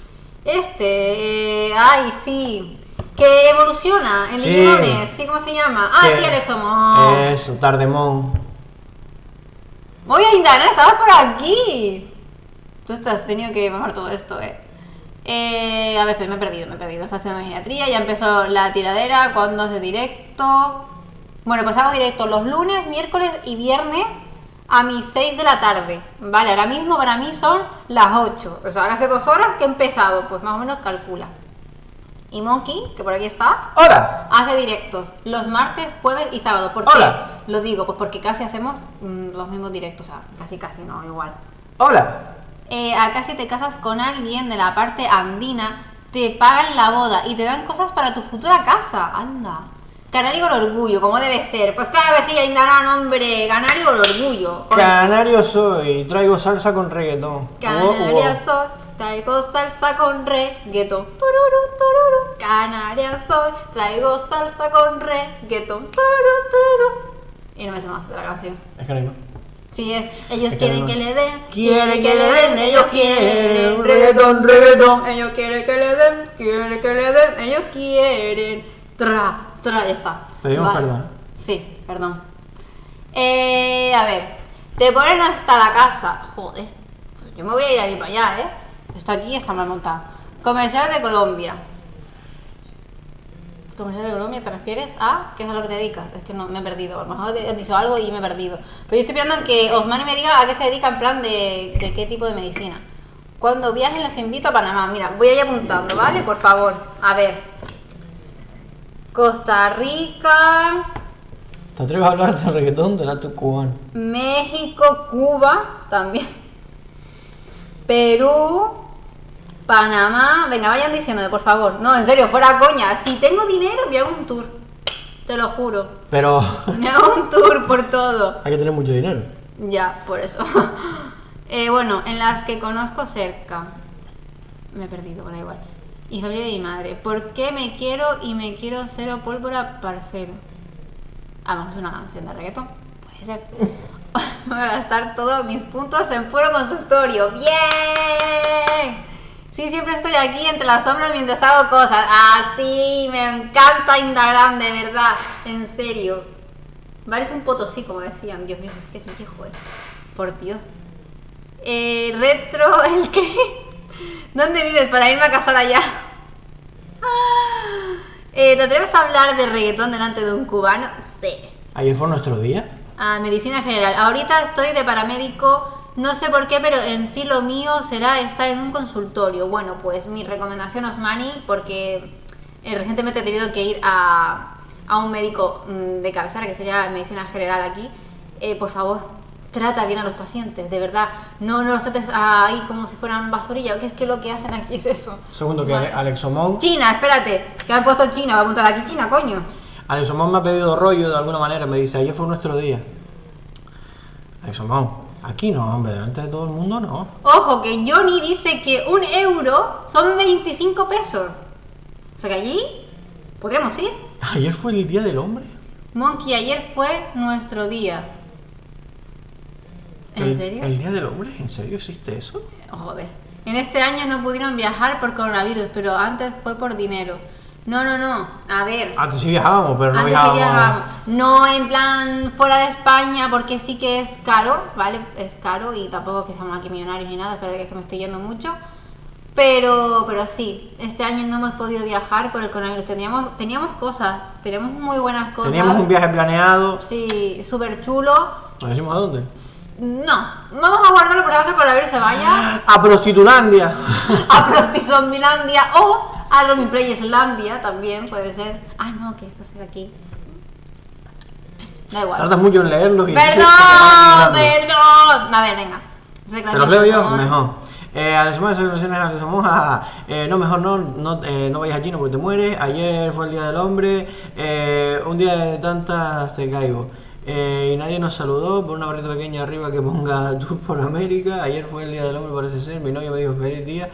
evoluciona en Digimones. ¿Cómo se llama? Alexomon. Eso, Tardemon. Oye, Indana, estabas por aquí. Tú has tenido que bajar todo esto, a veces me he perdido. Está haciendo geriatría, ya empezó la tiradera. ¿Cuándo hace directo? Bueno, pues hago directo los lunes, miércoles y viernes a mis 6 de la tarde. Vale, ahora mismo para mí son las 8. O sea, hace 2 horas que he empezado. Pues más o menos calcula. Y Monkey, que por aquí está. ¡Hola! Hace directos los martes, jueves y sábado. ¿Por qué? Lo digo, pues porque casi hacemos los mismos directos. O sea, casi no, igual. ¡Hola! Acá si te casas con alguien de la parte andina, te pagan la boda y te dan cosas para tu futura casa. Anda. Canario con orgullo, como debe ser. Pues claro que sí, Aindarán, hombre. Canario con orgullo. Canario soy, traigo salsa con reggaetón. Canario soy. Traigo salsa con reggaeton, tururu, tururu, canaria soy. Traigo salsa con reggaeton, tururu, tururu. Y no me sé más de la canción. Es que no hay más. Sí, es. Ellos quieren que le den. Quieren que le den, ellos quieren. Reggaeton, reggaeton. Ellos quieren que le den. Quieren que le den, ellos quieren. Tra, tra, ya está. Pedimos perdón. Sí, perdón. A ver. Te ponen hasta la casa. Joder. Pues yo me voy a ir a mí para allá, ¿eh? Esto aquí está mal montado. Comercial de Colombia. ¿Comercial de Colombia te refieres a? ¿Qué es a lo que te dedicas? Es que no, me he perdido. A lo mejor he dicho algo y me he perdido. Pero yo estoy esperando que Osmani me diga a qué se dedica en plan de qué tipo de medicina. Cuando viajen los invito a Panamá. Mira, voy a ir apuntando, ¿vale? Por favor. A ver. Costa Rica. ¿Te atreves a hablar de reggaetón de la cubano? México, Cuba también. Perú. Panamá, venga, vayan diciéndome, por favor. No, en serio, fuera coña. Si tengo dinero, me hago un tour. Te lo juro. Pero... me hago un tour por todo. Hay que tener mucho dinero. Ya, por eso. Bueno, en las que conozco cerca. Me he perdido, bueno, igual. Y familia de mi madre. ¿Por qué me quiero y me quiero cero pólvora, parcero? A lo mejor es una canción de reggaetón. Puede ser. Voy a gastar todos mis puntos en puro consultorio. ¡Bien! Sí, siempre estoy aquí entre las sombras mientras hago cosas. Ah, sí, me encanta Instagram, de verdad. En serio. Vale, es un potosí, como decían. Dios mío, es que es mi hijo, por Dios. Retro, ¿el qué? ¿Dónde vives para irme a casar allá? ¿Te atreves a hablar de reggaetón delante de un cubano? Sí. ¿Ayer fue nuestro día? Ah, medicina general. Ahorita estoy de paramédico... No sé por qué, pero en sí lo mío será estar en un consultorio. Bueno, pues mi recomendación, Osmani, porque recientemente he tenido que ir a un médico de cabecera, que sería medicina general aquí. Por favor, trata bien a los pacientes, de verdad. No los trates ahí como si fueran basurilla, que es que lo que hacen aquí es eso. Segundo, que Alexomón... China, espérate, que me han puesto China, va a apuntar aquí China, coño. Alexomón me ha pedido rollo de alguna manera, me dice, ayer fue nuestro día. Alexomón. Aquí no, hombre, delante de todo el mundo no. Ojo, que Johnny dice que un euro son 25 pesos. O sea que allí podríamos ir. Ayer fue el día del hombre. Monkey, ayer fue nuestro día. ¿En serio? ¿El día del hombre? ¿En serio existe eso? Joder. En este año no pudieron viajar por coronavirus, pero antes fue por dinero. No, a ver. Antes sí viajábamos, pero no viajábamos. Sí viajábamos. No en plan fuera de España, porque sí que es caro, ¿vale? Es caro y tampoco es que seamos aquí millonarios ni nada, espérate que es que me estoy yendo mucho. Pero sí, este año no hemos podido viajar por el coronavirus. Teníamos cosas, teníamos muy buenas cosas. Teníamos un viaje planeado. Sí, súper chulo. ¿Nos decimos a dónde? No, vamos a guardarlo por si acaso el coronavirus se vaya. A Prostitulandia. A Prostizombilandia o... Ah, Romy Plays Islandia también puede ser. Ah, no, que esto es aquí. Da igual. Tardas mucho en leerlos y... ¡Perdón! A ver, venga. ¿Te los leo yo? Mejor. A las semanas de soluciones a las no, mejor no vayas a China porque te mueres. Ayer fue el Día del Hombre. Un día de tantas te caigo. Y nadie nos saludó, por una barrita pequeña arriba que ponga Tour por América. Ayer fue el día del hombre, parece ser. Mi novia me dijo feliz día.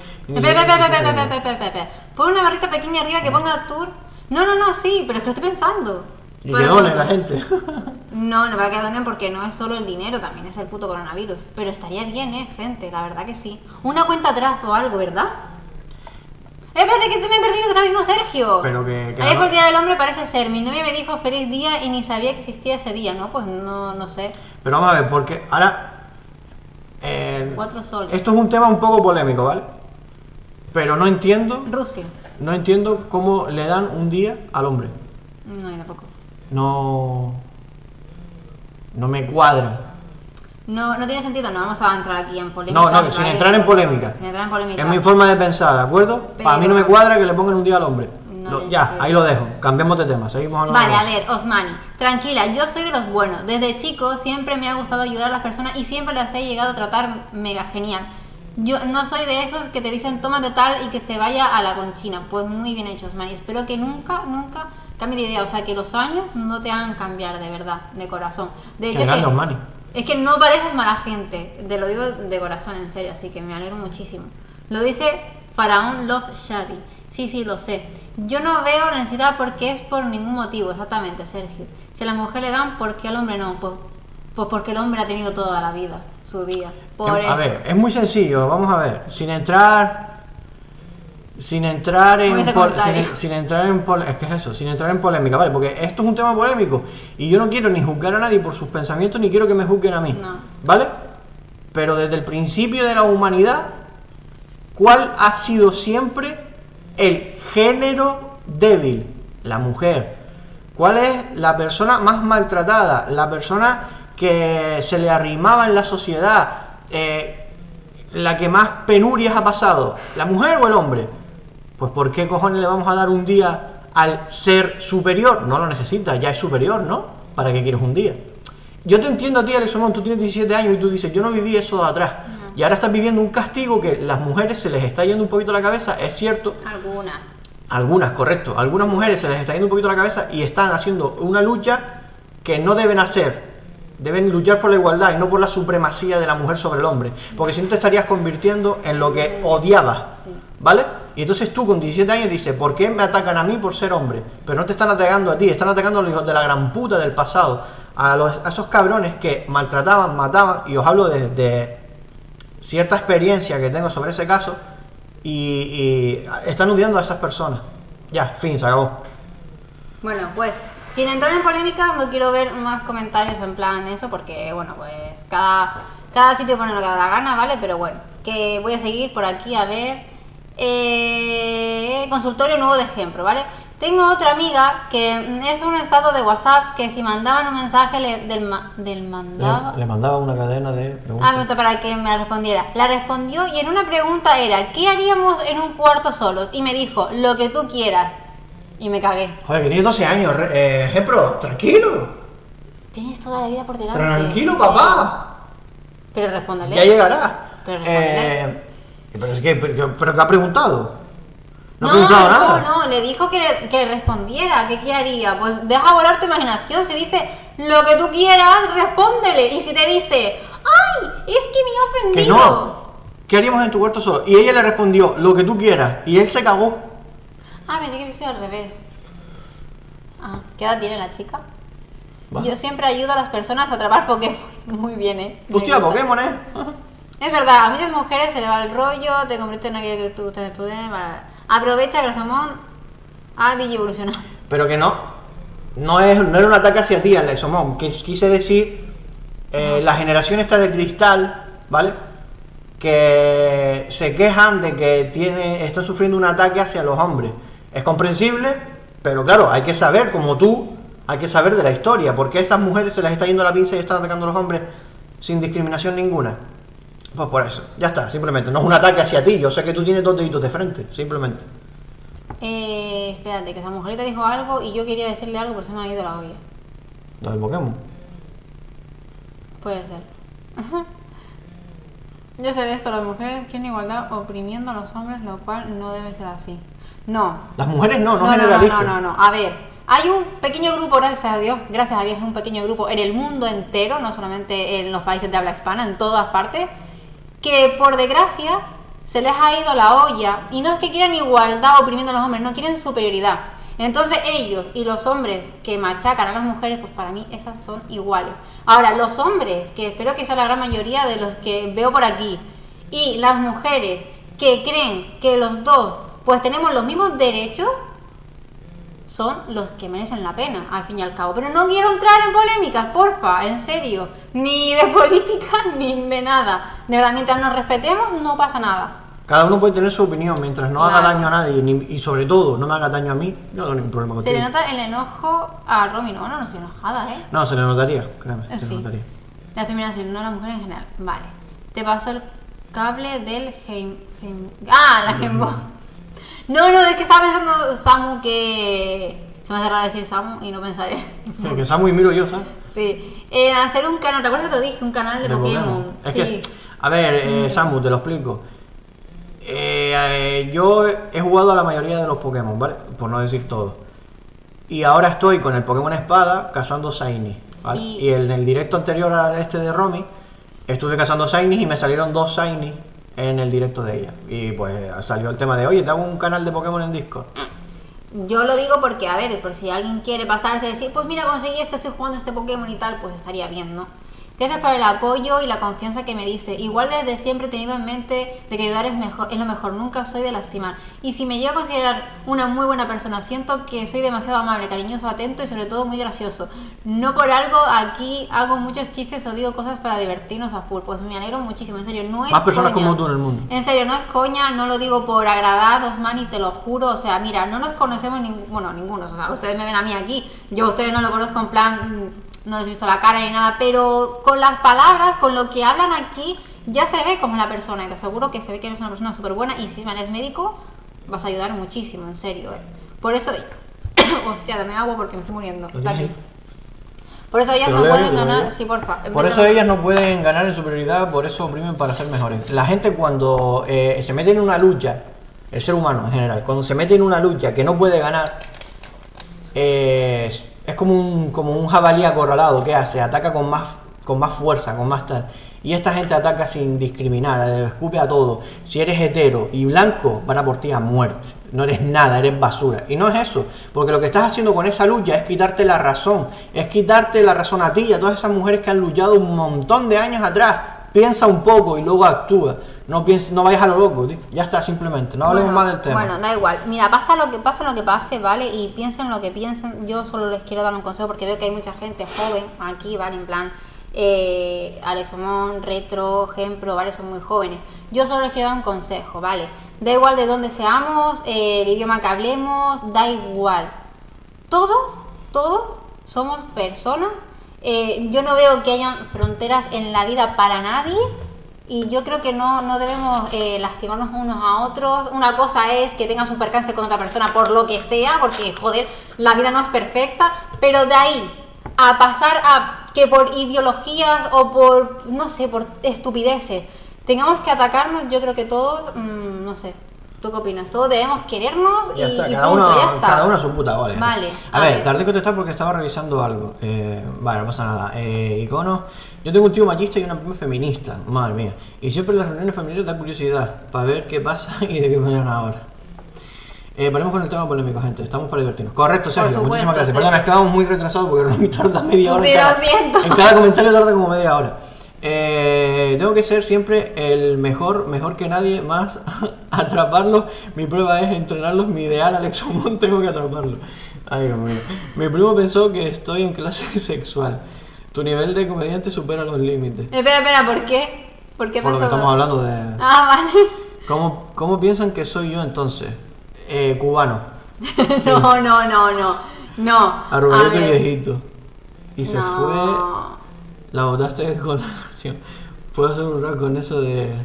Por una barrita pequeña arriba que ponga Tour. No, sí, pero es que lo estoy pensando. Y que donen la gente. No, para que donen porque no es solo el dinero, también es el puto coronavirus. Pero estaría bien, gente, la verdad que sí. Una cuenta atrás o algo, ¿verdad? Espérate, que te me he perdido, que estaba diciendo Sergio. Pero que claro. Ayer fue el día del hombre, parece ser. Mi novia me dijo feliz día y ni sabía que existía ese día, ¿no? Pues no sé. Pero vamos a ver, porque ahora... 4 soles. Esto es un tema un poco polémico, ¿vale? Pero no entiendo... Rusia. No entiendo cómo le dan un día al hombre. No, tampoco. No me cuadra. No tiene sentido, no vamos a entrar aquí en polémica. No, sin entrar en polémica. Sin entrar en polémica. Es mi forma de pensar, ¿de acuerdo? Pero... a mí no me cuadra que le pongan un día al hombre. Ya, ahí lo dejo. Cambiemos de tema, seguimos hablando. Vale, a ver, Osmani, tranquila, yo soy de los buenos. Desde chico siempre me ha gustado ayudar a las personas y siempre las he llegado a tratar mega genial. Yo no soy de esos que te dicen tómate tal y que se vaya a la conchina. Pues muy bien hecho, Osmani. Espero que nunca cambie de idea. O sea, que los años no te hagan cambiar, de verdad, de corazón. De hecho, grande, Osmani. Es que no pareces mala gente, te lo digo de corazón, en serio, así que me alegro muchísimo. Lo dice Faraón Love Shady. Sí, sí, lo sé. Yo no veo la necesidad porque es por ningún motivo, exactamente, Sergio. Si a la mujer le dan, ¿por qué al hombre no? Pues porque el hombre ha tenido toda la vida su día. Por a ver, es muy sencillo, vamos a ver. Sin entrar en polémica, ¿vale? Porque esto es un tema polémico y yo no quiero ni juzgar a nadie por sus pensamientos ni quiero que me juzguen a mí, no. ¿Vale? Pero desde el principio de la humanidad, ¿cuál ha sido siempre el género débil? La mujer. ¿Cuál es la persona más maltratada? La persona que se le arrimaba en la sociedad, la que más penurias ha pasado, ¿la mujer o el hombre? Pues ¿por qué cojones le vamos a dar un día al ser superior? No lo necesita, ya es superior, ¿no? ¿Para qué quieres un día? Yo te entiendo a ti, Alexomón, tú tienes 17 años y tú dices, yo no viví eso de atrás. No. Y ahora estás viviendo un castigo que las mujeres se les está yendo un poquito la cabeza, es cierto. Algunas. Algunas, correcto. Algunas mujeres se les está yendo un poquito la cabeza y están haciendo una lucha que no deben hacer. Deben luchar por la igualdad y no por la supremacía de la mujer sobre el hombre. Porque si no te estarías convirtiendo en lo que odiabas, ¿vale? Y entonces tú con 17 años dices, ¿por qué me atacan a mí por ser hombre? Pero no te están atacando a ti, están atacando a los hijos de la gran puta del pasado. A esos cabrones que maltrataban, mataban. Y os hablo desde cierta experiencia que tengo sobre ese caso. Y están odiando a esas personas. Ya, fin, se acabó. Bueno, pues... sin entrar en polémica, no quiero ver más comentarios en plan eso, porque bueno, pues cada sitio pone lo que da la gana, ¿vale? Pero bueno, que voy a seguir por aquí a ver. Consultorio nuevo de ejemplo, ¿vale? Tengo otra amiga que es un estado de WhatsApp que si mandaban un mensaje le mandaba una cadena de preguntas. Ah, para que me respondiera. La respondió y en una pregunta era, ¿qué haríamos en un cuarto solos? Y me dijo, lo que tú quieras. Y me cagué. Joder, que tienes 12 años, Gepro, tranquilo. Tienes toda la vida por delante. Tranquilo, papá. Pero respóndale. Ya llegará. Pero respóndale. Pero ¿qué ha preguntado? No ha preguntado nada. No, le dijo que respondiera, que qué haría. Pues deja volar tu imaginación. Si dice lo que tú quieras, respóndele. Y si te dice, ¡ay! Es que me he ofendido. Que no. ¿Qué haríamos en tu cuarto solo? Y ella le respondió, lo que tú quieras. Y él se cagó. Ah, pensé que me hizo al revés. Ah, ¿qué edad tiene la chica? Va. Yo siempre ayudo a las personas a atrapar Pokémon. Muy bien, ¿eh? Hostia, Pokémon, ¿eh? Es verdad, a muchas mujeres se le va el rollo, te convierte en aquello que tú ustedes pueden. Aprovecha que Alexomón ha digievolucionado. Pero que no. No era un ataque hacia ti, Alexomón. Quise decir, la generación esta de cristal, ¿vale? Que se quejan de que están sufriendo un ataque hacia los hombres. Es comprensible, pero claro, hay que saber, como tú, hay que saber de la historia. ¿Por qué a esas mujeres se les está yendo la pinza y están atacando a los hombres sin discriminación ninguna? Pues por eso, ya está, simplemente. No es un ataque hacia ti, yo sé que tú tienes dos deditos de frente, simplemente. Espérate, que esa mujerita dijo algo y yo quería decirle algo, pero se me ha ido la olla. ¿Lo del Pokémon? Puede ser. Yo sé de esto, las mujeres quieren igualdad oprimiendo a los hombres, lo cual no debe ser así. No. Las mujeres no generalizan. No. A ver, hay un pequeño grupo, gracias a Dios, un pequeño grupo en el mundo entero, no solamente en los países de habla hispana, en todas partes, que por desgracia se les ha ido la olla y no es que quieran igualdad oprimiendo a los hombres, no quieren superioridad. Entonces ellos y los hombres que machacan a las mujeres, pues para mí esas son iguales. Ahora, los hombres, que espero que sea la gran mayoría de los que veo por aquí, y las mujeres que creen que los dos pues tenemos los mismos derechos, son los que merecen la pena, al fin y al cabo. Pero no quiero entrar en polémicas, porfa, en serio. Ni de política, ni de nada. De verdad, mientras nos respetemos, no pasa nada. Cada uno puede tener su opinión, mientras no haga daño a nadie, y sobre todo, no me haga daño a mí, yo no tengo ningún problema con eso. Se le nota el enojo a Romy, no estoy enojada, ¿eh? No, se le notaría, créeme, sí. Se le notaría. La discriminación, no a la mujer en general. Vale. Te pasó el cable del la Gembo. No, es que estaba pensando, Samu, que... se me hace raro decir Samu y no pensaré. Porque Samu y miro yo, ¿sabes? Sí. En hacer un canal, ¿te acuerdas que te dije? Un canal de Pokémon. Es que, a ver, Samu, te lo explico. Yo he jugado a la mayoría de los Pokémon, ¿vale? Por no decir todo. Y ahora estoy con el Pokémon Espada cazando Sainis, ¿vale? Sí. Y en el directo anterior a este de Romy, estuve cazando Sainis y me salieron dos Sainis en el directo de ella. Y pues salió el tema de, oye, te hago un canal de Pokémon en Discord. Yo lo digo porque, a ver, por si alguien quiere pasarse y decir, pues mira, conseguí esto, estoy jugando este Pokémon y tal, pues estaría bien, ¿no? Gracias por el apoyo y la confianza que me dice. Igual desde siempre he tenido en mente de que ayudar es lo mejor, nunca soy de lastimar. Y si me llego a considerar una muy buena persona, siento que soy demasiado amable, cariñoso, atento y sobre todo muy gracioso. No por algo aquí hago muchos chistes o digo cosas para divertirnos a full. Pues me alegro muchísimo, en serio, no es coña. Más personas como tú en el mundo. En serio, no es coña, no lo digo por agradaros, man, y te lo juro. O sea, mira, no nos conocemos ninguno. O sea, ustedes me ven a mí aquí, yo a ustedes no lo conozco en plan... No les he visto la cara ni nada, pero con las palabras, con lo que hablan aquí, ya se ve como la persona. Y te aseguro que se ve que eres una persona súper buena. Y si eres médico, vas a ayudar muchísimo, en serio, ¿eh? Por eso... Hostia, dame agua porque me estoy muriendo. Está aquí. Por eso ellas no pueden ganar... Sí, porfa. Por eso ellas no pueden ganar en superioridad, por eso oprimen para ser mejores. La gente cuando se mete en una lucha, el ser humano en general, cuando se mete en una lucha que no puede ganar... es como un jabalí acorralado que hace, ataca con más fuerza, con más tal. Y esta gente ataca sin discriminar, escupe a todo. Si eres hetero y blanco, van a por ti a muerte. No eres nada, eres basura. Y no es eso, porque lo que estás haciendo con esa lucha es quitarte la razón. Es quitarte la razón a ti y a todas esas mujeres que han luchado un montón de años atrás. Piensa un poco y luego actúa. No vayas a lo loco, ya está, simplemente, no hablemos más del tema. Bueno, da igual, mira, pasa lo que pase, ¿vale? Y piensen lo que piensen, yo solo les quiero dar un consejo porque veo que hay mucha gente joven aquí, ¿vale? En plan, Alexomón, Retro, Ejemplo, ¿vale? Son muy jóvenes. Yo solo les quiero dar un consejo, ¿vale? Da igual de dónde seamos, el idioma que hablemos, da igual. Todos somos personas, yo no veo que hayan fronteras en la vida para nadie. Y yo creo que no debemos lastimarnos unos a otros. Una cosa es que tengas un percance con otra persona por lo que sea, porque, joder, la vida no es perfecta. Pero de ahí a pasar a que por ideologías o por, no sé, por estupideces tengamos que atacarnos, yo creo que todos, no sé, ¿tú qué opinas? Todos debemos querernos y punto, ya está. Cada uno a su puta, vale. A ver, tardé en contestar porque estaba revisando algo. Vale, no pasa nada. Iconos. Yo tengo un tío machista y una prima feminista, madre mía. Y siempre en las reuniones familiares da curiosidad para ver qué pasa y de qué manera ahora. Paremos con el tema polémico, gente. Estamos para divertirnos. Correcto, Sergio. Por supuesto, muchísimas gracias. Perdón, es que vamos muy retrasados porque Romy tarda media hora. Sí, lo siento. En cada comentario tarda como media hora. Tengo que ser siempre el mejor que nadie, más atraparlos. Mi prueba es entrenarlos. Mi ideal, Alexomón, tengo que atraparlo. Ay, Dios mío. Mi primo pensó que estoy en clase sexual. Tu nivel de comediante supera los límites. Espera, ¿por qué? ¿Por lo que estamos hablando de... Ah, vale. ¿Cómo piensan que soy yo entonces? Cubano. No. Arrugadito y viejito. Y se fue... La botaste con la acción. Puedo hacer un rap con eso de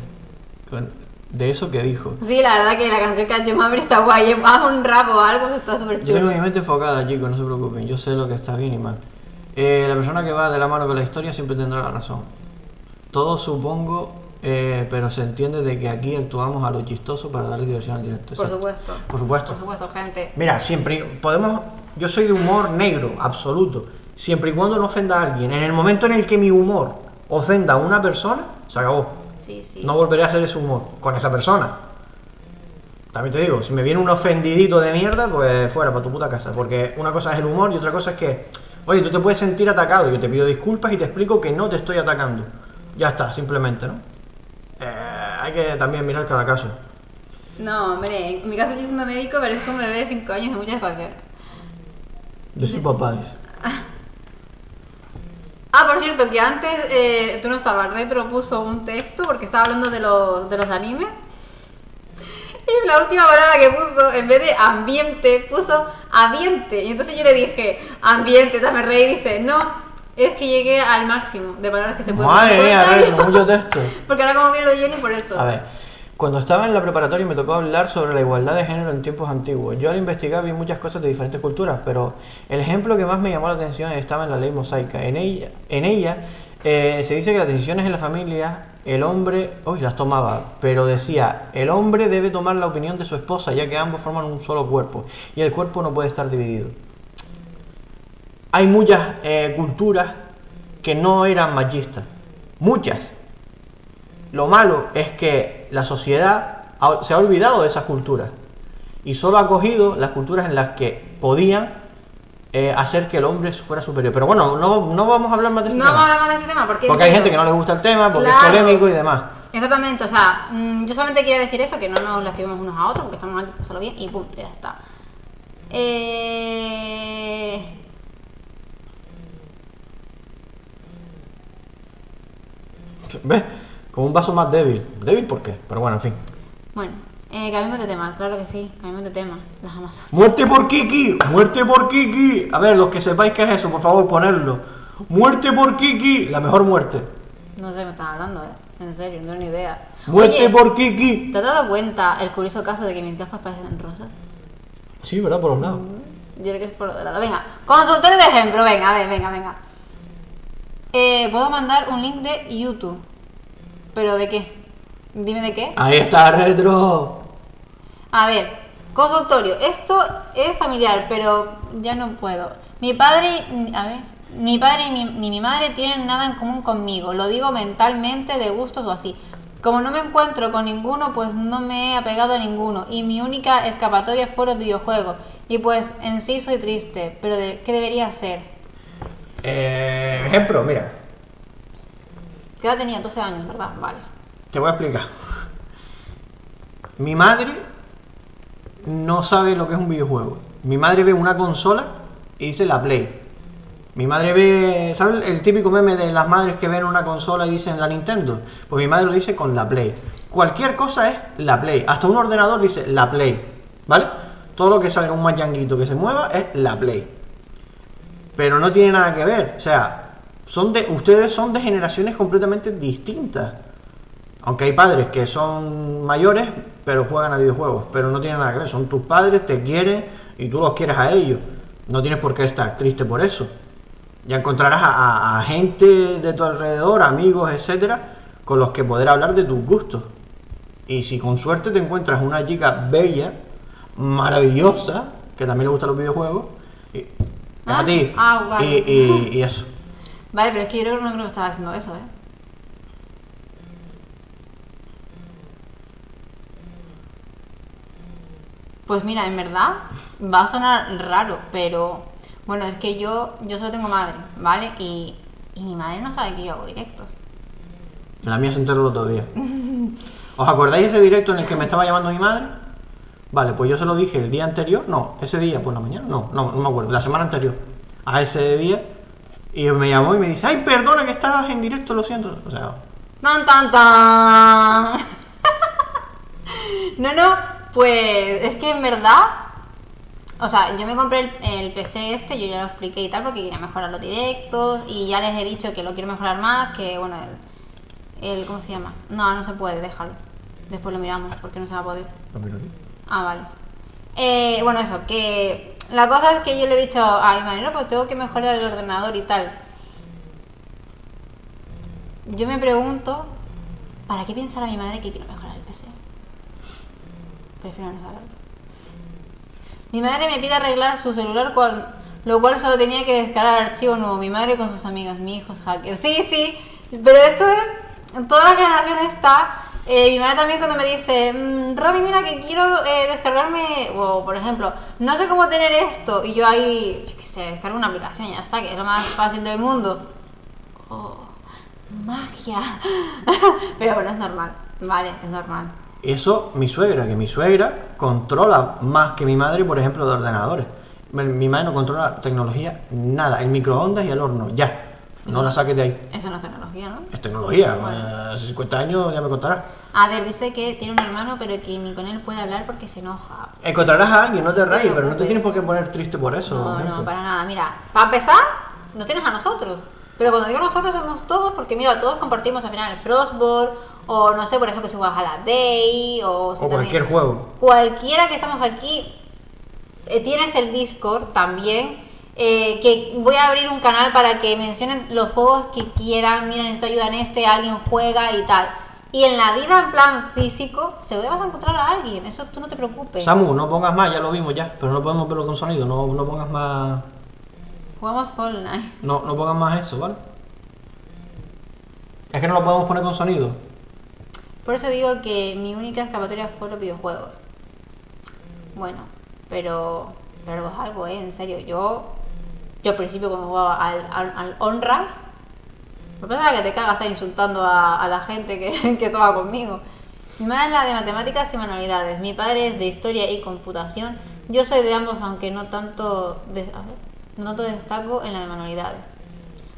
eso que dijo. Sí, la verdad que la canción que ha hecho Mabri está guay. Haz un rap o algo que está súper chulo. Yo tengo mi mente enfocada, chicos, no se preocupen. Yo sé lo que está bien y mal. La persona que va de la mano con la historia siempre tendrá la razón. Todo supongo, pero se entiende de que aquí actuamos a lo chistoso para darle diversión al directo. Por supuesto. Por supuesto, gente. Mira, siempre podemos... Yo soy de humor negro, absoluto. Siempre y cuando no ofenda a alguien. En el momento en el que mi humor ofenda a una persona, se acabó. Sí. No volveré a hacer ese humor con esa persona. También te digo, si me viene un ofendidito de mierda, pues fuera, para tu puta casa. Porque una cosa es el humor y otra cosa es que, oye, tú te puedes sentir atacado. Yo te pido disculpas y te explico que no te estoy atacando. Ya está, simplemente, ¿no? Hay que también mirar cada caso. No, hombre, en mi caso, estoy siendo médico, pero es como bebé de 5 años en muchas ocasiones. De su papá, dice. Ah, por cierto, que antes tú no estabas, Retro puso un texto porque estaba hablando de los animes. Y la última palabra que puso, en vez de ambiente, puso aviente. Y entonces yo le dije, ambiente, dame rey. Y dice, no, es que llegué al máximo de palabras que se pueden poner. Madre mía, Retro, mucho texto. Porque ahora como viene lo de Jenny, por eso. A ver. Cuando estaba en la preparatoria me tocó hablar sobre la igualdad de género en tiempos antiguos. Yo al investigar vi muchas cosas de diferentes culturas, pero el ejemplo que más me llamó la atención estaba en la ley mosaica. En ella se dice que las decisiones en la familia, el hombre... Uy, las tomaba, pero decía, el hombre debe tomar la opinión de su esposa, ya que ambos forman un solo cuerpo, y el cuerpo no puede estar dividido. Hay muchas culturas que no eran machistas. Muchas. Lo malo es que la sociedad se ha olvidado de esas culturas y solo ha cogido las culturas en las que podían hacer que el hombre fuera superior. Pero bueno, no vamos a hablar más de ese tema. No vamos a hablar más de ese tema porque hay gente que no le gusta el tema, porque claro, es polémico y demás. Exactamente, o sea, yo solamente quería decir eso, que no nos lastimemos unos a otros, porque estamos aquí, pasarlo bien y punto, ya está. ¿Ves? Como un vaso más débil. ¿Débil por qué? Pero bueno, en fin. Bueno, cambiamos de tema, claro que sí, cambiamos de tema. Las Amazonas. ¡Muerte por Kiki! ¡Muerte por Kiki! A ver, los que sepáis qué es eso, por favor, ponedlo. ¡Muerte por Kiki! La mejor muerte. No sé, me estás hablando, en serio, no tengo ni idea. ¡Muerte Oye, por Kiki! ¿Te has dado cuenta el curioso caso de que mis gafas parecen rosas? Sí, ¿verdad? Por los lados. Yo creo que es por los lados. Venga, consultorio de ejemplo, venga, a ver, venga. Puedo mandar un link de YouTube. ¿Pero de qué? Dime de qué. Ahí está, retro. A ver, consultorio. Esto es familiar, pero ya no puedo. Mi padre, a ver, mi padre ni mi madre tienen nada en común conmigo. Lo digo mentalmente, de gustos o así. Como no me encuentro con ninguno, pues no me he apegado a ninguno. Y mi única escapatoria fue los videojuegos. Y pues en sí soy triste. Pero ¿qué debería hacer? Ejemplo, mira. ¿Qué edad tenía? 12 años, ¿verdad? Vale. Te voy a explicar. Mi madre no sabe lo que es un videojuego. Mi madre ve una consola y dice la Play. Mi madre ve, ¿sabes el típico meme de las madres que ven una consola y dicen la Nintendo? Pues mi madre lo dice con la Play. Cualquier cosa es la Play. Hasta un ordenador dice la Play, ¿vale? Todo lo que salga un mayanguito que se mueva es la Play. Pero no tiene nada que ver. O sea, ustedes son de generaciones completamente distintas. Aunque hay padres que son mayores, pero juegan a videojuegos. Pero no tiene nada que ver. Son tus padres, te quieren y tú los quieres a ellos. No tienes por qué estar triste por eso. Ya encontrarás a gente de tu alrededor, amigos, etcétera, con los que poder hablar de tus gustos. Y si con suerte te encuentras una chica bella, maravillosa, que también le gustan los videojuegos, y eso. Vale, pero es que yo creo que no creo que estaba haciendo eso, ¿eh? Pues mira, en verdad va a sonar raro, pero... Bueno, es que yo solo tengo madre, ¿vale? Y mi madre no sabe que yo hago directos. La mía se enteró todavía. ¿Os acordáis ese directo en el que me estaba llamando mi madre? Vale, pues yo se lo dije el día anterior. No, ese día, por la mañana. No me acuerdo. La semana anterior a ese día. Y me llamó y me dice, ay, perdona que estabas en directo, lo siento. O sea... ¡Tan, tan, tan! No, pues es que en verdad... O sea, yo me compré el PC este, yo ya lo expliqué y tal, porque quería mejorar los directos y ya les he dicho que lo quiero mejorar más, que bueno, ¿cómo se llama? No se puede, déjalo. Después lo miramos, porque no se va a poder. ¿Lo miro aquí? Ah, vale. Bueno, eso, que la cosa es que yo le he dicho a mi madre, no, pues tengo que mejorar el ordenador y tal. Yo me pregunto, ¿para qué pensará mi madre que quiero mejorar el PC? Prefiero no saberlo. Mi madre me pide arreglar su celular, lo cual solo tenía que descargar archivo nuevo. Mi madre con sus amigas, mi hijo es hacker. Sí, pero esto es... Toda la generación está... mi madre también cuando me dice, Romy, mira que quiero descargarme... O, por ejemplo, no sé cómo tener esto. Y yo ahí, yo qué sé, descargo una aplicación y ya está, que es lo más fácil del mundo. Oh, magia. Pero bueno, es normal. Vale, es normal. Eso, mi suegra controla más que mi madre, por ejemplo, de ordenadores. Mi madre no controla tecnología, nada. El microondas y el horno, ya. No la saques de ahí. Eso no es tecnología, ¿no? Es tecnología. Bueno. Hace 50 años ya me contarás. A ver, dice que tiene un hermano, pero que ni con él puede hablar porque se enoja. Encontrarás a alguien, no te rayes, pero no te tienes por qué poner triste por eso. No, para nada. Mira, para empezar, no tienes a nosotros. Pero cuando digo nosotros, somos todos, porque mira, todos compartimos al final el Frostborn. O no sé, por ejemplo, si juegas a la Day o cualquier juego. Cualquiera que estamos aquí, tienes el Discord también. Que voy a abrir un canal para que mencionen los juegos que quieran. Miren, necesito ayuda en este, alguien juega y tal. Y en la vida, en plan físico, se vas a encontrar a alguien. Eso tú no te preocupes. Samu, no pongas más, ya lo vimos ya. Pero no podemos verlo con sonido, no pongas más. Jugamos Fortnite. No pongas más eso, ¿vale? Es que no lo podemos poner con sonido. Por eso digo que mi única escapatoria fue los videojuegos. Bueno, pero es algo, en serio. Yo al principio cuando jugaba al Honras, me pensaba que te cagas ahí insultando a la gente que estaba conmigo. Mi madre es la de matemáticas y manualidades, mi padre es de historia y computación. Yo soy de ambos, aunque no tanto destaco en la de manualidades.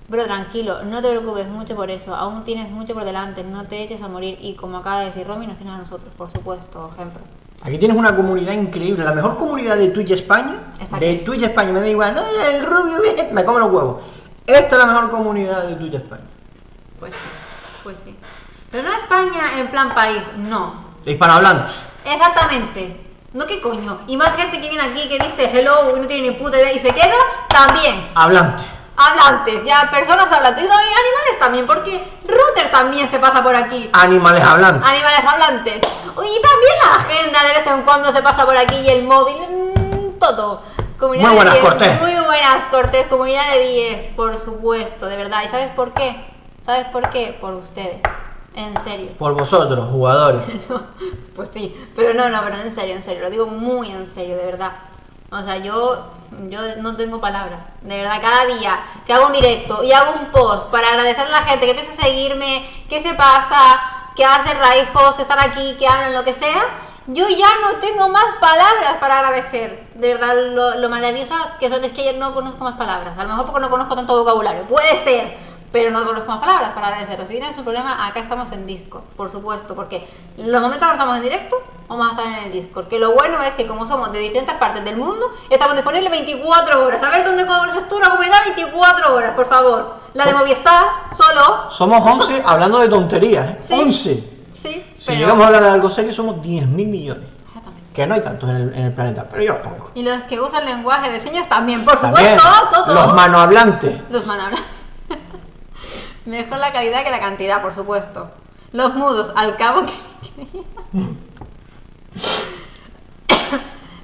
Pero tranquilo, no te preocupes mucho por eso, aún tienes mucho por delante, no te eches a morir y como acaba de decir Romy, nos tienes a nosotros, por supuesto, ejemplo. Aquí tienes una comunidad increíble, la mejor comunidad de Twitch España. De Twitch España, me da igual, no, el rubio, me como los huevos. Esta es la mejor comunidad de Twitch España. Pues sí, pues sí. Pero no España en plan país, no. Hispanohablante. Exactamente. No, qué coño. Y más gente que viene aquí que dice hello, no tiene ni puta idea y se queda, también. Hablante. Hablantes, ya, personas hablantes. No, y animales también, porque Router también se pasa por aquí. Animales hablantes. Animales hablantes. Uy, y también la agenda de vez en cuando se pasa por aquí y el móvil. Todo. Comunidad muy buenas, de 10, Cortés. Muy buenas, Cortés. Comunidad de 10, por supuesto, de verdad. ¿Y sabes por qué? ¿Sabes por qué? Por ustedes. En serio. Por vosotros, jugadores. No, pues sí, pero pero en serio, lo digo muy en serio, de verdad. O sea, yo no tengo palabras. De verdad, cada día que hago un directo y hago un post para agradecer a la gente que empieza a seguirme, que se pasa, que hace raijos, que están aquí, que hablan, lo que sea, yo ya no tengo más palabras para agradecer. De verdad, lo maravilloso que son es que yo no conozco más palabras. A lo mejor porque no conozco tanto vocabulario. Puede ser, pero no conozco más palabras para agradecerlo. Si tienes un problema, acá estamos en Discord, por supuesto, porque los momentos que estamos en directo, vamos a estar en el Discord. Que lo bueno es que como somos de diferentes partes del mundo, estamos disponibles 24 horas. A ver dónde conoces tú la comunidad 24 horas, por favor. La de Movistar, solo. Somos 11 hablando de tonterías. ¿Sí? 11. Sí, si pero... llegamos a hablar de algo serio, somos 10.000 millones. Que no hay tantos en el planeta, pero yo los pongo. Y los que usan lenguaje de señas también, por supuesto. Todo. Los manohablantes. Los manohablantes. Mejor la calidad que la cantidad, por supuesto. Los mudos, al cabo que...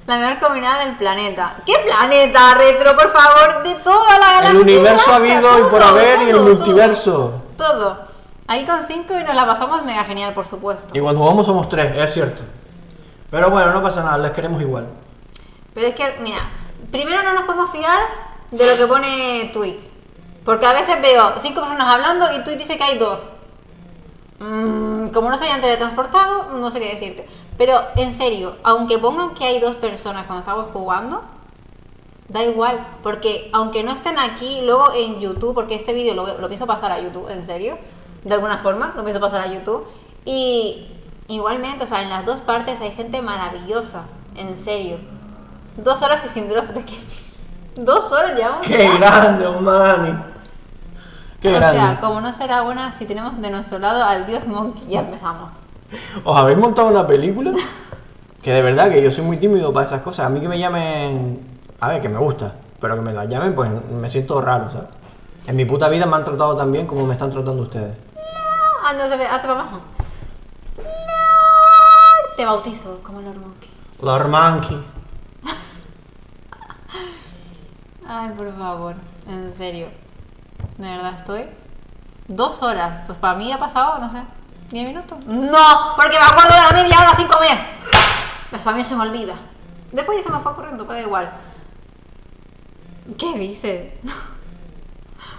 La mejor comunidad del planeta. ¿Qué planeta, Retro? Por favor, de toda la galaxia. El universo habido y por haber y el multiverso. Todo. Ahí con 5 y nos la pasamos mega genial, por supuesto. Y cuando jugamos somos 3, es cierto. Pero bueno, no pasa nada, les queremos igual. Pero es que, mira, primero no nos podemos fiar de lo que pone Twitch. Porque a veces veo 5 personas hablando y Twitch dice que hay 2. Como no se hayan teletransportado, no sé qué decirte. Pero en serio, aunque pongan que hay 2 personas cuando estamos jugando, da igual, porque aunque no estén aquí, luego en YouTube, porque este vídeo lo pienso pasar a YouTube, en serio, de alguna forma, lo pienso pasar a YouTube. Y igualmente, o sea, en las dos partes hay gente maravillosa, en serio. 2 horas y sin drogas de que... 2 horas llevamos. ¡Qué grande, Omani! O sea, como no será buena si tenemos de nuestro lado al dios Monkey, ya empezamos. ¿Os habéis montado una película? Que de verdad que yo soy muy tímido para esas cosas. A mí que me llamen... A ver, que me gusta, pero que me la llamen, pues me siento raro, ¿sabes? En mi puta vida me han tratado tan bien como me están tratando ustedes. Ah, no, se ve, hasta para abajo. Te bautizo como Lord Monkey. Lord Monkey. Ay, por favor, en serio. De verdad estoy 2 horas, pues para mí ha pasado, no sé, 10 minutos. No, porque me acuerdo de la media hora sin comer. Eso a mí se me olvida. Después ya se me fue corriendo, pero da igual. ¿Qué dices?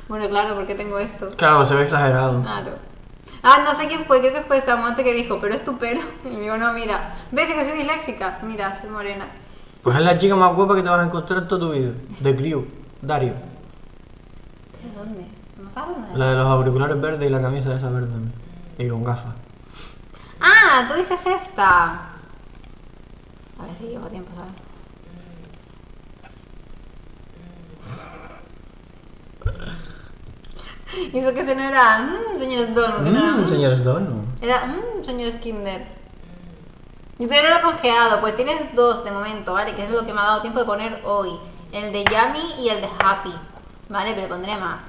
Bueno, claro, porque tengo esto. Claro, se ve exagerado. Claro. Ah, no sé quién fue, creo que fue Samonte que dijo, pero es tu pelo. Y me digo, no, mira, ¿ves que soy disléxica? Mira, soy morena. Pues es la chica más guapa que te vas a encontrar en todo tu vida. De Crew, Dario. ¿Dónde? ¿No está dónde? La de los auriculares verdes y la camisa de esa verde. Y con gafas. Ah, tú dices esta. A ver si llevo tiempo, ¿sabes? Y eso que se no era señores Dono, señores Dono. Era señores Kinder. Y todavía no lo he congeado, pues tienes 2 de momento, ¿vale? Que es lo que me ha dado tiempo de poner hoy. El de Yami y el de Happy. Vale, pero pondré más.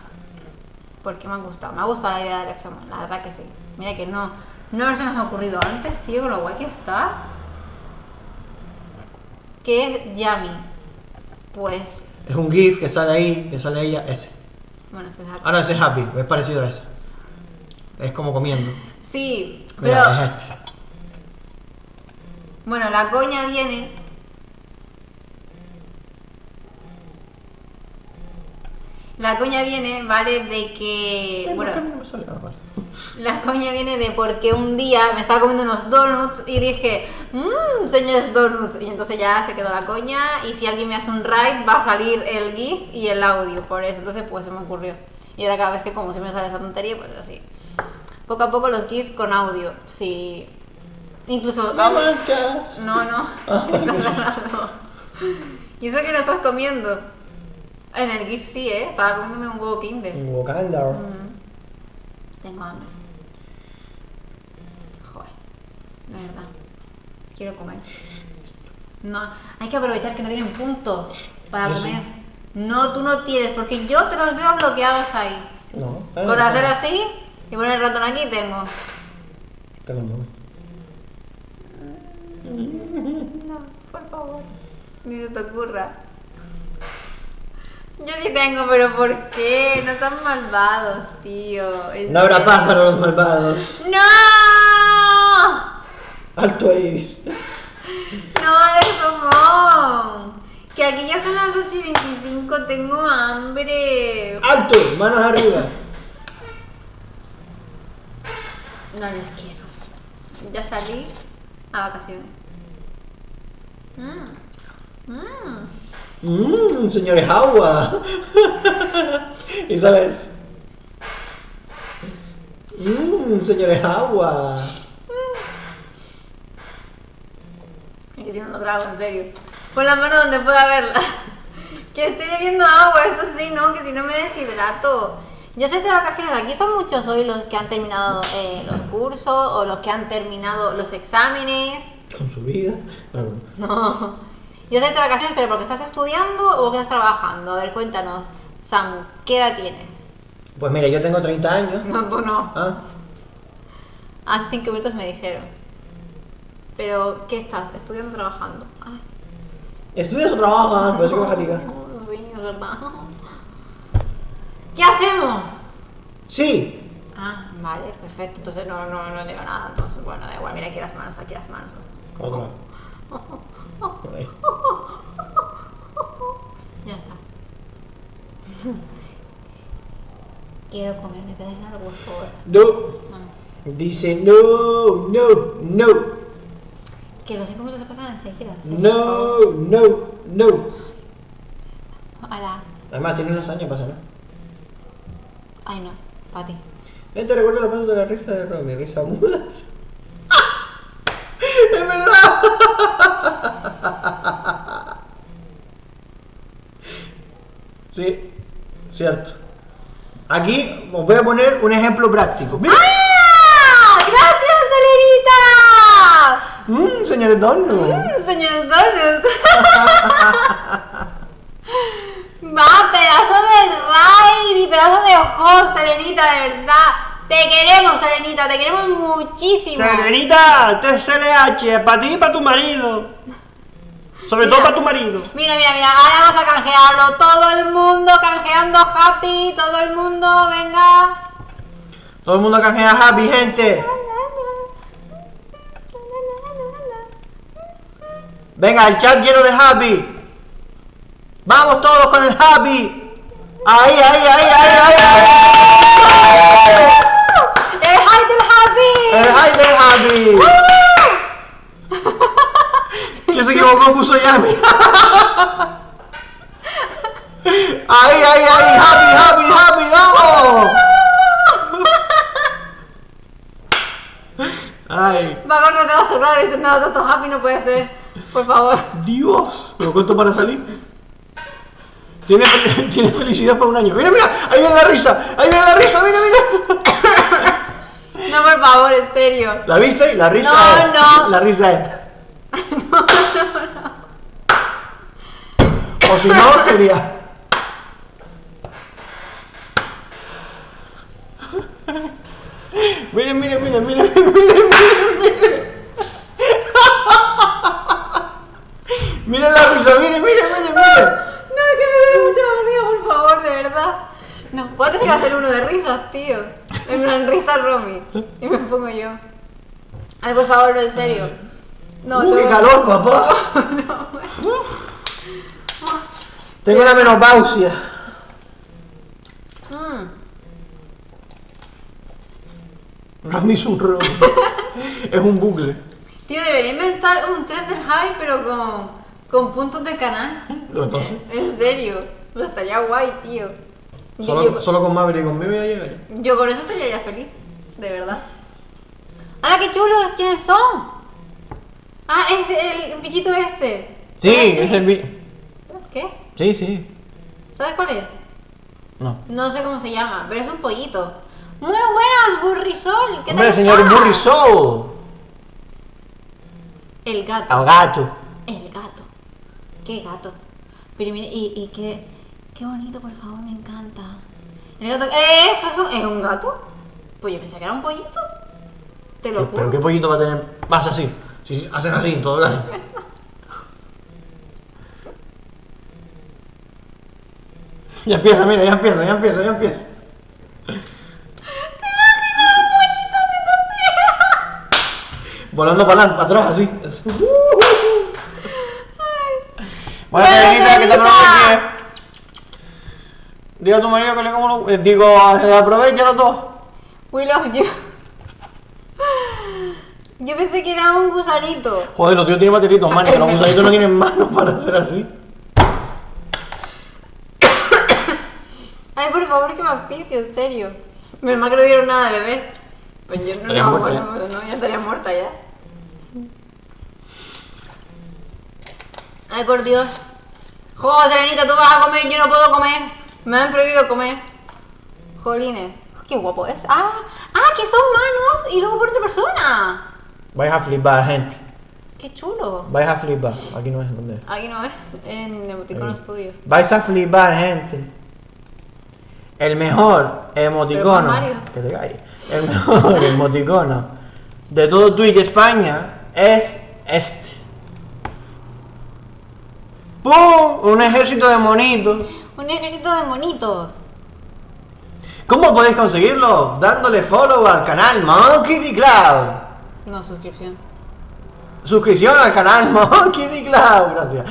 Porque me ha gustado. Me ha gustado la idea del examen, la verdad que sí. Mira que no se nos ha ocurrido antes, tío, con lo guay que está. ¿Qué es Yami? Pues... es un GIF que sale ahí, que sale ella, ese. Bueno, ese es Happy. Ahora ese es Happy, es parecido a ese. Es como comiendo. Sí, pero... Bueno, la coña viene... La coña viene, ¿vale? De que... Bueno, la coña viene de porque un día me estaba comiendo unos donuts y dije, mmm, señores donuts. Y entonces ya se quedó la coña. Y si alguien me hace un raid va a salir el GIF y el audio, por eso. Entonces pues se me ocurrió. Y ahora cada vez que como siempre sale esa tontería, pues así. Poco a poco los GIFs con audio, sí. Incluso... ¡No manches! No, no. Y eso que no estás comiendo. En el GIF sí, ¿eh? Estaba comiéndome un huevo kinder. Un huevo kinder. Tengo hambre. Joder. La verdad. Quiero comer. No, hay que aprovechar que no tienen puntos para yo comer. Sí. No, tú no tienes, porque yo te los veo bloqueados ahí. No. Con hacer no, así y poner el ratón aquí tengo. No, por favor. Ni se te ocurra. Yo sí tengo, pero ¿por qué? No son malvados, tío. No habrá paz para los malvados. ¡No! ¡Alto ahí! ¡No, de Romón! Que aquí ya son las 8:25, tengo hambre. ¡Alto! ¡Manos arriba! No les quiero. Ya salí a vacaciones. Señores, agua. ¿Y sabes? Señores, agua. Que si no lo grabo, en serio. Pon la mano donde pueda verla. Que estoy bebiendo agua, esto sí, ¿no? Que si no me deshidrato. Ya sé de vacaciones, aquí son muchos hoy los que han terminado los cursos o los que han terminado los exámenes. Con su vida. No. Ya estás de vacaciones, pero porque estás estudiando o porque estás trabajando. A ver, cuéntanos, Samu, ¿qué edad tienes? Pues mira, yo tengo 30 años. No, tú no. Ah. Hace 5 minutos me dijeron. Pero, ¿qué estás? ¿Estudiando o trabajando? Ay. ¿Estudias o trabajas? Por eso que vas a ligar. Sí, es verdad. ¿Qué hacemos? Sí. Ah, vale, perfecto. Entonces no digo nada. Entonces, bueno, da igual. Mira, aquí las manos, aquí las manos. Otra. Ya está. Quiero comer, ¿me tenés algo, por favor? No. Dice no. Que los 5 minutos se pasan enseguida. No. Hola. Además, tiene unas años, pasa, ¿no? Ay, no, para ti. ¿No te recuerdo la parte de la risa de Romy? Risa mudas. ¡Es verdad! Sí, cierto. Aquí os voy a poner un ejemplo práctico. ¡Mira! ¡Ah! ¡Gracias, Celerita! Señores donuts. Señores donuts. Va, pedazo de raid y pedazo de ojos, Celerita, de verdad. Te queremos, Selenita, te queremos muchísimo. Selenita, TCLH, para ti y para tu marido. Sobre mira, todo para tu marido. Mira, ahora vamos a canjearlo. Todo el mundo canjeando Happy, todo el mundo, venga. Todo el mundo canjea Happy, gente. Venga, el chat lleno de Happy. Vamos todos con el Happy. Ahí. ¡El high del Happy! ¡El high del Happy! Que se equivocó, puso Yami. ¡Ahí! ¡Happy! ¡Vamos! ¡Ay! Vagor, no te vas a sobrar, dice, no, tanto Happy no puede ser. Por favor. ¡Dios! ¿Pero cuánto para salir? Tiene felicidad por un año. Mira, ahí viene la risa. Mira. No, por favor, en serio. ¿La viste? La risa no, es. No. La risa es. No. O si no, sería. Miren. Miren la risa, miren. No, es que me duele mucho la barriga, por favor, de verdad. No, voy a tener que hacer uno de risas, tío. en plan risa Romy. Y me pongo yo. Ay, por favor, en serio. No, tengo... ¡Qué calor, papá! No, tengo una menopausia. Romy es un robo. Es un bucle. Tío, debería inventar un Trender High, pero con puntos de canal. Entonces. En serio. Pero estaría guay, tío. Solo con Maverick y conmigo ya llegaría. Yo con eso estaría ya feliz. De verdad. ¡Hala, qué chulo! ¿Quiénes son? Ah, es el bichito este. Sí, es el bichito. ¿Qué? Sí, sí. ¿Sabes cuál es? No. No sé cómo se llama, pero es un pollito. ¡Muy buenas, Burrisol! ¿Qué tal, señor Burrisol? El gato. El gato. El gato. Qué gato. Pero mire, y qué bonito, por favor, me encanta. El gato. ¿Eso es un gato? Pues yo pensé que era un pollito. Te lo juro. ¿Pero qué pollito va a tener? Vas así. Si hacen así, todo el año. Ya empieza, mira, ya empieza. ¿Te imaginas un pollito haciendo así? Volando para atrás, así. Bueno, señorita, que te lo envíe. Digo a tu marido que le como lo... Digo, aprovecha los dos. We love you. Yo pensé que era un gusanito. Joder, los tíos tienen bateritos, man, que los gusanitos no tienen manos para hacer así. Ay, por favor, que me auspicio, en serio. Menos mal que no dieron nada de bebé. Pues yo no, ya estaría muerta ya. Ay, por Dios. Joder, Serenita, tú vas a comer y yo no puedo comer. Me han prohibido comer. Jolines. Qué guapo es. Ah, que son manos y luego por otra persona. Vais a flipar, gente. Qué chulo. Vais a flipar. Aquí no es, ¿dónde? Aquí no es, en Emoticono Studio. Vais a flipar, gente. El mejor emoticono. Que te calles. El mejor emoticono de todo Twitch España es este. ¡Pum! Un ejército de monitos. Un ejército de monitos. ¿Cómo podéis conseguirlo? Dándole follow al canal Monkey Cloud. No, suscripción. Suscripción al canal Monkey D. Cloud, gracias.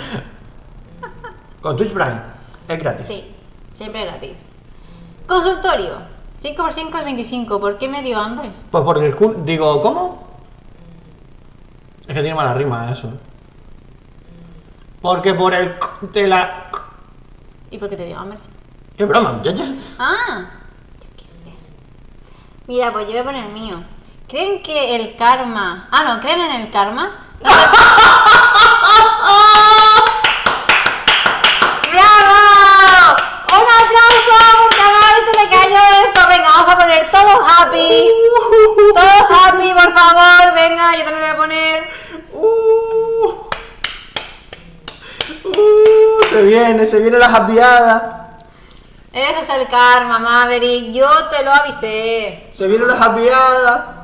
Con Twitch Prime. Es gratis. Sí, siempre gratis. Consultorio. 5x5 es 25. ¿Por qué me dio hambre? Pues porque el culo. Digo, ¿cómo? Es que tiene mala rima eso. Porque por el culo te la. ¿Y por qué te dio hambre? ¡Qué broma, muchacha! ¡Ah! Yo qué sé. Mira, pues yo voy a poner el mío. ¿Creen que el karma... Ah, no, ¿creen en el karma? ¡Bravo! ¡Un aplauso! Porque a Mauricio le cayó esto. Venga, vamos a poner todos happy. Todos happy, por favor. Venga, yo también lo voy a poner. Se viene la happyada. Eso es el karma, Maverick. Yo te lo avisé. Se viene la happyada.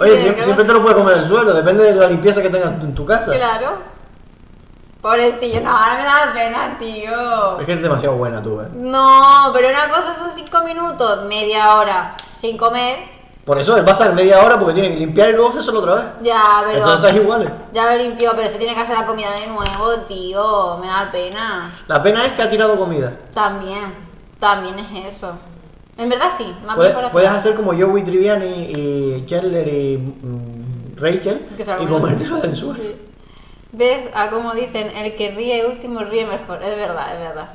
Oye, sí, siempre te lo puedes comer del suelo, depende de la limpieza que tengas en tu casa. Claro. Pobrecillo, no, ahora me da pena, tío. Es que eres demasiado buena tú, eh. No, pero una cosa son 5 minutos, media hora, sin comer. Por eso él va a estar media hora porque tiene que limpiar y luego hacerlo otra vez. Ya, pero... Entonces estás iguales. Ya lo limpió, pero se tiene que hacer la comida de nuevo, tío. Me da pena. La pena es que ha tirado comida. También es eso. En verdad sí. Puedes hacer como Joey Triviani y Chandler y Rachel y comértelo del suelo. Sí. ¿Ves? Ah, como dicen, el que ríe último ríe mejor. Es verdad, es verdad.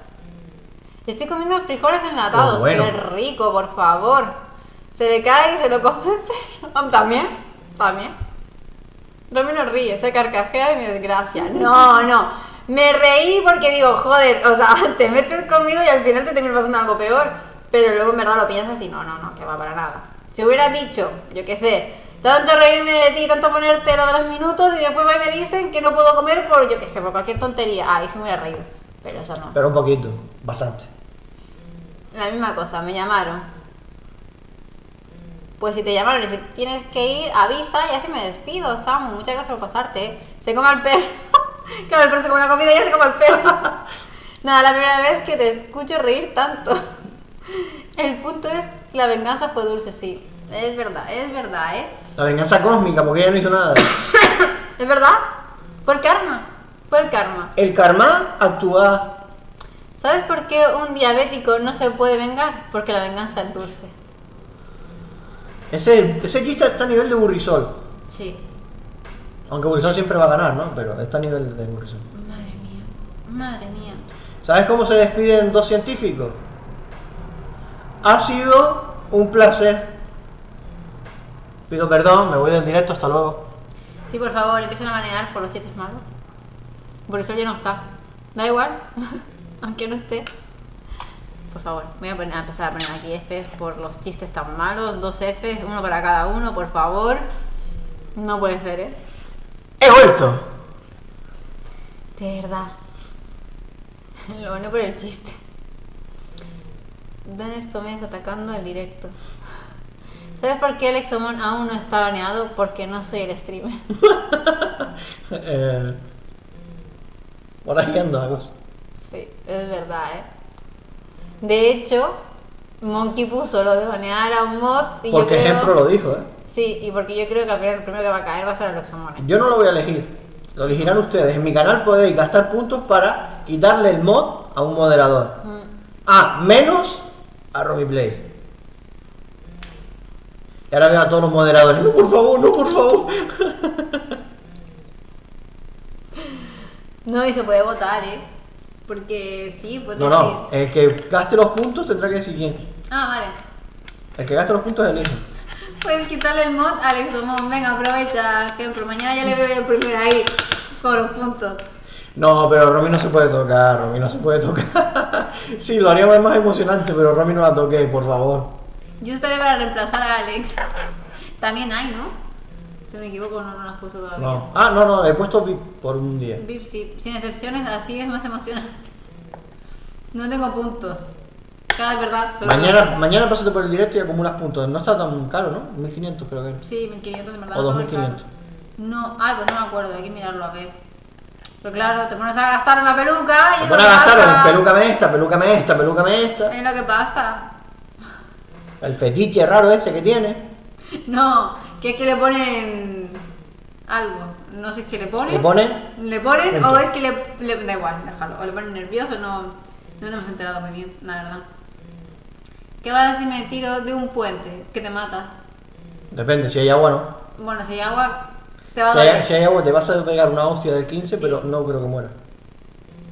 Estoy comiendo frijoles enlatados. Bueno. ¡Qué rico, por favor! Se le cae y se lo come el perro. También. No me lo ríe, se carcajea de mi desgracia. No. Me reí porque digo, joder, o sea, te metes conmigo y al final te termina pasando algo peor. Pero luego en verdad lo piensas y no, que va para nada. Si hubiera dicho, yo qué sé, tanto reírme de ti, tanto ponerte lo de los minutos y después me dicen que no puedo comer por, yo qué sé, por cualquier tontería. Ahí sí me hubiera reído, pero eso no. Pero un poquito, bastante. La misma cosa, me llamaron. pues si te llamaron y si tienes que ir, avisa y así me despido, Samu. Muchas gracias por pasarte. Se come al perro. Claro, el perro se come la comida y ya se come al perro. Nada, la primera vez que te escucho reír tanto. El punto es, la venganza fue dulce, sí. Es verdad, ¿eh? La venganza cósmica, porque ella no hizo nada. ¿Es verdad? Fue el karma. Fue el karma. El karma actúa. ¿Sabes por qué un diabético no se puede vengar? Porque la venganza es dulce. Ese chiste está a nivel de Burrisol. Sí. Aunque Burrisol siempre va a ganar, ¿no? Pero está a nivel de Burrisol. Madre mía. Madre mía. ¿Sabes cómo se despiden dos científicos? Ha sido un placer. Pido perdón, me voy del directo, hasta luego. Sí, por favor, empiecen a banear por los chistes malos. Por eso ya no está. Da igual, aunque no esté. Por favor, voy a poner, a empezar a poner aquí Fs por los chistes tan malos. 2 Fs, uno para cada uno, por favor. No puede ser, ¿eh? ¡He vuelto! De verdad. Lo bueno por el chiste. Dones comienza atacando el directo. ¿Sabes por qué Alexomon aún no está baneado? Porque no soy el streamer. Por ahí anda la cosa. Sí, es verdad, ¿eh? De hecho, Monkey puso lo de banear a un mod y porque yo creo... ejemplo lo dijo, ¿eh? Sí, y porque yo creo que el primero que va a caer va a ser Alexomon. Yo no lo voy a elegir. Lo elegirán ustedes. En mi canal podéis gastar puntos para quitarle el mod a un moderador. Menos a Romy Plays. Y ahora veo a todos los moderadores. No, por favor, no, por favor. No, y se puede votar, ¿eh? Porque sí, puede ser. No, el que gaste los puntos tendrá que decir quién. Ah, vale. El que gaste los puntos elige. Puedes quitarle el mod a Alexomon. Venga, aprovecha, ejemplo. Mañana ya le veo el primero ahí con los puntos. No, pero Romy no se puede tocar. Romy no se puede tocar. Sí, lo haríamos más emocionante, pero Romy no la toque, por favor. Yo estaré para reemplazar a Alex. También hay, ¿no? Si me equivoco, no las puso todavía. No. No, he puesto VIP por un día. VIP, sí. Sin excepciones, así es más emocionante. No tengo puntos. Cada verdad. Mañana pásate por el directo y acumulas puntos. No está tan caro, ¿no? 1500 creo que era. Sí, 1500 en verdad. O 2500. No, pues no me acuerdo. Hay que mirarlo a ver. Pero claro, te pones a gastar en la peluca y... Te pones a gastar en pelúcame esta, pelúcame esta, pelúcame esta. Es lo que pasa. El fetiche raro ese que tiene. No, que es que le ponen algo. No sé, es que le ponen. ¿Le ponen? ¿Le ponen? ¿Entra? O es que le... Da igual, déjalo. O le ponen nervioso, no nos hemos enterado muy bien, la verdad. ¿Qué vas a decir si me tiro de un puente que te mata? Depende, si hay agua no. Bueno, si hay agua te va a doler. Si hay agua te vas a pegar una hostia del 15, sí. Pero no creo que muera.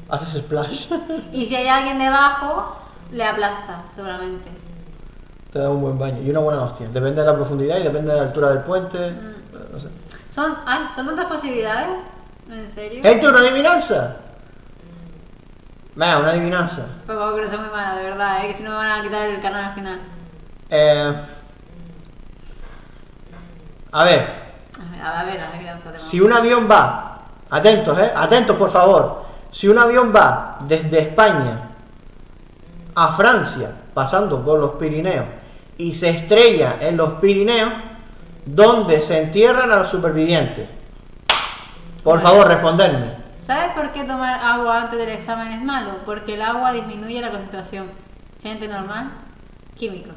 Haces splash. Y si hay alguien debajo, le aplasta, seguramente. Te da un buen baño y una buena hostia. Depende de la profundidad y depende de la altura del puente. No sé. ¿Son tantas posibilidades? ¿En serio? ¡Esto es una adivinanza! Venga, una adivinanza. Pues vamos, que no soy muy mala, de verdad, que si no me van a quitar el canal al final. A ver. A ver, la adivinanza. Si un avión va, atentos, atentos por favor. Si un avión va desde España a Francia, pasando por los Pirineos, y se estrella en los Pirineos, donde se entierran a los supervivientes. Por favor, responderme. ¿Sabes por qué tomar agua antes del examen es malo? Porque el agua disminuye la concentración. Gente normal, químico.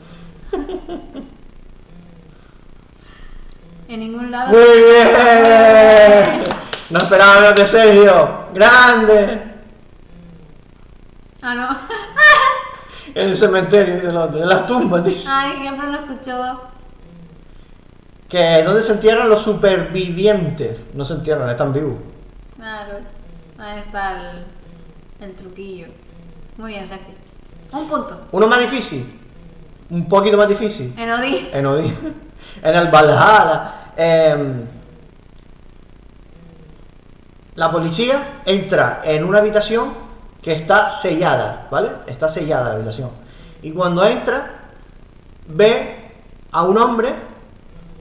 En ningún lado. ¡Muy bien! No esperaba menos de Sergio. ¡Grande! Ah, no. En el cementerio, dice el otro. En las tumbas, dice. Ay, siempre lo escuchó. Que donde se entierran los supervivientes. No se entierran, están vivos. Claro. Ahí está el truquillo. Muy bien, Sergio. Un punto. Uno más difícil. Un poquito más difícil. En Odí. En el Valhalla. La policía entra en una habitación que está sellada, ¿vale? Está sellada la habitación. Y cuando entra, ve a un hombre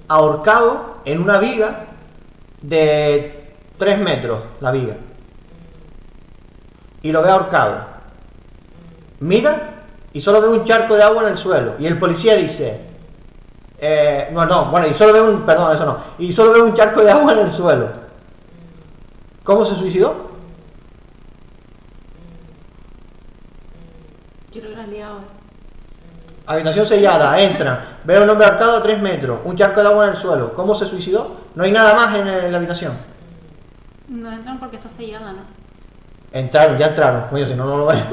ahorcado en una viga de 3 metros, la viga. Y lo ve ahorcado. Mira y solo ve un charco de agua en el suelo. Y el policía dice, Bueno, y solo veo un... Perdón, eso no. Y solo veo un charco de agua en el suelo. ¿Cómo se suicidó? Yo creo que la has liado. Habitación sellada, entra. Veo un hombre arcado a 3 metros. Un charco de agua en el suelo. ¿Cómo se suicidó? No hay nada más en la habitación. No entran porque está sellada, ¿no? Entraron, ya entraron. Coño, si no, no lo veo.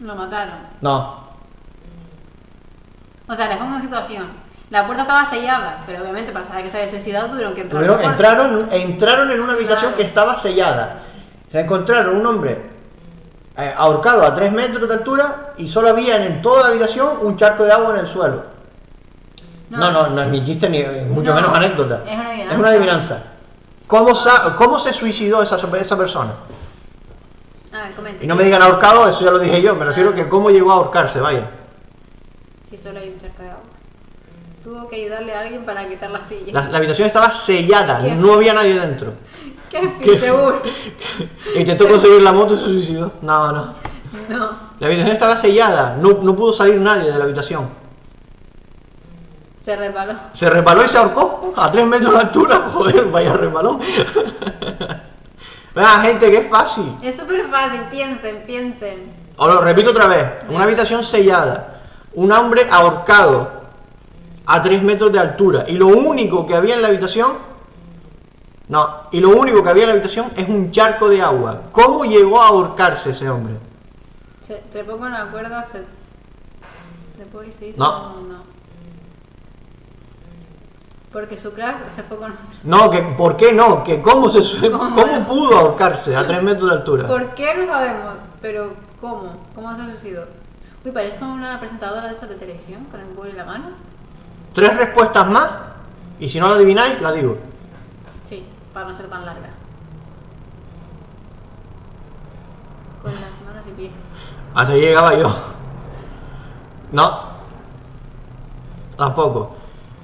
Lo mataron. No. O sea, les pongo una situación. La puerta estaba sellada, pero obviamente para saber que se había suicidado tuvieron que entrar. Pero entraron en una habitación que estaba sellada. Se encontraron un hombre ahorcado a 3 metros de altura y solo había en toda la habitación un charco de agua en el suelo. No es ni chiste ni mucho menos anécdota. Es una adivinanza. ¿Cómo se suicidó esa persona? A ver, comenta. Y no me digan ahorcado, eso ya lo dije yo. Me refiero que cómo llegó a ahorcarse, vaya. Sí, solo hay un charco de agua. Tuvo que ayudarle a alguien para quitar la silla. La habitación estaba sellada, no había nadie dentro. Qué seguro. Intentó conseguir la moto y se suicidó. No. La habitación estaba sellada, no pudo salir nadie de la habitación. Se resbaló. Se resbaló y se ahorcó a 3 metros de altura. Joder, vaya resbaló. Vean, gente, que es fácil. Es súper fácil, piensen. Os lo repito otra vez. Una habitación sellada. Un hombre ahorcado a 3 metros de altura, y lo único que había en la habitación es un charco de agua. ¿Cómo llegó a ahorcarse ese hombre? Te pongo una cuerda, porque su crash se fue con otro. ¿Por qué no? ¿Cómo pudo ahorcarse a 3 metros de altura? ¿Por qué? No sabemos, pero ¿cómo se suicidó? Uy, parece una presentadora de esta de televisión con el bol en la mano. 3 respuestas más, y si no la adivináis, la digo. Sí, para no ser tan larga. Con las manos y pies. Hasta ahí llegaba yo. No. Tampoco.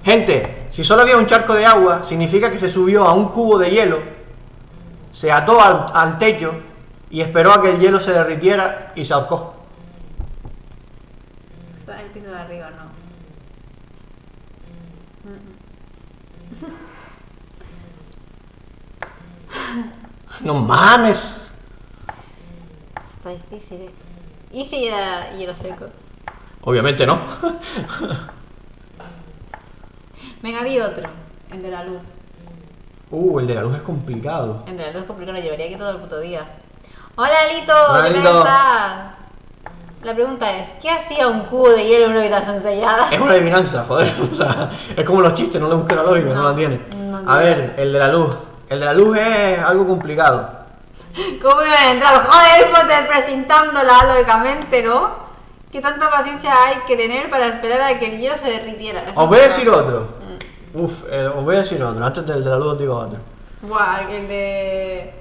Gente, si solo había un charco de agua, significa que se subió a un cubo de hielo, se ató al techo y esperó a que el hielo se derritiera y se ahorcó. Está en el piso de arriba, ¿no? No mames. Está difícil, ¿eh? ¿Y si era hielo seco? Obviamente no. Venga, di otro. El de la luz. El de la luz es complicado. Lo llevaría aquí todo el puto día. ¡Hola, Lito! ¿Qué tal está? La pregunta es, ¿qué hacía un cubo de hielo en una habitación sellada? Es una adivinanza, joder. O sea, es como los chistes, no le busquen la lógica, no la tienen. A ver, el de la luz. El de la luz es algo complicado. ¿Cómo iban a entrar? Joder, presentándola lógicamente, ¿no? ¿Qué tanta paciencia hay que tener para esperar a que el hielo se derritiera? Os voy a decir otro. Os voy a decir otro. Antes del de la luz os digo otro. Buah, el de...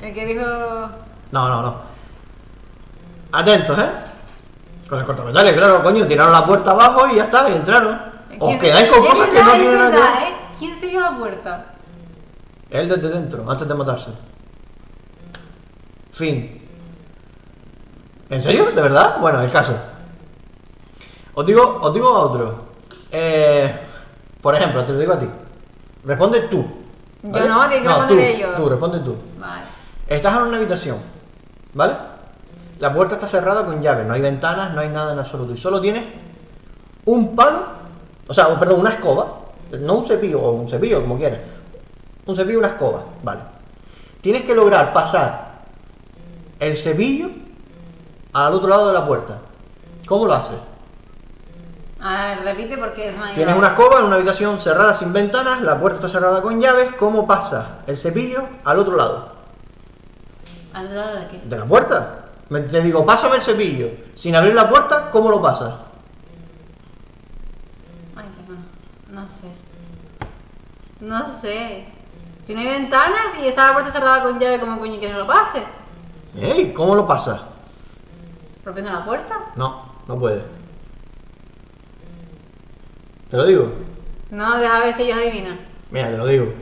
El que dijo... No. Atentos, ¿eh? Con el cortametales, claro, coño. Tiraron la puerta abajo y ya está, y entraron. Os quedáis con cosas que no tienen nada que ver. ¿Quién selló la puerta? Él desde dentro, antes de matarse. Fin. ¿En serio? ¿De verdad? Bueno, el caso. Os digo a otro. Por ejemplo, te lo digo a ti. Responde tú. ¿Vale? Yo no, te digo responderé yo. Tú, responde tú. Vale. Estás en una habitación, ¿vale? La puerta está cerrada con llave, no hay ventanas, no hay nada en absoluto. Y solo tienes un palo, una escoba. No un cepillo, o un cepillo, como quieras. Un cepillo y una escoba, vale. Tienes que lograr pasar el cepillo al otro lado de la puerta. ¿Cómo lo haces? A ver, repite porque es mayor. Tienes una escoba en una habitación cerrada sin ventanas, la puerta está cerrada con llaves. ¿Cómo pasas el cepillo al otro lado? ¿Al otro lado de qué? ¿De la puerta? Te digo, pásame el cepillo. Sin abrir la puerta, ¿cómo lo pasas? No sé. Si no hay ventanas y está la puerta cerrada con llave, ¿cómo coño que no lo pase? ¡Ey! ¿Cómo lo pasa? ¿Rompiendo la puerta? No puede. ¿Te lo digo? No, deja ver si ellos adivinan. Mira, te lo digo.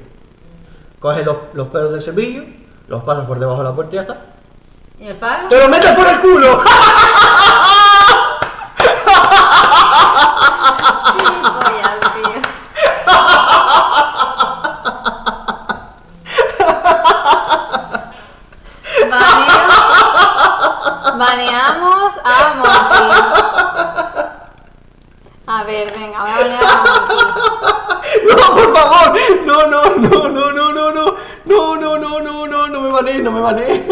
Coges los pelos del cepillo, los pasas por debajo de la puerta y ya está. ¿Y el palo? ¡Te lo metes por el culo! Baneamos a Monkey. A ver, venga, voy a banear a Monkey. ¡No, por favor! ¡No, no, no, no, no, no, no! ¡No, no, no, no, no! ¡No me banees, no me banees!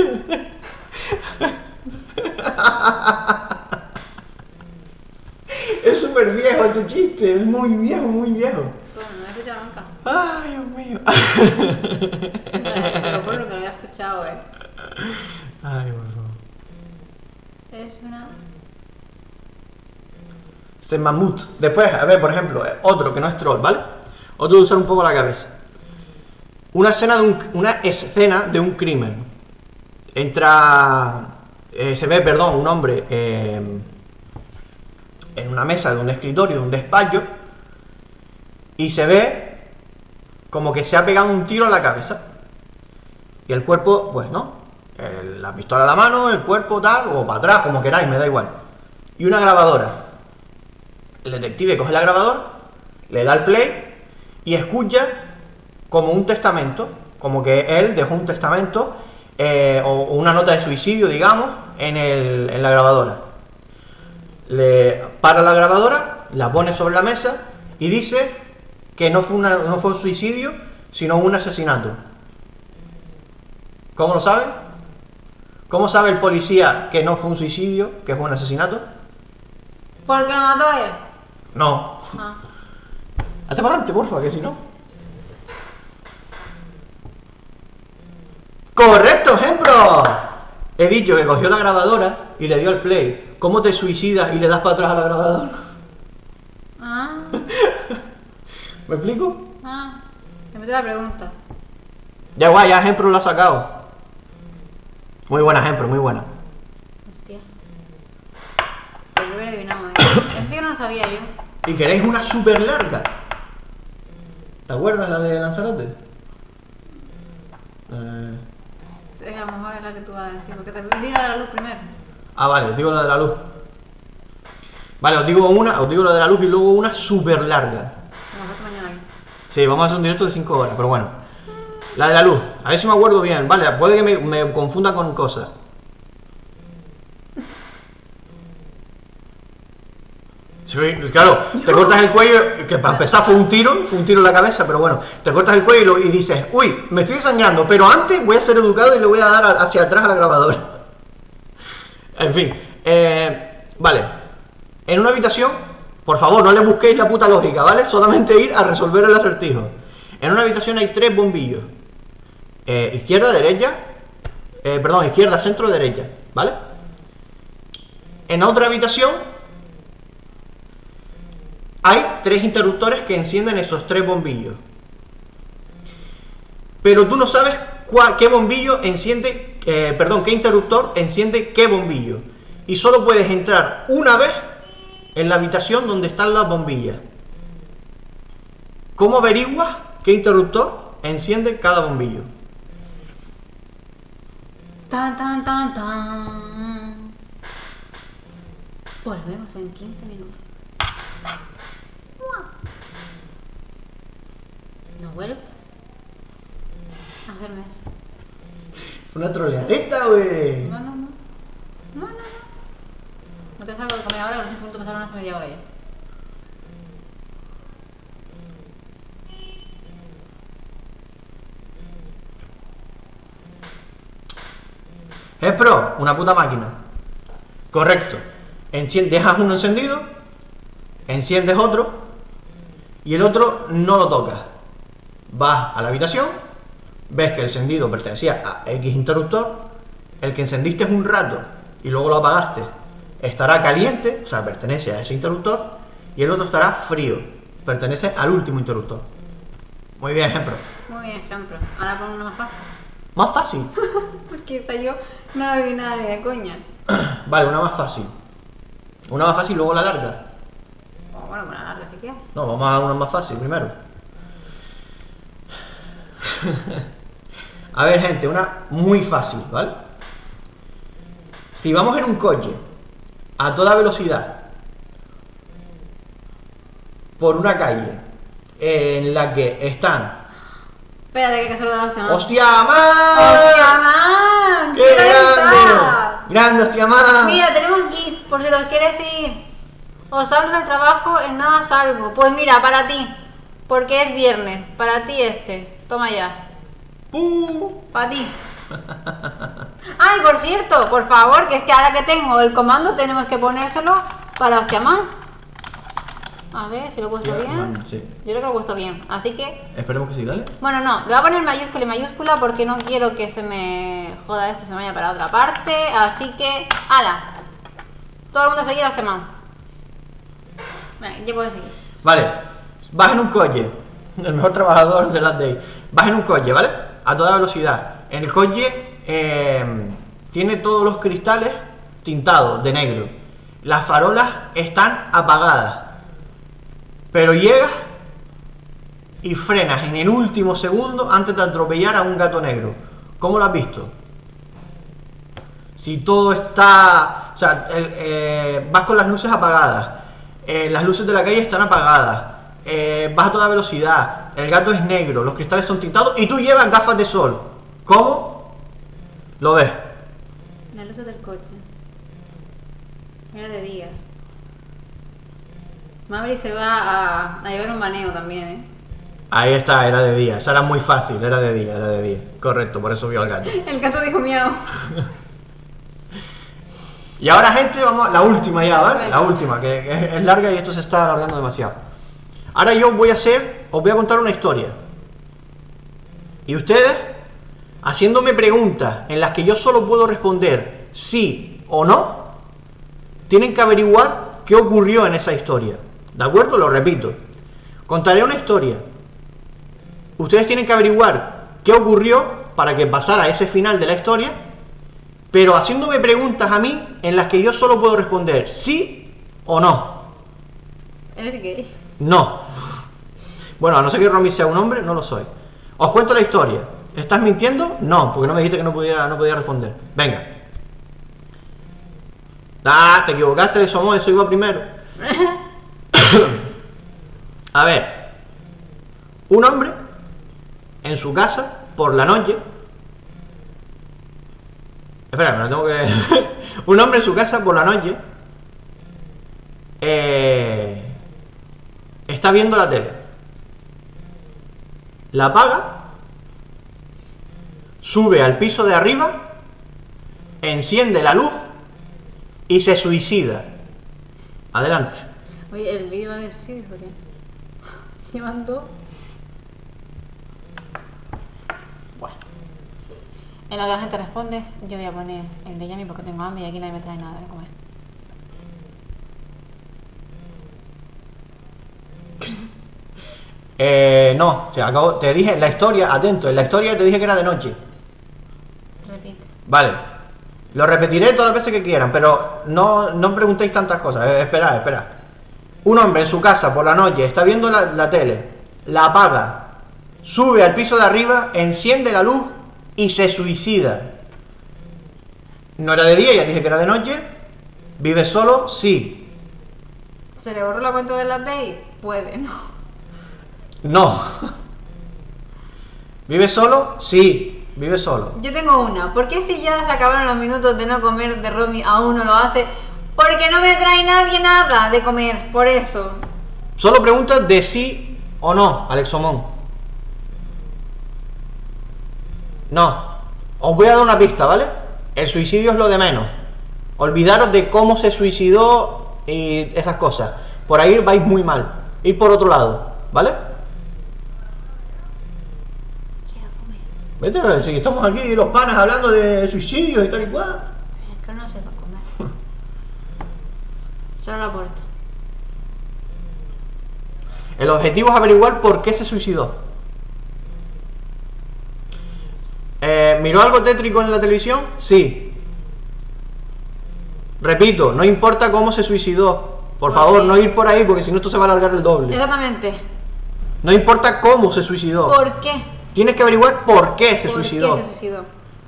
Es súper viejo ese chiste, es muy viejo, muy viejo. Bueno, no lo he escuchado nunca. ¡Ay, Dios mío! No, por lo que no había escuchado, eh. Ay, por favor. Es una... Se mamut. Después, a ver, por ejemplo, otro que no es troll, ¿vale? Otro de usar un poco la cabeza. Una escena de un crimen. Entra... se ve, perdón, un hombre en una mesa de un escritorio, de un despacho, y se ve como que se ha pegado un tiro en la cabeza. Y el cuerpo, pues, ¿no? La pistola a la mano, el cuerpo tal, o para atrás, como queráis, me da igual. Y una grabadora. El detective coge la grabadora, le da el play y escucha como un testamento, como que él dejó un testamento o una nota de suicidio, digamos, en la grabadora. Le para la grabadora, la pone sobre la mesa y dice que no fue un suicidio, sino un asesinato. ¿Cómo lo sabe? ¿Cómo sabe el policía que no fue un suicidio, que fue un asesinato? ¿Porque lo mató él? No. Ah. Hazte para adelante, porfa, que si no. ¡Correcto ejemplo! He dicho que cogió la grabadora y le dio al play. ¿Cómo te suicidas y le das para atrás a la grabadora? Ah. ¿Me explico? Ah. Te meto la pregunta. Ya guay, ya ejemplo lo ha sacado. Muy buen ejemplo, muy buena. Hostia. Pero lo hubiera adivinado, ¿eh? Ese sí que no lo sabía yo. ¿Y queréis una súper larga? ¿Te acuerdas la de Lanzarote? Sí, a lo mejor es la que tú vas a decir, porque te digo la de la luz primero. Ah, vale, os digo la de la luz. Vale, os digo la de la luz y luego una súper larga. Vamos a mañana. Sí, vamos a hacer un directo de 5 horas, pero bueno. La de la luz, a ver si me acuerdo bien, vale, puede que me confunda con cosas. Sí, claro, te cortas el cuello, que para empezar fue un tiro en la cabeza, pero bueno, te cortas el cuello y dices, uy, me estoy sangrando, pero antes voy a ser educado y le voy a dar hacia atrás a la grabadora. En fin, vale, en una habitación, por favor, no le busquéis la puta lógica, ¿vale? Solamente ir a resolver el acertijo. En una habitación hay 3 bombillos, izquierda, derecha, perdón, izquierda, centro, derecha, ¿vale? En otra habitación hay 3 interruptores que encienden esos 3 bombillos. Pero tú no sabes qué bombillo enciende, perdón, qué interruptor enciende qué bombillo. Y solo puedes entrar una vez en la habitación donde están las bombillas. ¿Cómo averiguas qué interruptor enciende cada bombillo? Tan, tan, tan, tan. Volvemos en 15 minutos. ¿No vuelves a hacerme eso? Una troleadita, güey. No, no, no. No, no, no. No te salgo de comer ahora, que los 5 minutos pasaron hace media hora ya. Es pro, una puta máquina. Correcto. Dejas uno encendido, enciendes otro y el otro no lo tocas. Vas a la habitación, ves que el encendido pertenecía a X interruptor, el que encendiste es un rato y luego lo apagaste. Estará caliente, o sea, pertenece a ese interruptor, y el otro estará frío, pertenece al último interruptor. Muy bien, ejemplo. Muy bien, ejemplo. Ahora pon uno más fácil. ¿Más fácil? Porque esta yo no la vi nada ni de coña. Vale, una más fácil. Una más fácil, luego la larga. Oh, bueno, con la larga sí que. No, vamos a una más fácil primero. A ver, gente, una muy fácil, ¿vale? Si vamos en un coche a toda velocidad por una calle en la que están... Espérate, que se lo da a Hostia, man. ¡Hostia, man! ¡Qué grande! Gran, nuestra amada. Mira, tenemos GIF, por si lo quieres ir. O salgo del trabajo, en nada salgo. Pues mira, para ti. Porque es viernes. Para ti este. Toma ya. Para ti. Ay, por cierto, por favor, que es que ahora que tengo el comando tenemos que ponérselo para Ostiamán. A ver si lo he puesto bien. Sí. Yo creo que lo he puesto bien, así que... Esperemos que sí, dale. Bueno, no, le voy a poner mayúscula y mayúscula porque no quiero que se me joda esto, se me vaya para otra parte. Así que, ala. Todo el mundo a seguir a Ostiamán. Vale, ya puedo seguir. Vale, vas en un coche. El mejor trabajador de Last Day. Vas en un coche, ¿vale? A toda velocidad. El coche tiene todos los cristales tintados de negro. Las farolas están apagadas. Pero llegas y frenas en el último segundo antes de atropellar a un gato negro. ¿Cómo lo has visto? Si todo está... O sea, vas con las luces apagadas. Las luces de la calle están apagadas. Vas a toda velocidad. El gato es negro. Los cristales son tintados. Y tú llevas gafas de sol. ¿Cómo lo ves? Las luces del coche. Era de día. Mabri se va a llevar un baneo también, ¿eh? Ahí está, era de día. Esa era muy fácil, era de día. Correcto, por eso vio al gato. El gato dijo miau. Y ahora, gente, vamos a la última ya, ¿vale? La última, que es larga y esto se está alargando demasiado. Ahora yo voy a hacer, os voy a contar una historia. Y ustedes, haciéndome preguntas en las que yo solo puedo responder sí o no, tienen que averiguar qué ocurrió en esa historia. ¿De acuerdo? Lo repito. Contaré una historia. Ustedes tienen que averiguar qué ocurrió para que pasara ese final de la historia, pero haciéndome preguntas a mí en las que yo solo puedo responder sí o no. ¿Eres gay? No. Bueno, a no ser que Romy sea un hombre, no lo soy. Os cuento la historia. ¿Estás mintiendo? No, porque no me dijiste que no podía responder. Venga. Ah, te equivocaste, eso iba primero. A ver, un hombre en su casa por la noche. Espera, me lo tengo que... Un hombre en su casa por la noche está viendo la tele. La apaga, sube al piso de arriba, enciende la luz y se suicida. Adelante. Oye, el vídeo de suicidio, ¿por qué? Llevan dos. Bueno. En lo que la gente responde, yo voy a poner el de Yami porque tengo hambre y aquí nadie me trae nada de comer. No, se acabó. Te dije en la historia, atento, en la historia te dije que era de noche. Repito. Vale. Lo repetiré todas las veces que quieran, pero no preguntéis tantas cosas. Esperad. Un hombre en su casa por la noche está viendo la tele, la apaga, sube al piso de arriba, enciende la luz y se suicida. No era de día, ya dije que era de noche. Vive solo, sí. ¿Se le borró la cuenta de la tele? Puede, ¿no? No. Vive solo, sí. Vive solo. Yo tengo una. ¿Por qué si ya se acabaron los minutos de no comer de Romy aún no lo hace? Porque no me trae nadie nada de comer, por eso. Solo preguntas de sí o no, Alexomón. No. Os voy a dar una pista, ¿vale? El suicidio es lo de menos. Olvidaros de cómo se suicidó y esas cosas. Por ahí vais muy mal. Ir por otro lado, ¿vale? Si estamos aquí los panas hablando de suicidios y tal y cual. Es que no se va a comer. Cierra la puerta. El objetivo es averiguar por qué se suicidó. ¿Miró algo tétrico en la televisión? Sí. Repito, no importa cómo se suicidó. Por favor, no ir por ahí porque si no esto se va a alargar el doble. Exactamente. No importa cómo se suicidó. ¿Por qué? Tienes que averiguar por qué se suicidó.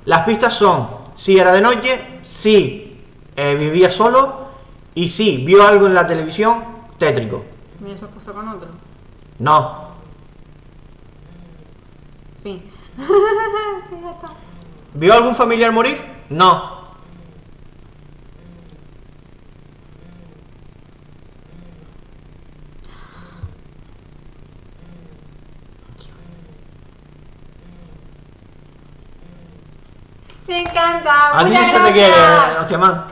Las pistas son, si era de noche, si vivía solo y si vio algo en la televisión tétrico. ¿Y eso pasa con otro? No. Fin. ¿Vio algún familiar morir? No. Me encanta. A ti se te quiere, Ochiamán.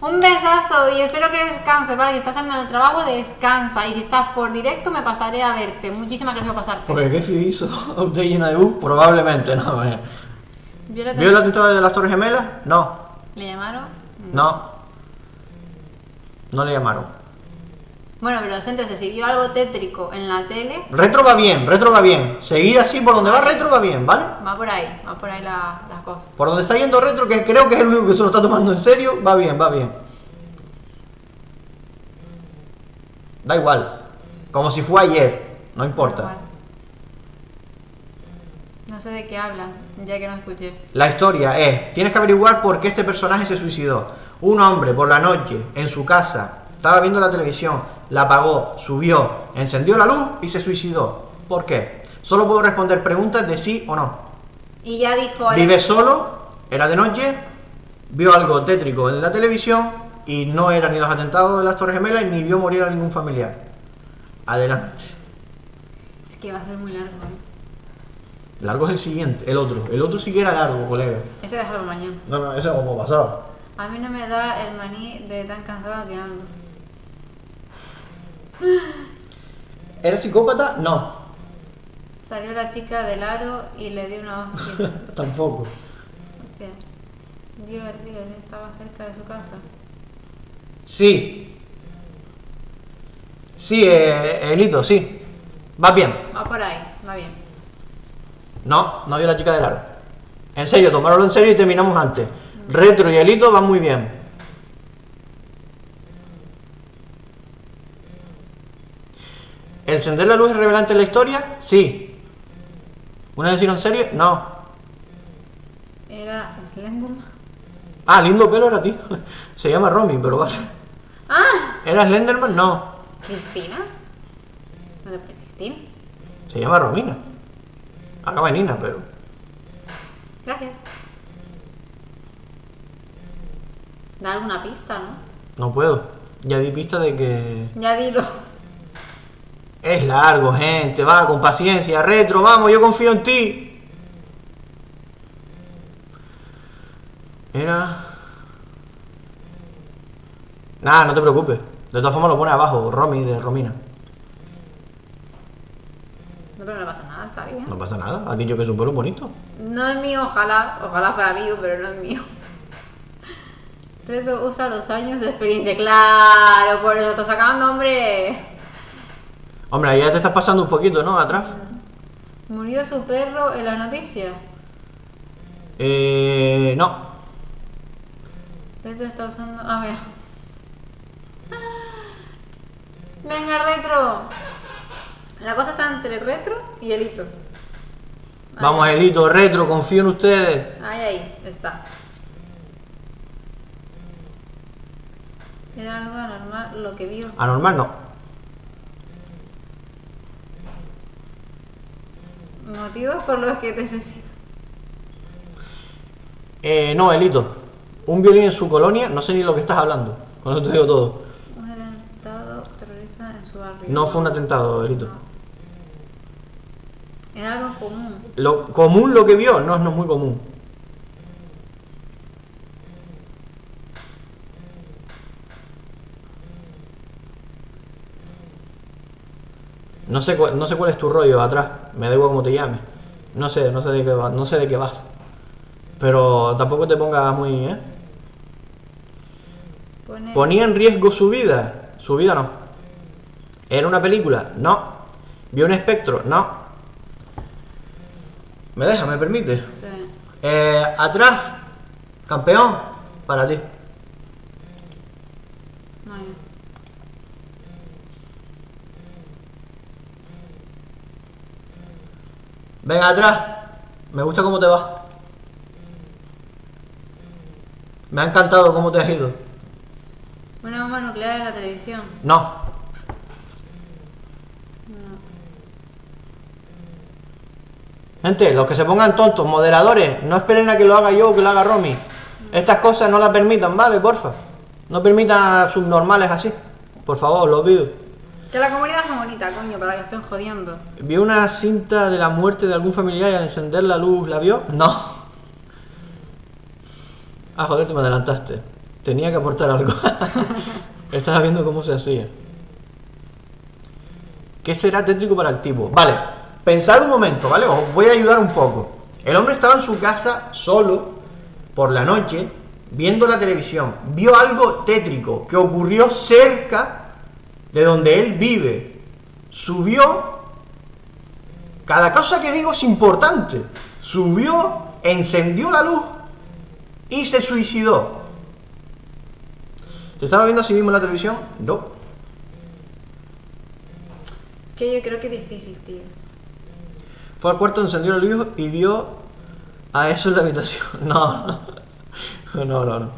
Un besazo y espero que descanses, ¿vale? Si estás en el trabajo, descansa. Y si estás por directo, me pasaré a verte. Muchísimas gracias por pasarte. Porque ¿qué se hizo? ¿Usted llena de U? Probablemente, no. ¿Vio el atentado de las Torres Gemelas? No. ¿Le llamaron? No. No le llamaron. Bueno, pero siéntese, si vio algo tétrico en la tele... Retro va bien, retro va bien. Seguir así por donde va retro va bien, ¿vale? Va por ahí las cosas. Por donde está yendo retro, que creo que es el único que se lo está tomando en serio, va bien, va bien. Da igual. Como si fue ayer, no importa. No sé de qué hablan, ya que no escuché. La historia es, tienes que averiguar por qué este personaje se suicidó. Un hombre por la noche, en su casa... Estaba viendo la televisión, la apagó, subió, encendió la luz y se suicidó. ¿Por qué? Solo puedo responder preguntas de sí o no. Y ya dijo... Vive solo, era de noche, vio algo tétrico en la televisión y no eran ni los atentados de las Torres Gemelas ni vio morir a ningún familiar. Adelante. Es que va a ser muy largo, ¿eh? Largo es el siguiente, el otro. El otro sí que era largo, colega. Ese déjalo mañana. No, no, ese es como pasado. A mí no me da el maní de tan cansado que ando. ¿Eres psicópata? No. Salió la chica del aro y le dio una hostia. Tampoco. Hostia. Dios, digo, estaba cerca de su casa. Sí. Sí, Elito, sí. Va bien. Va por ahí, va bien. No, no vio la chica del aro. En serio, tomáronlo en serio y terminamos antes. Retro y Elito van muy bien. ¿Encender la luz es revelante en la historia? Sí. ¿Una decisión seria? No. Era Slenderman. Ah, lindo pelo era, tío. Se llama Romy, pero vale. Ah. ¿Era Slenderman? No. ¿Cristina? ¿No te parece Cristina? Se llama Romina. Acaba en Nina, pero... Gracias. Da alguna pista, ¿no? No puedo. Ya di pista de que... Ya dilo. Es largo, gente. Va, con paciencia. Retro, vamos, yo confío en ti. Mira. Nada, no te preocupes. De todas formas lo pone abajo, Romy, de Romina. No, pero no pasa nada, está bien. No pasa nada. Has dicho que es un pueblo bonito. No es mío, ojalá. Ojalá fuera mío, pero no es mío. Retro usa los años de experiencia. Claro, por eso está sacando, hombre. Hombre, ahí ya te estás pasando un poquito, ¿no? Atrás. ¿Murió su perro en las noticias? No. Retro está usando... Ah, mira. Venga, Retro. La cosa está entre Retro y Elito. Ahí. Vamos, Elito, Retro, confío en ustedes. Ahí, ahí, está. Era algo anormal lo que vio. Anormal no. ¿Motivos por los que te suicidas? No, Elito. Un violín en su colonia, no sé ni lo que estás hablando. Con eso te digo todo. Un atentado terrorista en su barrio. No fue un atentado, Elito. No. Era algo común. Lo común lo que vio, no, no es muy común. No sé cuál es tu rollo atrás, me da igual cómo te llames. No sé de qué vas. Pero tampoco te pongas muy, ¿eh? ¿Ponía en riesgo su vida? Su vida no. ¿Era una película? No. ¿Vio un espectro? No. ¿Me deja? ¿Me permite? Sí. Atrás, campeón, para ti. Venga, atrás. Me gusta cómo te vas. Me ha encantado cómo te has ido. ¿Una bomba nuclear en la televisión? No. No. Gente, los que se pongan tontos, moderadores, no esperen a que lo haga yo o que lo haga Romy. No. Estas cosas no las permitan, ¿vale? Porfa. No permitan a subnormales así. Por favor, los pido. Que la comunidad es más bonita, coño, para que estén jodiendo. ¿Vio una cinta de la muerte de algún familiar y al encender la luz la vio? No. Ah, joder, te me adelantaste. Tenía que aportar algo. Estaba viendo cómo se hacía. ¿Qué será tétrico para el tipo? Vale, pensad un momento, ¿vale? Os voy a ayudar un poco. El hombre estaba en su casa solo, por la noche, viendo la televisión. Vio algo tétrico que ocurrió cerca de donde él vive. Subió... Cada cosa que digo es importante. Subió, encendió la luz y se suicidó. ¿Te estaba viendo a sí mismo en la televisión? No. Es que yo creo que es difícil, tío. Fue al cuarto, encendió la luz y vio a eso en la habitación. No, no, no, no.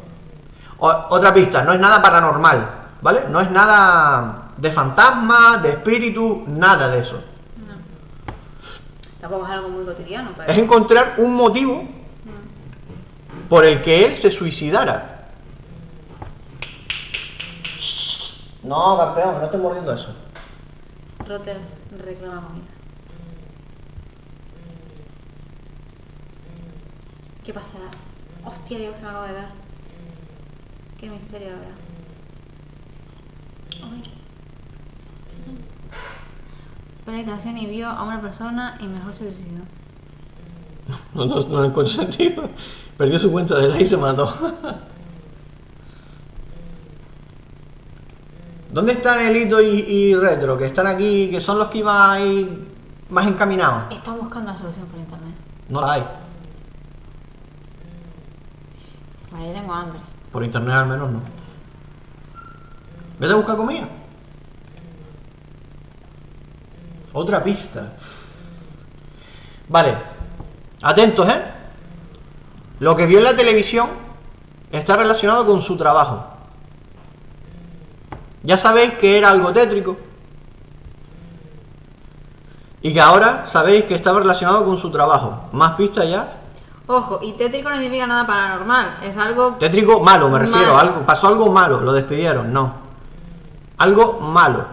Otra pista, no es nada paranormal, ¿vale? No es nada de fantasma, de espíritu, nada de eso. No. Tampoco es algo muy cotidiano. Pero... Es encontrar un motivo por el que él se suicidara. No, campeón, no estoy mordiendo eso. Rotter reclama comida. ¿Qué pasará? Hostia, Dios, se me acaba de dar. Qué misterio habrá. Fue a la habitación y vio a una persona y mejor se suicidó. No, no, no encontró sentido. Perdió su cuenta de like y se mató. ¿Dónde están Elito y Retro? Que están aquí, que son los que iban ahí más encaminados. Están buscando una solución por internet. No la hay. Vale, yo tengo hambre. Por internet al menos no. Vete a buscar comida. Otra pista. Vale. Atentos, ¿eh? Lo que vio en la televisión está relacionado con su trabajo. Ya sabéis que era algo tétrico y que ahora sabéis que estaba relacionado con su trabajo. ¿Más pistas ya? Ojo, y tétrico no significa nada paranormal. Es algo... Tétrico malo, me refiero. Algo, pasó algo malo, lo despidieron, no. Algo malo.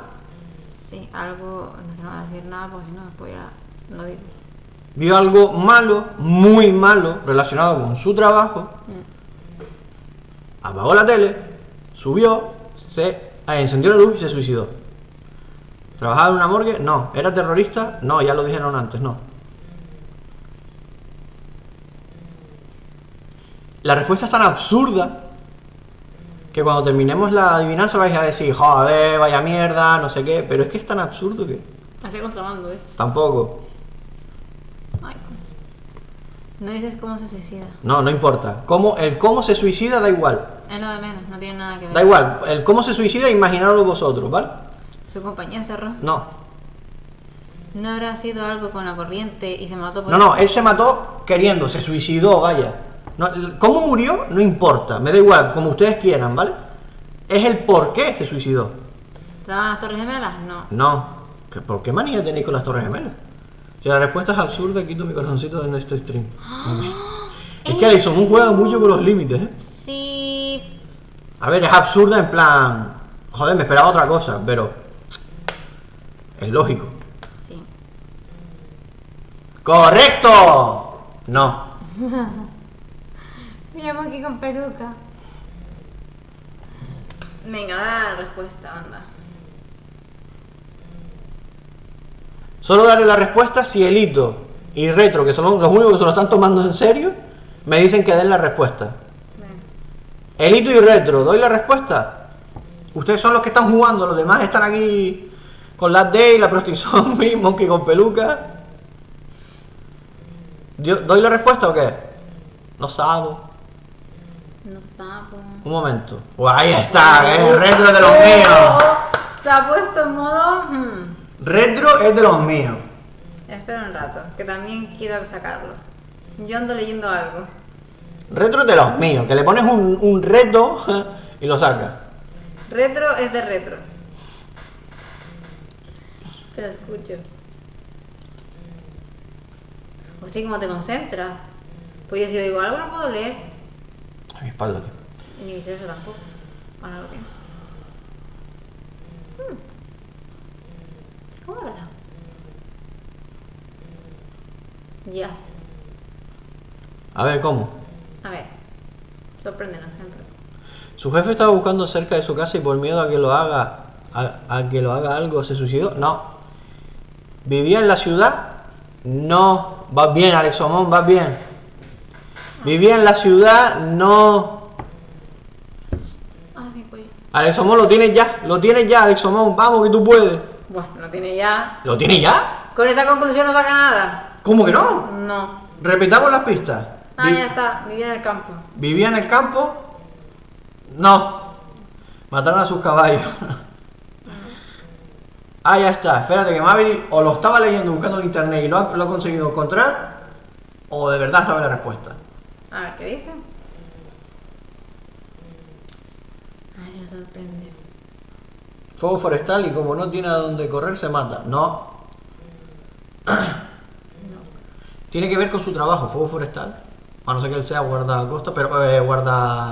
Sí, algo... No voy a decir nada porque si no, después ya lo digo. Vio algo malo, muy malo, relacionado con su trabajo. Apagó la tele, subió, se... encendió la luz y se suicidó. ¿Trabajaba en una morgue? No. ¿Era terrorista? No, ya lo dijeron antes, no. La respuesta es tan absurda que cuando terminemos la adivinanza vais a decir, joder, vaya mierda, no sé qué, pero es que es tan absurdo que... Hace contrabando eso. Tampoco. Ay, no dices cómo se suicida. No, no importa. El cómo se suicida da igual. Es lo de menos, no tiene nada que ver. Da igual, el cómo se suicida, imaginarlo vosotros, ¿vale? ¿Su compañía cerró? No. ¿No habrá sido algo con la corriente y se mató por...? No, no, él se mató queriendo, se suicidó, vaya. No, ¿cómo murió? No importa, me da igual, como ustedes quieran, ¿vale? Es el por qué se suicidó. ¿Estaban las Torres Gemelas? No. No. ¿Por qué manía tenéis con las Torres Gemelas? Si la respuesta es absurda, quito mi corazoncito de nuestro stream. Es que Alison, un juego mucho con los límites, ¿eh? Sí. A ver, es absurda en plan... Joder, me esperaba otra cosa, pero... Es lógico. Sí. ¡Correcto! No. Mira, Monkey con peluca. Venga, da la respuesta, anda. Solo daré la respuesta si Elito y Retro, que son los únicos que se lo están tomando en serio, me dicen que den la respuesta. Elito y Retro, ¿doy la respuesta? Ustedes son los que están jugando, los demás están aquí con Last Day, la prostitución, Monkey con peluca. ¿Doy la respuesta o qué? No sabo. No sabo. Un momento. Oh, ahí está, el Retro es de los míos. Se ha puesto en modo... Retro es de los míos. Espera un rato, que también quiero sacarlo. Yo ando leyendo algo. Retro de los míos, que le pones un reto y lo sacas. Retro es de retro. Te lo escucho. Hostia, ¿cómo te concentras? Pues yo si digo algo no puedo leer. A mi espalda, tío. Ni viceversa tampoco. Ahora lo pienso. ¿Cómo era? Ya. A ver, ¿cómo? A ver, Sorpréndenos, ejemplo. Su jefe estaba buscando cerca de su casa y por miedo a que lo haga algo se suicidó. No. ¿Vivía en la ciudad? No. Vas bien, Alexomón, vas bien. ¿Vivía en la ciudad? No. Ay, mi cuello. Alexomón, lo tienes ya, Alexomón. Vamos, que tú puedes. Bueno, lo tiene ya. ¿Lo tiene ya? Con esa conclusión no saca nada. ¿Cómo que no? No. Repitamos las pistas. Ah, ya está. Vivía en el campo. ¿Vivía en el campo? No. Mataron a sus caballos. Ah, ya está. Espérate que Maverick o lo estaba leyendo buscando en internet y lo ha conseguido encontrar, o de verdad sabe la respuesta. A ver, ¿qué dice? Ay, me sorprende. Fuego forestal y como no tiene a dónde correr, se mata. No. Tiene que ver con su trabajo, fuego forestal. A no ser que él sea guardacosta, pero guarda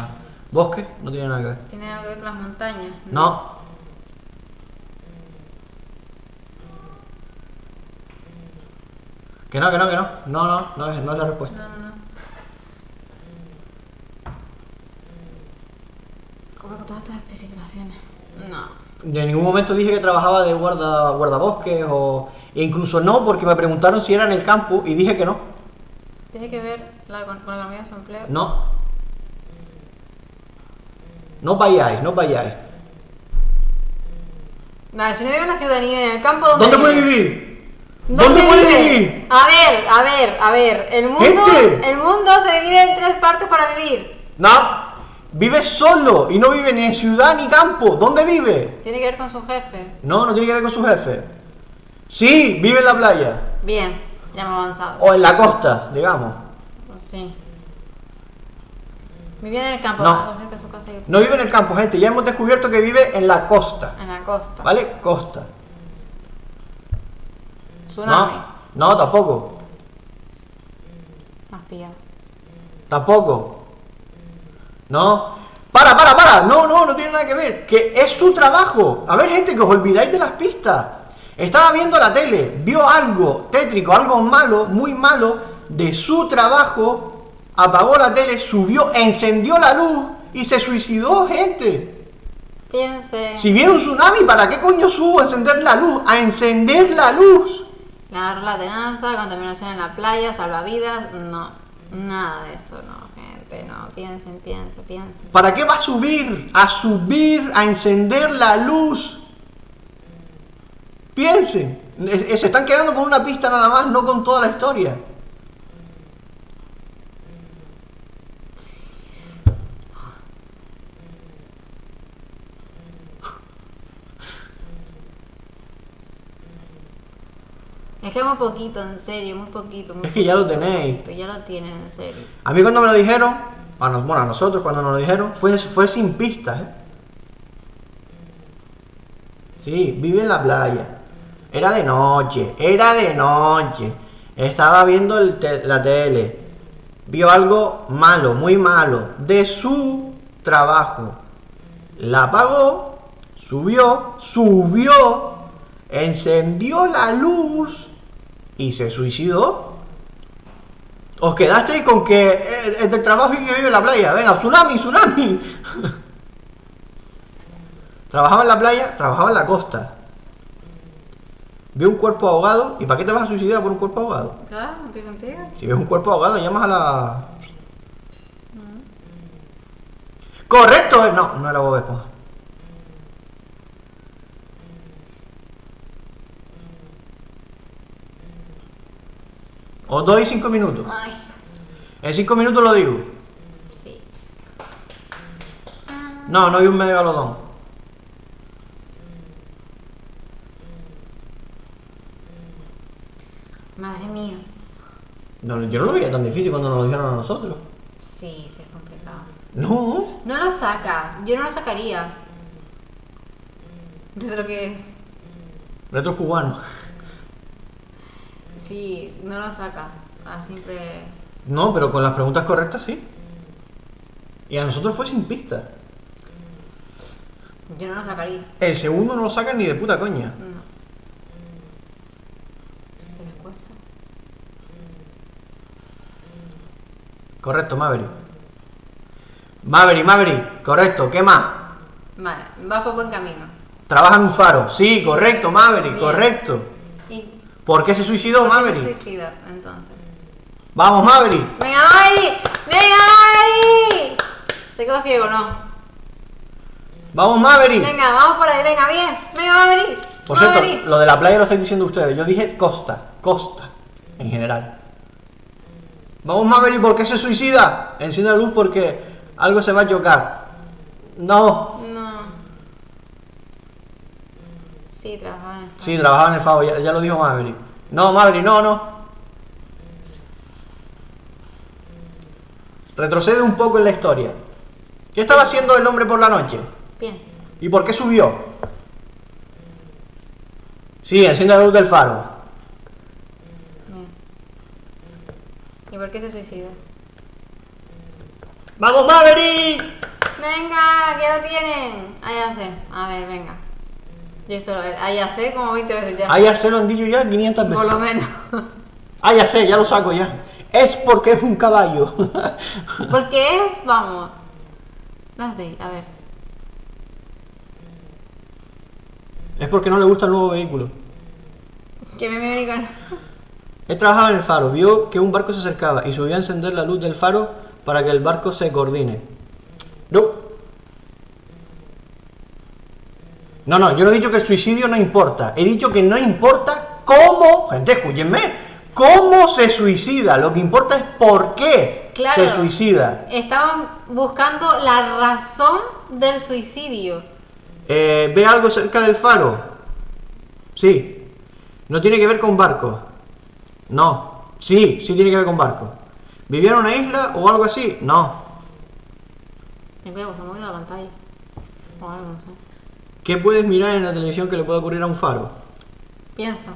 bosque, no tiene nada que ver. Tiene algo que ver con las montañas. No. Que no, que no, que no. No, no, no, no es la respuesta. No, no. Como con todas tus especificaciones. No. En ningún momento dije que trabajaba de guardabosques o... E incluso no, porque me preguntaron si era en el campo y dije que no. ¿Tiene que ver con la economía de su empleo? No. No vayáis, no vayáis. Vale, si no vive en la ciudad ni vive en el campo, ¿dónde puede vivir? ¿Dónde puede vivir? A ver, el mundo se divide en tres partes para vivir. No, vive solo y no vive ni en ciudad ni campo. ¿Dónde vive? Tiene que ver con su jefe. No, no tiene que ver con su jefe. Sí, vive en la playa. Bien, ya me he avanzado. O en la costa, digamos. Sí. Vivía en el campo. No, no vive en el campo, gente. Ya hemos descubierto que vive en la costa. En la costa. ¿Vale? Costa. Tsunami. No, no, tampoco. Más pillado. Tampoco. No. Para. No tiene nada que ver. Que es su trabajo. A ver, gente, que os olvidáis de las pistas. Estaba viendo la tele, vio algo tétrico, algo malo, muy malo, de su trabajo, apagó la tele, subió, encendió la luz y se suicidó, gente. Piense. Si viene un tsunami, ¿para qué coño subo a encender la luz? ¡A encender la luz! Lavar la tenaza, contaminación en la playa, salvavidas, no, nada de eso, no, gente, no, piensen. ¿Para qué va a subir? A subir, a encender la luz. Piensen, se están quedando con una pista nada más, no con toda la historia. Es que muy poquito, en serio, muy poquito. Es que ya lo tenéis. Poquito, ya lo tienen, en serio. A mí cuando me lo dijeron, bueno, a nosotros cuando nos lo dijeron, fue sin pistas, ¿eh? Sí, vive en la playa. Era de noche. Estaba viendo la tele. Vio algo malo, muy malo, de su trabajo. La apagó, subió, encendió la luz... ¿Y se suicidó? Os quedasteis con que es del trabajo y que vive en la playa. Venga, tsunami. Trabajaba en la playa, trabajaba en la costa. Veo un cuerpo ahogado. ¿Y para qué te vas a suicidar por un cuerpo ahogado? Claro, no tiene sentido. Si ves un cuerpo ahogado, llamas a la... ¡Correcto! No era Bob Esponja. Os doy 5 minutos. Ay. En 5 minutos lo digo. Sí. No hay un megalodón. Madre mía. No, yo no lo veía tan difícil cuando nos lo dijeron a nosotros. Sí, es complicado. No. No lo sacas. Yo no lo sacaría. No sé lo que es. Retos cubanos. Sí, no lo sacas, siempre... No, pero con las preguntas correctas sí. Y a nosotros fue sin pista. Yo no lo sacaría. El segundo no lo sacan ni de puta coña. No. Si te les cuesta. Correcto, Maverick. Maverick, correcto, ¿qué más? Vale, vas por buen camino. Trabaja en un faro, sí, correcto, Maverick, bien, correcto. ¿Y por qué se suicidó Maverick? Se suicidó, entonces. ¡Vamos, Maverick! ¡Venga, Maverick! ¡Venga, Maverick! ¿Se quedó ciego, no? ¡Vamos, Maverick! Venga, vamos por ahí, venga, bien. ¡Venga, Maverick! Por cierto, lo de la playa lo están diciendo ustedes. Yo dije costa, en general. Vamos, Maverick, ¿por qué se suicida? Enciende la luz porque algo se va a chocar. No. Sí, trabajaba en el FAO. Sí, trabajaba en el FAO, ya lo dijo Maverick. No, Maverick, no. Retrocede un poco en la historia. ¿Qué estaba haciendo el hombre por la noche? Piensa. ¿Y por qué subió? Sí, enciende la luz del faro. Bien. ¿Y por qué se suicida? ¡Vamos, Maverick! ¡Venga! ¡Que lo tienen! Allá sé. A ver, venga. Yo esto lo veo. Allá sé como 20 veces ya. Allá sé lo han dicho ya 500 veces. Por lo menos. Allá sé, ya lo saco ya. Es porque es un caballo. Porque es, vamos. Last Day, a ver. Es porque no le gusta el nuevo vehículo. Que me americano. Él trabajaba en el faro, vio que un barco se acercaba y subió a encender la luz del faro para que el barco se coordine. No, yo no he dicho que el suicidio no importa. He dicho que no importa cómo. Gente, escúchenme. ¿Cómo se suicida? Lo que importa es por qué se suicida. Estaban buscando la razón del suicidio. ¿Ve algo cerca del faro? Sí. ¿No tiene que ver con barco? No. Sí tiene que ver con barco. ¿Vivía en una isla o algo así? No. Ten cuidado, se ha movido la pantalla. O algo, no sé. ¿Qué puedes mirar en la televisión que le pueda ocurrir a un faro? Piensa.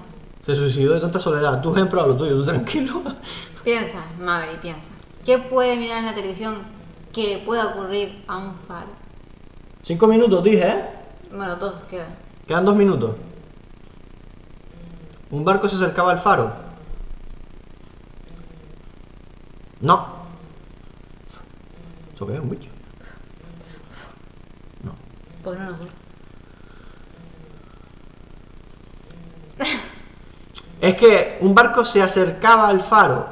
Se suicidó de tanta soledad. Tú ejemplo a lo tuyo, tú tranquilo. Piensa, Maverick, piensa. ¿Qué puede mirar en la televisión que le pueda ocurrir a un faro? 5 minutos, dije, ¿eh? Bueno, 2 quedan. Quedan 2 minutos. ¿Un barco se acercaba al faro? No. ¿Eso qué es, un bicho? No. Pues no lo sé. Es que un barco se acercaba al faro.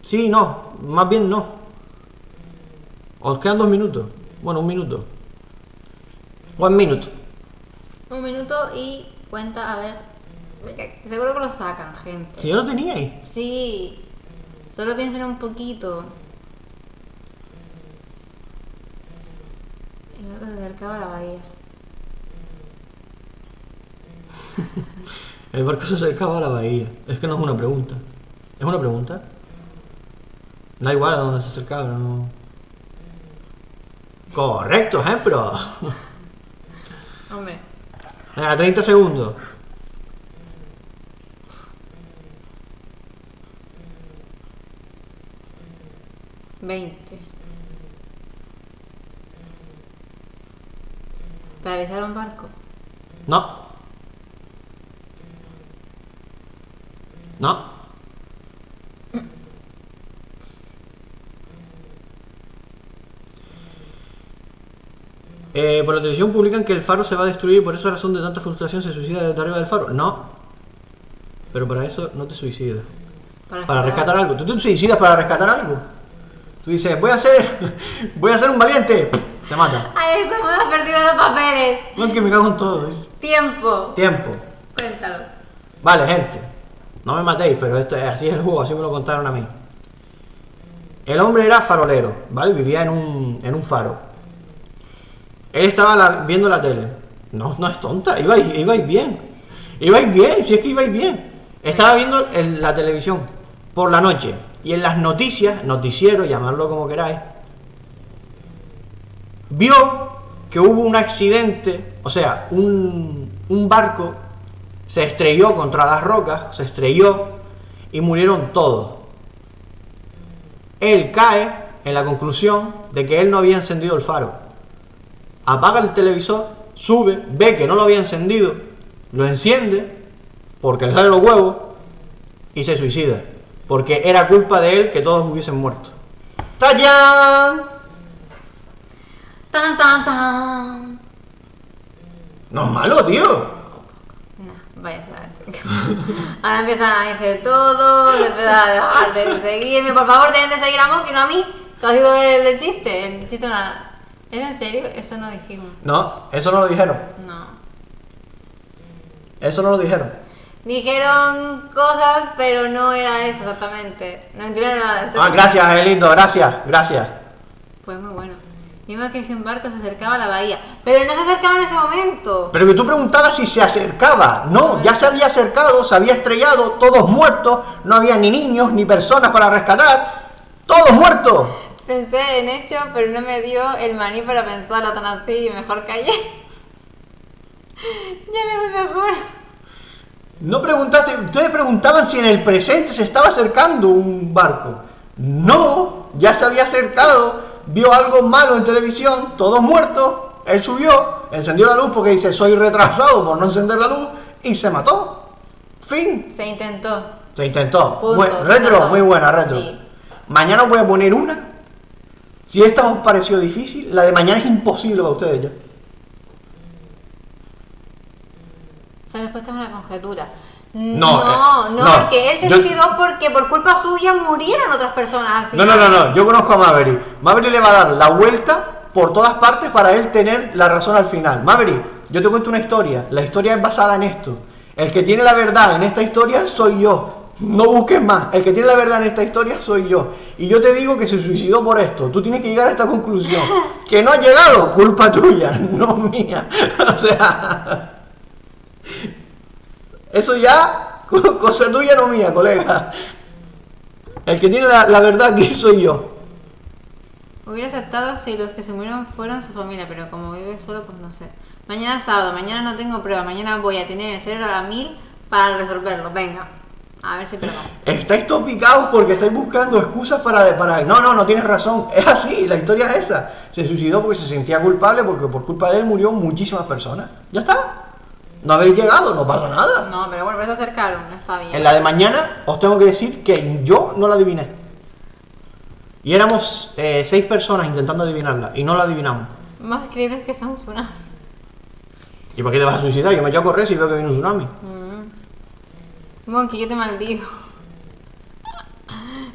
Sí, no. Más bien no. Os quedan 2 minutos. Bueno, 1 minuto. 1 minuto. 1 minuto y cuenta, a ver. Seguro que lo sacan, gente. ¿Que yo lo tenía ahí? Sí. Solo piensen un poquito. El barco se acercaba a la bahía. El barco se acercaba a la bahía. Es que no es una pregunta. ¿Es una pregunta? Da igual a dónde se acercaba, no. Correcto, ejemplo. Hombre. Venga, 30 segundos. ¿Para avisar a un barco? No. No. Por la televisión publican que el faro se va a destruir y por esa razón de tanta frustración se suicida desde arriba del faro. No. Pero para eso no te suicidas. Para rescatar algo. ¿Tú te suicidas para rescatar algo? Tú dices, voy a ser un valiente. Te mata. Ay, eso me ha perdido los papeles. No, es que me cago en todo. Tiempo. Cuéntalo. Vale, gente. No me matéis, pero esto es, así es el juego, así me lo contaron a mí. El hombre era farolero, ¿vale? Vivía en un faro. Él estaba viendo la tele. No es tonta, ibais bien. Ibais bien, si es que ibais bien. Estaba viendo la televisión por la noche. Y en las noticias, noticiero, llamarlo como queráis, vio que hubo un accidente, o sea, un barco se estrelló contra las rocas, se estrelló y murieron todos. Él cae en la conclusión de que él no había encendido el faro. Apaga el televisor, sube, ve que no lo había encendido, lo enciende porque le salen los huevos y se suicida. Porque era culpa de él que todos hubiesen muerto. ¡Tallán! Tan, tan, tan. No es malo, tío. Vaya, ahora empieza a irse de todo, empieza a dejar de seguirme. Por favor, dejen de seguir a Monkey, no a mí. Tú has sido el chiste. El chiste nada. ¿Es en serio? Eso no dijimos. No, eso no lo dijeron. No. Eso no lo dijeron. Dijeron cosas, pero no era eso exactamente. No entiendo nada. Entonces, ah, gracias, es lindo, gracias, gracias. Pues muy bueno. Vimos que si un barco se acercaba a la bahía. Pero no se acercaba en ese momento. Pero que tú preguntabas si se acercaba. No, no, ya se había acercado, se había estrellado, todos muertos. No había ni niños, ni personas para rescatar. ¡Todos muertos! Pensé en hecho, pero no me dio el maní para pensarlo tan así y mejor callé. Ya me voy mejor. No preguntaste, ustedes preguntaban si en el presente se estaba acercando un barco. No, ya se había acercado. Vio algo malo en televisión, todos muertos, él subió, encendió la luz porque dice soy retrasado por no encender la luz y se mató. Fin. Se intentó. Se intentó. Punto, bueno, retro, intentó. Muy buena retro. Sí. Mañana voy a poner una. Si esta os pareció difícil, la de mañana es imposible para ustedes ya. O sea, después tenemos una conjetura. No, porque él se suicidó porque por culpa suya murieron otras personas al final. No, yo conozco a Maverick. Maverick le va a dar la vuelta por todas partes para él tener la razón al final. Maverick, yo te cuento una historia. La historia es basada en esto. El que tiene la verdad en esta historia soy yo. No busques más. El que tiene la verdad en esta historia soy yo. Y yo te digo que se suicidó por esto. Tú tienes que llegar a esta conclusión. Que no ha llegado, culpa tuya, no mía. O sea... Eso ya, cosa tuya no mía, colega. El que tiene la verdad aquí soy yo. Hubiera aceptado si los que se murieron fueron su familia, pero como vive solo, pues no sé. Mañana es sábado, mañana no tengo pruebas, mañana voy a tener el cerebro a 1000 para resolverlo. Venga, a ver si perdón. Estáis topicados porque estáis buscando excusas para... No, tienes razón. Es así, la historia es esa. Se suicidó porque se sentía culpable, porque por culpa de él murió muchísimas personas. Ya está. No habéis llegado, no pasa nada. No, pero bueno, pero se acercaron, está bien. En la de mañana os tengo que decir que yo no la adiviné. Y éramos 6 personas intentando adivinarla y no la adivinamos. Más creíbles que sea un tsunami. ¿Y por qué te vas a suicidar? Yo me echo a correr si veo que viene un tsunami. Monkey, yo te maldigo.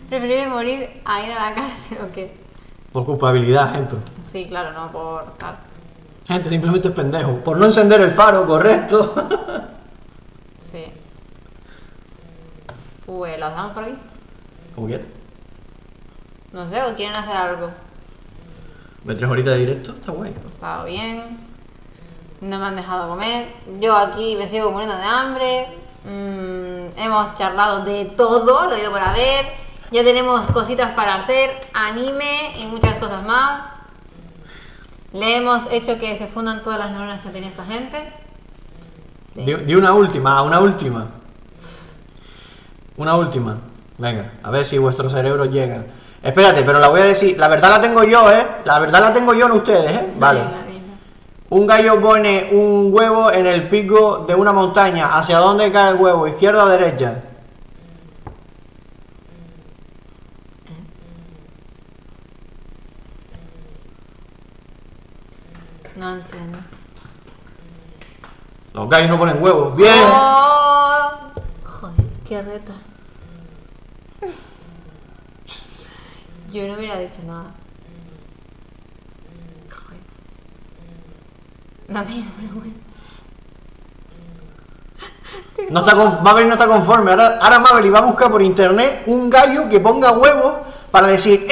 Preferiré morir a ir a la cárcel o qué. Por culpabilidad, ejemplo. Sí, claro, no por... Gente, simplemente es pendejo. Por no encender el faro, correcto. Sí. Pues, ¿lo dejamos por aquí? ¿Cómo quieres? No sé, ¿o quieren hacer algo? ¿Me 3 horitas de directo? Está guay. Está bien. No me han dejado comer. Yo aquí me sigo muriendo de hambre. Hemos charlado de todo, lo he ido para ver. Ya tenemos cositas para hacer, anime y muchas cosas más. Le hemos hecho que se fundan todas las neuronas que tenía esta gente. Sí. De una última. Una última. Venga, a ver si vuestro cerebro llega. Espérate, pero la voy a decir. La verdad la tengo yo, ¿eh? La verdad la tengo yo, no ustedes, ¿eh? Vale. Un gallo pone un huevo en el pico de una montaña. ¿Hacia dónde cae el huevo? ¿Izquierda o derecha? No entiendo. Los gallos no ponen huevos. ¡Bien! Oh, joder, qué reta. Yo no hubiera dicho nada. Joder. No tiene vergüenza. No está con... Mabel no está conforme. Ahora Mabel va a buscar por internet un gallo que ponga huevos para decir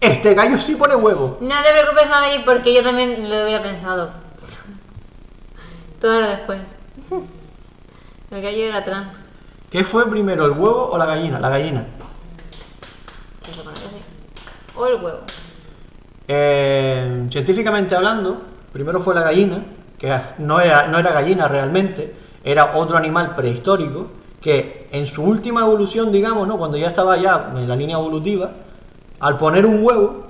este gallo sí pone huevo. No te preocupes, Maverick, porque yo también lo hubiera pensado. Todo lo después. El gallo era trans. ¿Qué fue primero, el huevo o la gallina? La gallina. Se supone que sí. O el huevo. Científicamente hablando, primero fue la gallina, que no era gallina realmente, era otro animal prehistórico, que en su última evolución, digamos, ¿no? Cuando ya estaba ya en la línea evolutiva, al poner un huevo,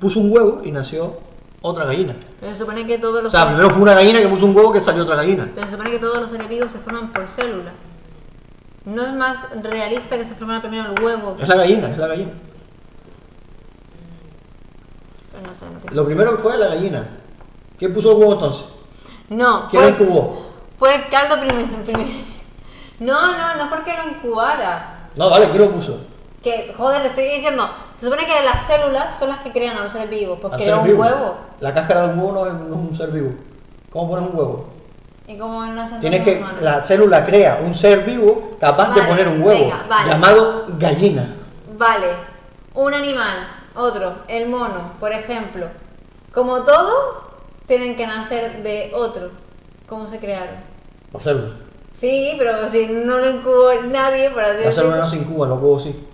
puso un huevo y nació otra gallina. Pero se supone que todos los... O sea, primero fue una gallina que puso un huevo que salió otra gallina. Pero se supone que todos los enemigos se forman por célula. ¿No es más realista que se formara primero el huevo? Es la gallina, es la gallina. No sé, no tengo. Lo primero que fue la gallina. ¿Quién puso el huevo entonces? No. ¿Quién lo incubó? Fue el caldo primero. No porque lo incubara. No, vale, ¿quién lo puso? Que, joder, le estoy diciendo. Se supone que las células son las que crean a los seres vivos. Pues creó un huevo. La cáscara de un huevo no es un ser vivo. ¿Cómo pones un huevo? ¿Y cómo en la tienes que humana? La célula crea un ser vivo capaz de poner un huevo, venga, llamado gallina. Vale, un animal, otro, el mono, por ejemplo. Como todo, tienen que nacer de otro. ¿Cómo se crearon? Por célula. Sí, pero si no lo incubó nadie, por así decirlo. La célula no se incuba, los huevos sí.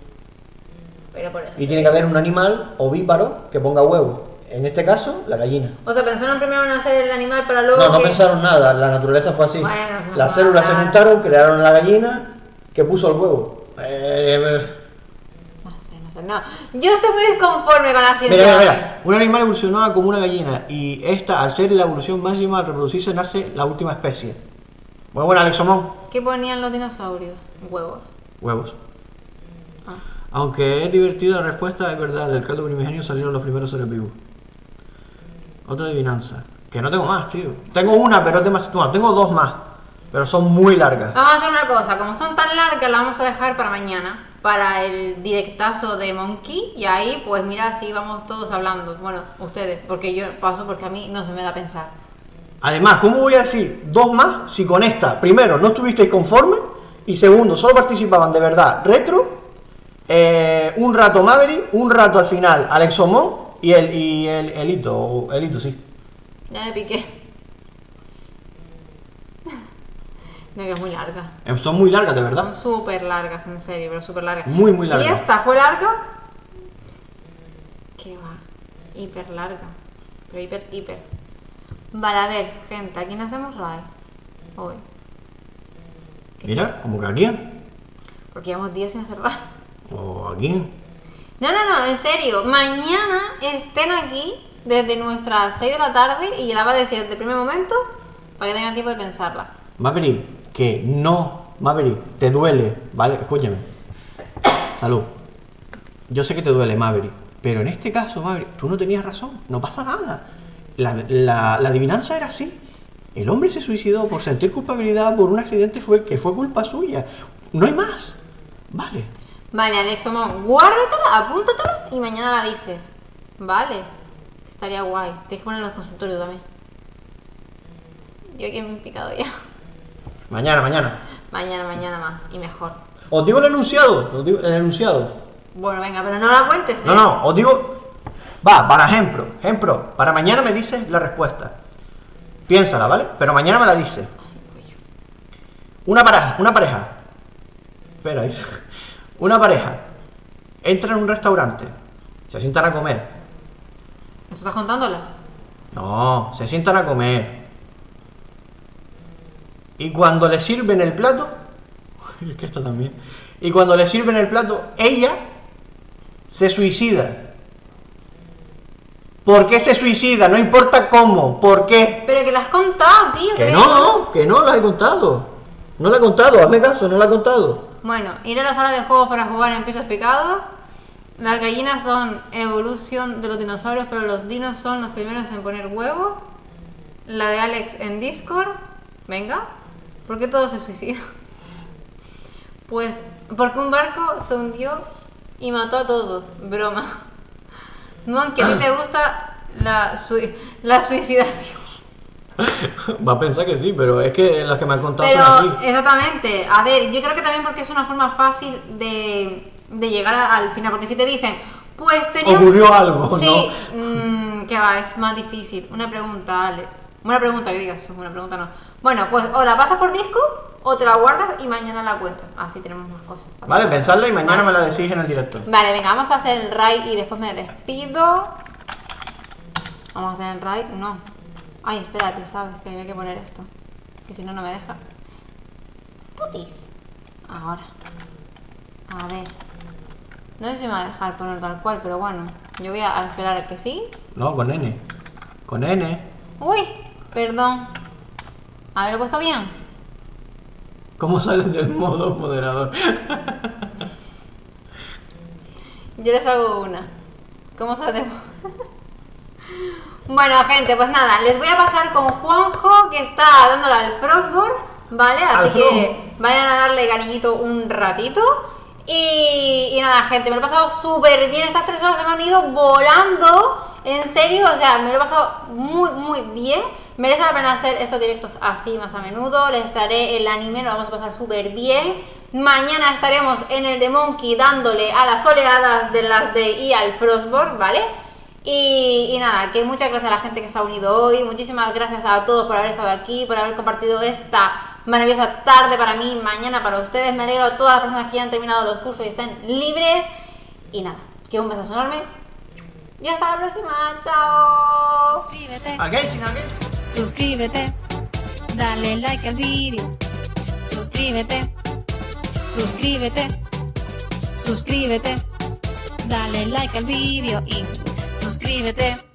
Pero por eso. Y tiene que haber un animal ovíparo que ponga huevo. En este caso, la gallina. O sea, pensaron primero en hacer el animal para luego. No, no pensaron nada, la naturaleza fue así. Bueno, las células se juntaron, crearon la gallina que puso el huevo. No. Yo estoy muy disconforme con la ciencia. Mira. Un animal evolucionaba como una gallina y esta, al ser la evolución máxima al reproducirse, nace la última especie. Muy buena, Alexomón. ¿Qué ponían los dinosaurios? Huevos. Huevos. Ah. Aunque es divertida la respuesta, es verdad, del caldo primigenio salieron los primeros seres vivos. Otra adivinanza. Que no tengo más, tío. Tengo una, pero es demasiado. Bueno, tengo dos más, pero son muy largas. Vamos a hacer una cosa. Como son tan largas, las vamos a dejar para mañana. Para el directazo de Monkey. Y ahí, pues mira, si vamos todos hablando. Bueno, ustedes. Porque yo paso porque a mí no se me da pensar. Además, ¿cómo voy a decir dos más si con esta, primero, no estuvisteis conforme? Y segundo, solo participaban de verdad Retro, un rato Maverick, un rato al final Alexomón. Y el hito, sí. Ya me piqué. No, que es muy larga. Son muy largas, de verdad. Son súper largas, en serio, pero súper largas. Muy largas. Si esta fue larga... Qué va. Hiper larga. Pero hiper. Vale, a ver, gente, ¿a quién hacemos raid hoy? Mira, como que aquí. Porque llevamos 10 sin hacer raid. O aquí. No, en serio, mañana estén aquí desde nuestras 6 de la tarde y la va a decir desde el primer momento para que tengan tiempo de pensarla. Maverick, que no, Maverick, te duele, ¿vale? Escúchame. Salud. Yo sé que te duele, Maverick, pero en este caso, Maverick, tú no tenías razón, no pasa nada. La adivinanza era así. El hombre se suicidó por sentir culpabilidad por un accidente que fue culpa suya. No hay más, ¿vale? Vale, Alexomón, guárdatela, apúntatela y mañana la dices. Vale, estaría guay. Tienes que poner en los consultorios también. Yo aquí me he picado ya. Mañana más y mejor. Os digo el enunciado, Bueno, venga, pero no la cuentes, ¿eh? No, os digo... Va, para ejemplo, para mañana me dices la respuesta. Piénsala, ¿vale? Pero mañana me la dices. Una pareja. Espera, dice... Una pareja entra en un restaurante, se sientan a comer. ¿Nos estás contándola? No, se sientan a comer. Y cuando le sirven el plato, es que esta también. Y cuando le sirven el plato, ella se suicida. ¿Por qué se suicida? No importa cómo, ¿por qué? Pero que la has contado, tío. Que no la he contado. No la he contado, hazme caso, no la he contado. Bueno, ir a la sala de juegos para jugar en pisos picados. Las gallinas son evolución de los dinosaurios, pero los dinos son los primeros en poner huevos. La de Alex en Discord. Venga, ¿por qué todo se suicida? Pues porque un barco se hundió y mató a todos. Broma. Monkey, ¿a ti te gusta la suicidación? Va a pensar que sí, pero es que las que me han contado pero, son así. Exactamente, a ver, yo creo que también porque es una forma fácil de llegar al final. Porque si te dicen, pues tenía... Ocurrió algo, sí, ¿no? Que va, es más difícil. Una pregunta, Alex. Una pregunta, que digas, una pregunta no. Bueno, pues o la pasas por disco o te la guardas y mañana la cuentas. Así tenemos más cosas también. Vale, pensadla y mañana me la decís en el directo. Vale, venga, vamos a hacer el raid y después me despido. Vamos a hacer el raid, no. Ay, espérate, ¿sabes? Que hay que poner esto. Que si no, no me deja. Putis. Ahora. A ver. No sé si me va a dejar poner tal cual, pero bueno. Yo voy a esperar a que sí. No, con N. Con N. Uy, perdón. A ver, ¿lo he puesto bien? ¿Cómo sales del modo moderador? Yo les hago una. ¿Cómo sales del modo? Bueno, gente, pues nada, les voy a pasar con Juanjo, que está dándole al Frostborn, ¿vale? Así que vayan a darle cariñito un ratito. Y nada, gente, me lo he pasado súper bien. Estas 3 horas se me han ido volando. En serio, o sea, me lo he pasado muy, muy bien. Merece la pena hacer estos directos así más a menudo. Les estaré el anime, lo vamos a pasar súper bien. Mañana estaremos en el de Monkey dándole a las oleadas de Last Day y al Frostborn, ¿vale? Y nada, que muchas gracias a la gente que se ha unido hoy. Muchísimas gracias a todos por haber estado aquí, por haber compartido esta maravillosa tarde para mí, mañana para ustedes. Me alegro a todas las personas que ya han terminado los cursos y estén libres. Y nada, que un besazo enorme. Y hasta la próxima, chao. Suscríbete. Suscríbete. Dale like al vídeo. Suscríbete. Suscríbete. Suscríbete. Dale like al vídeo y suscríbete.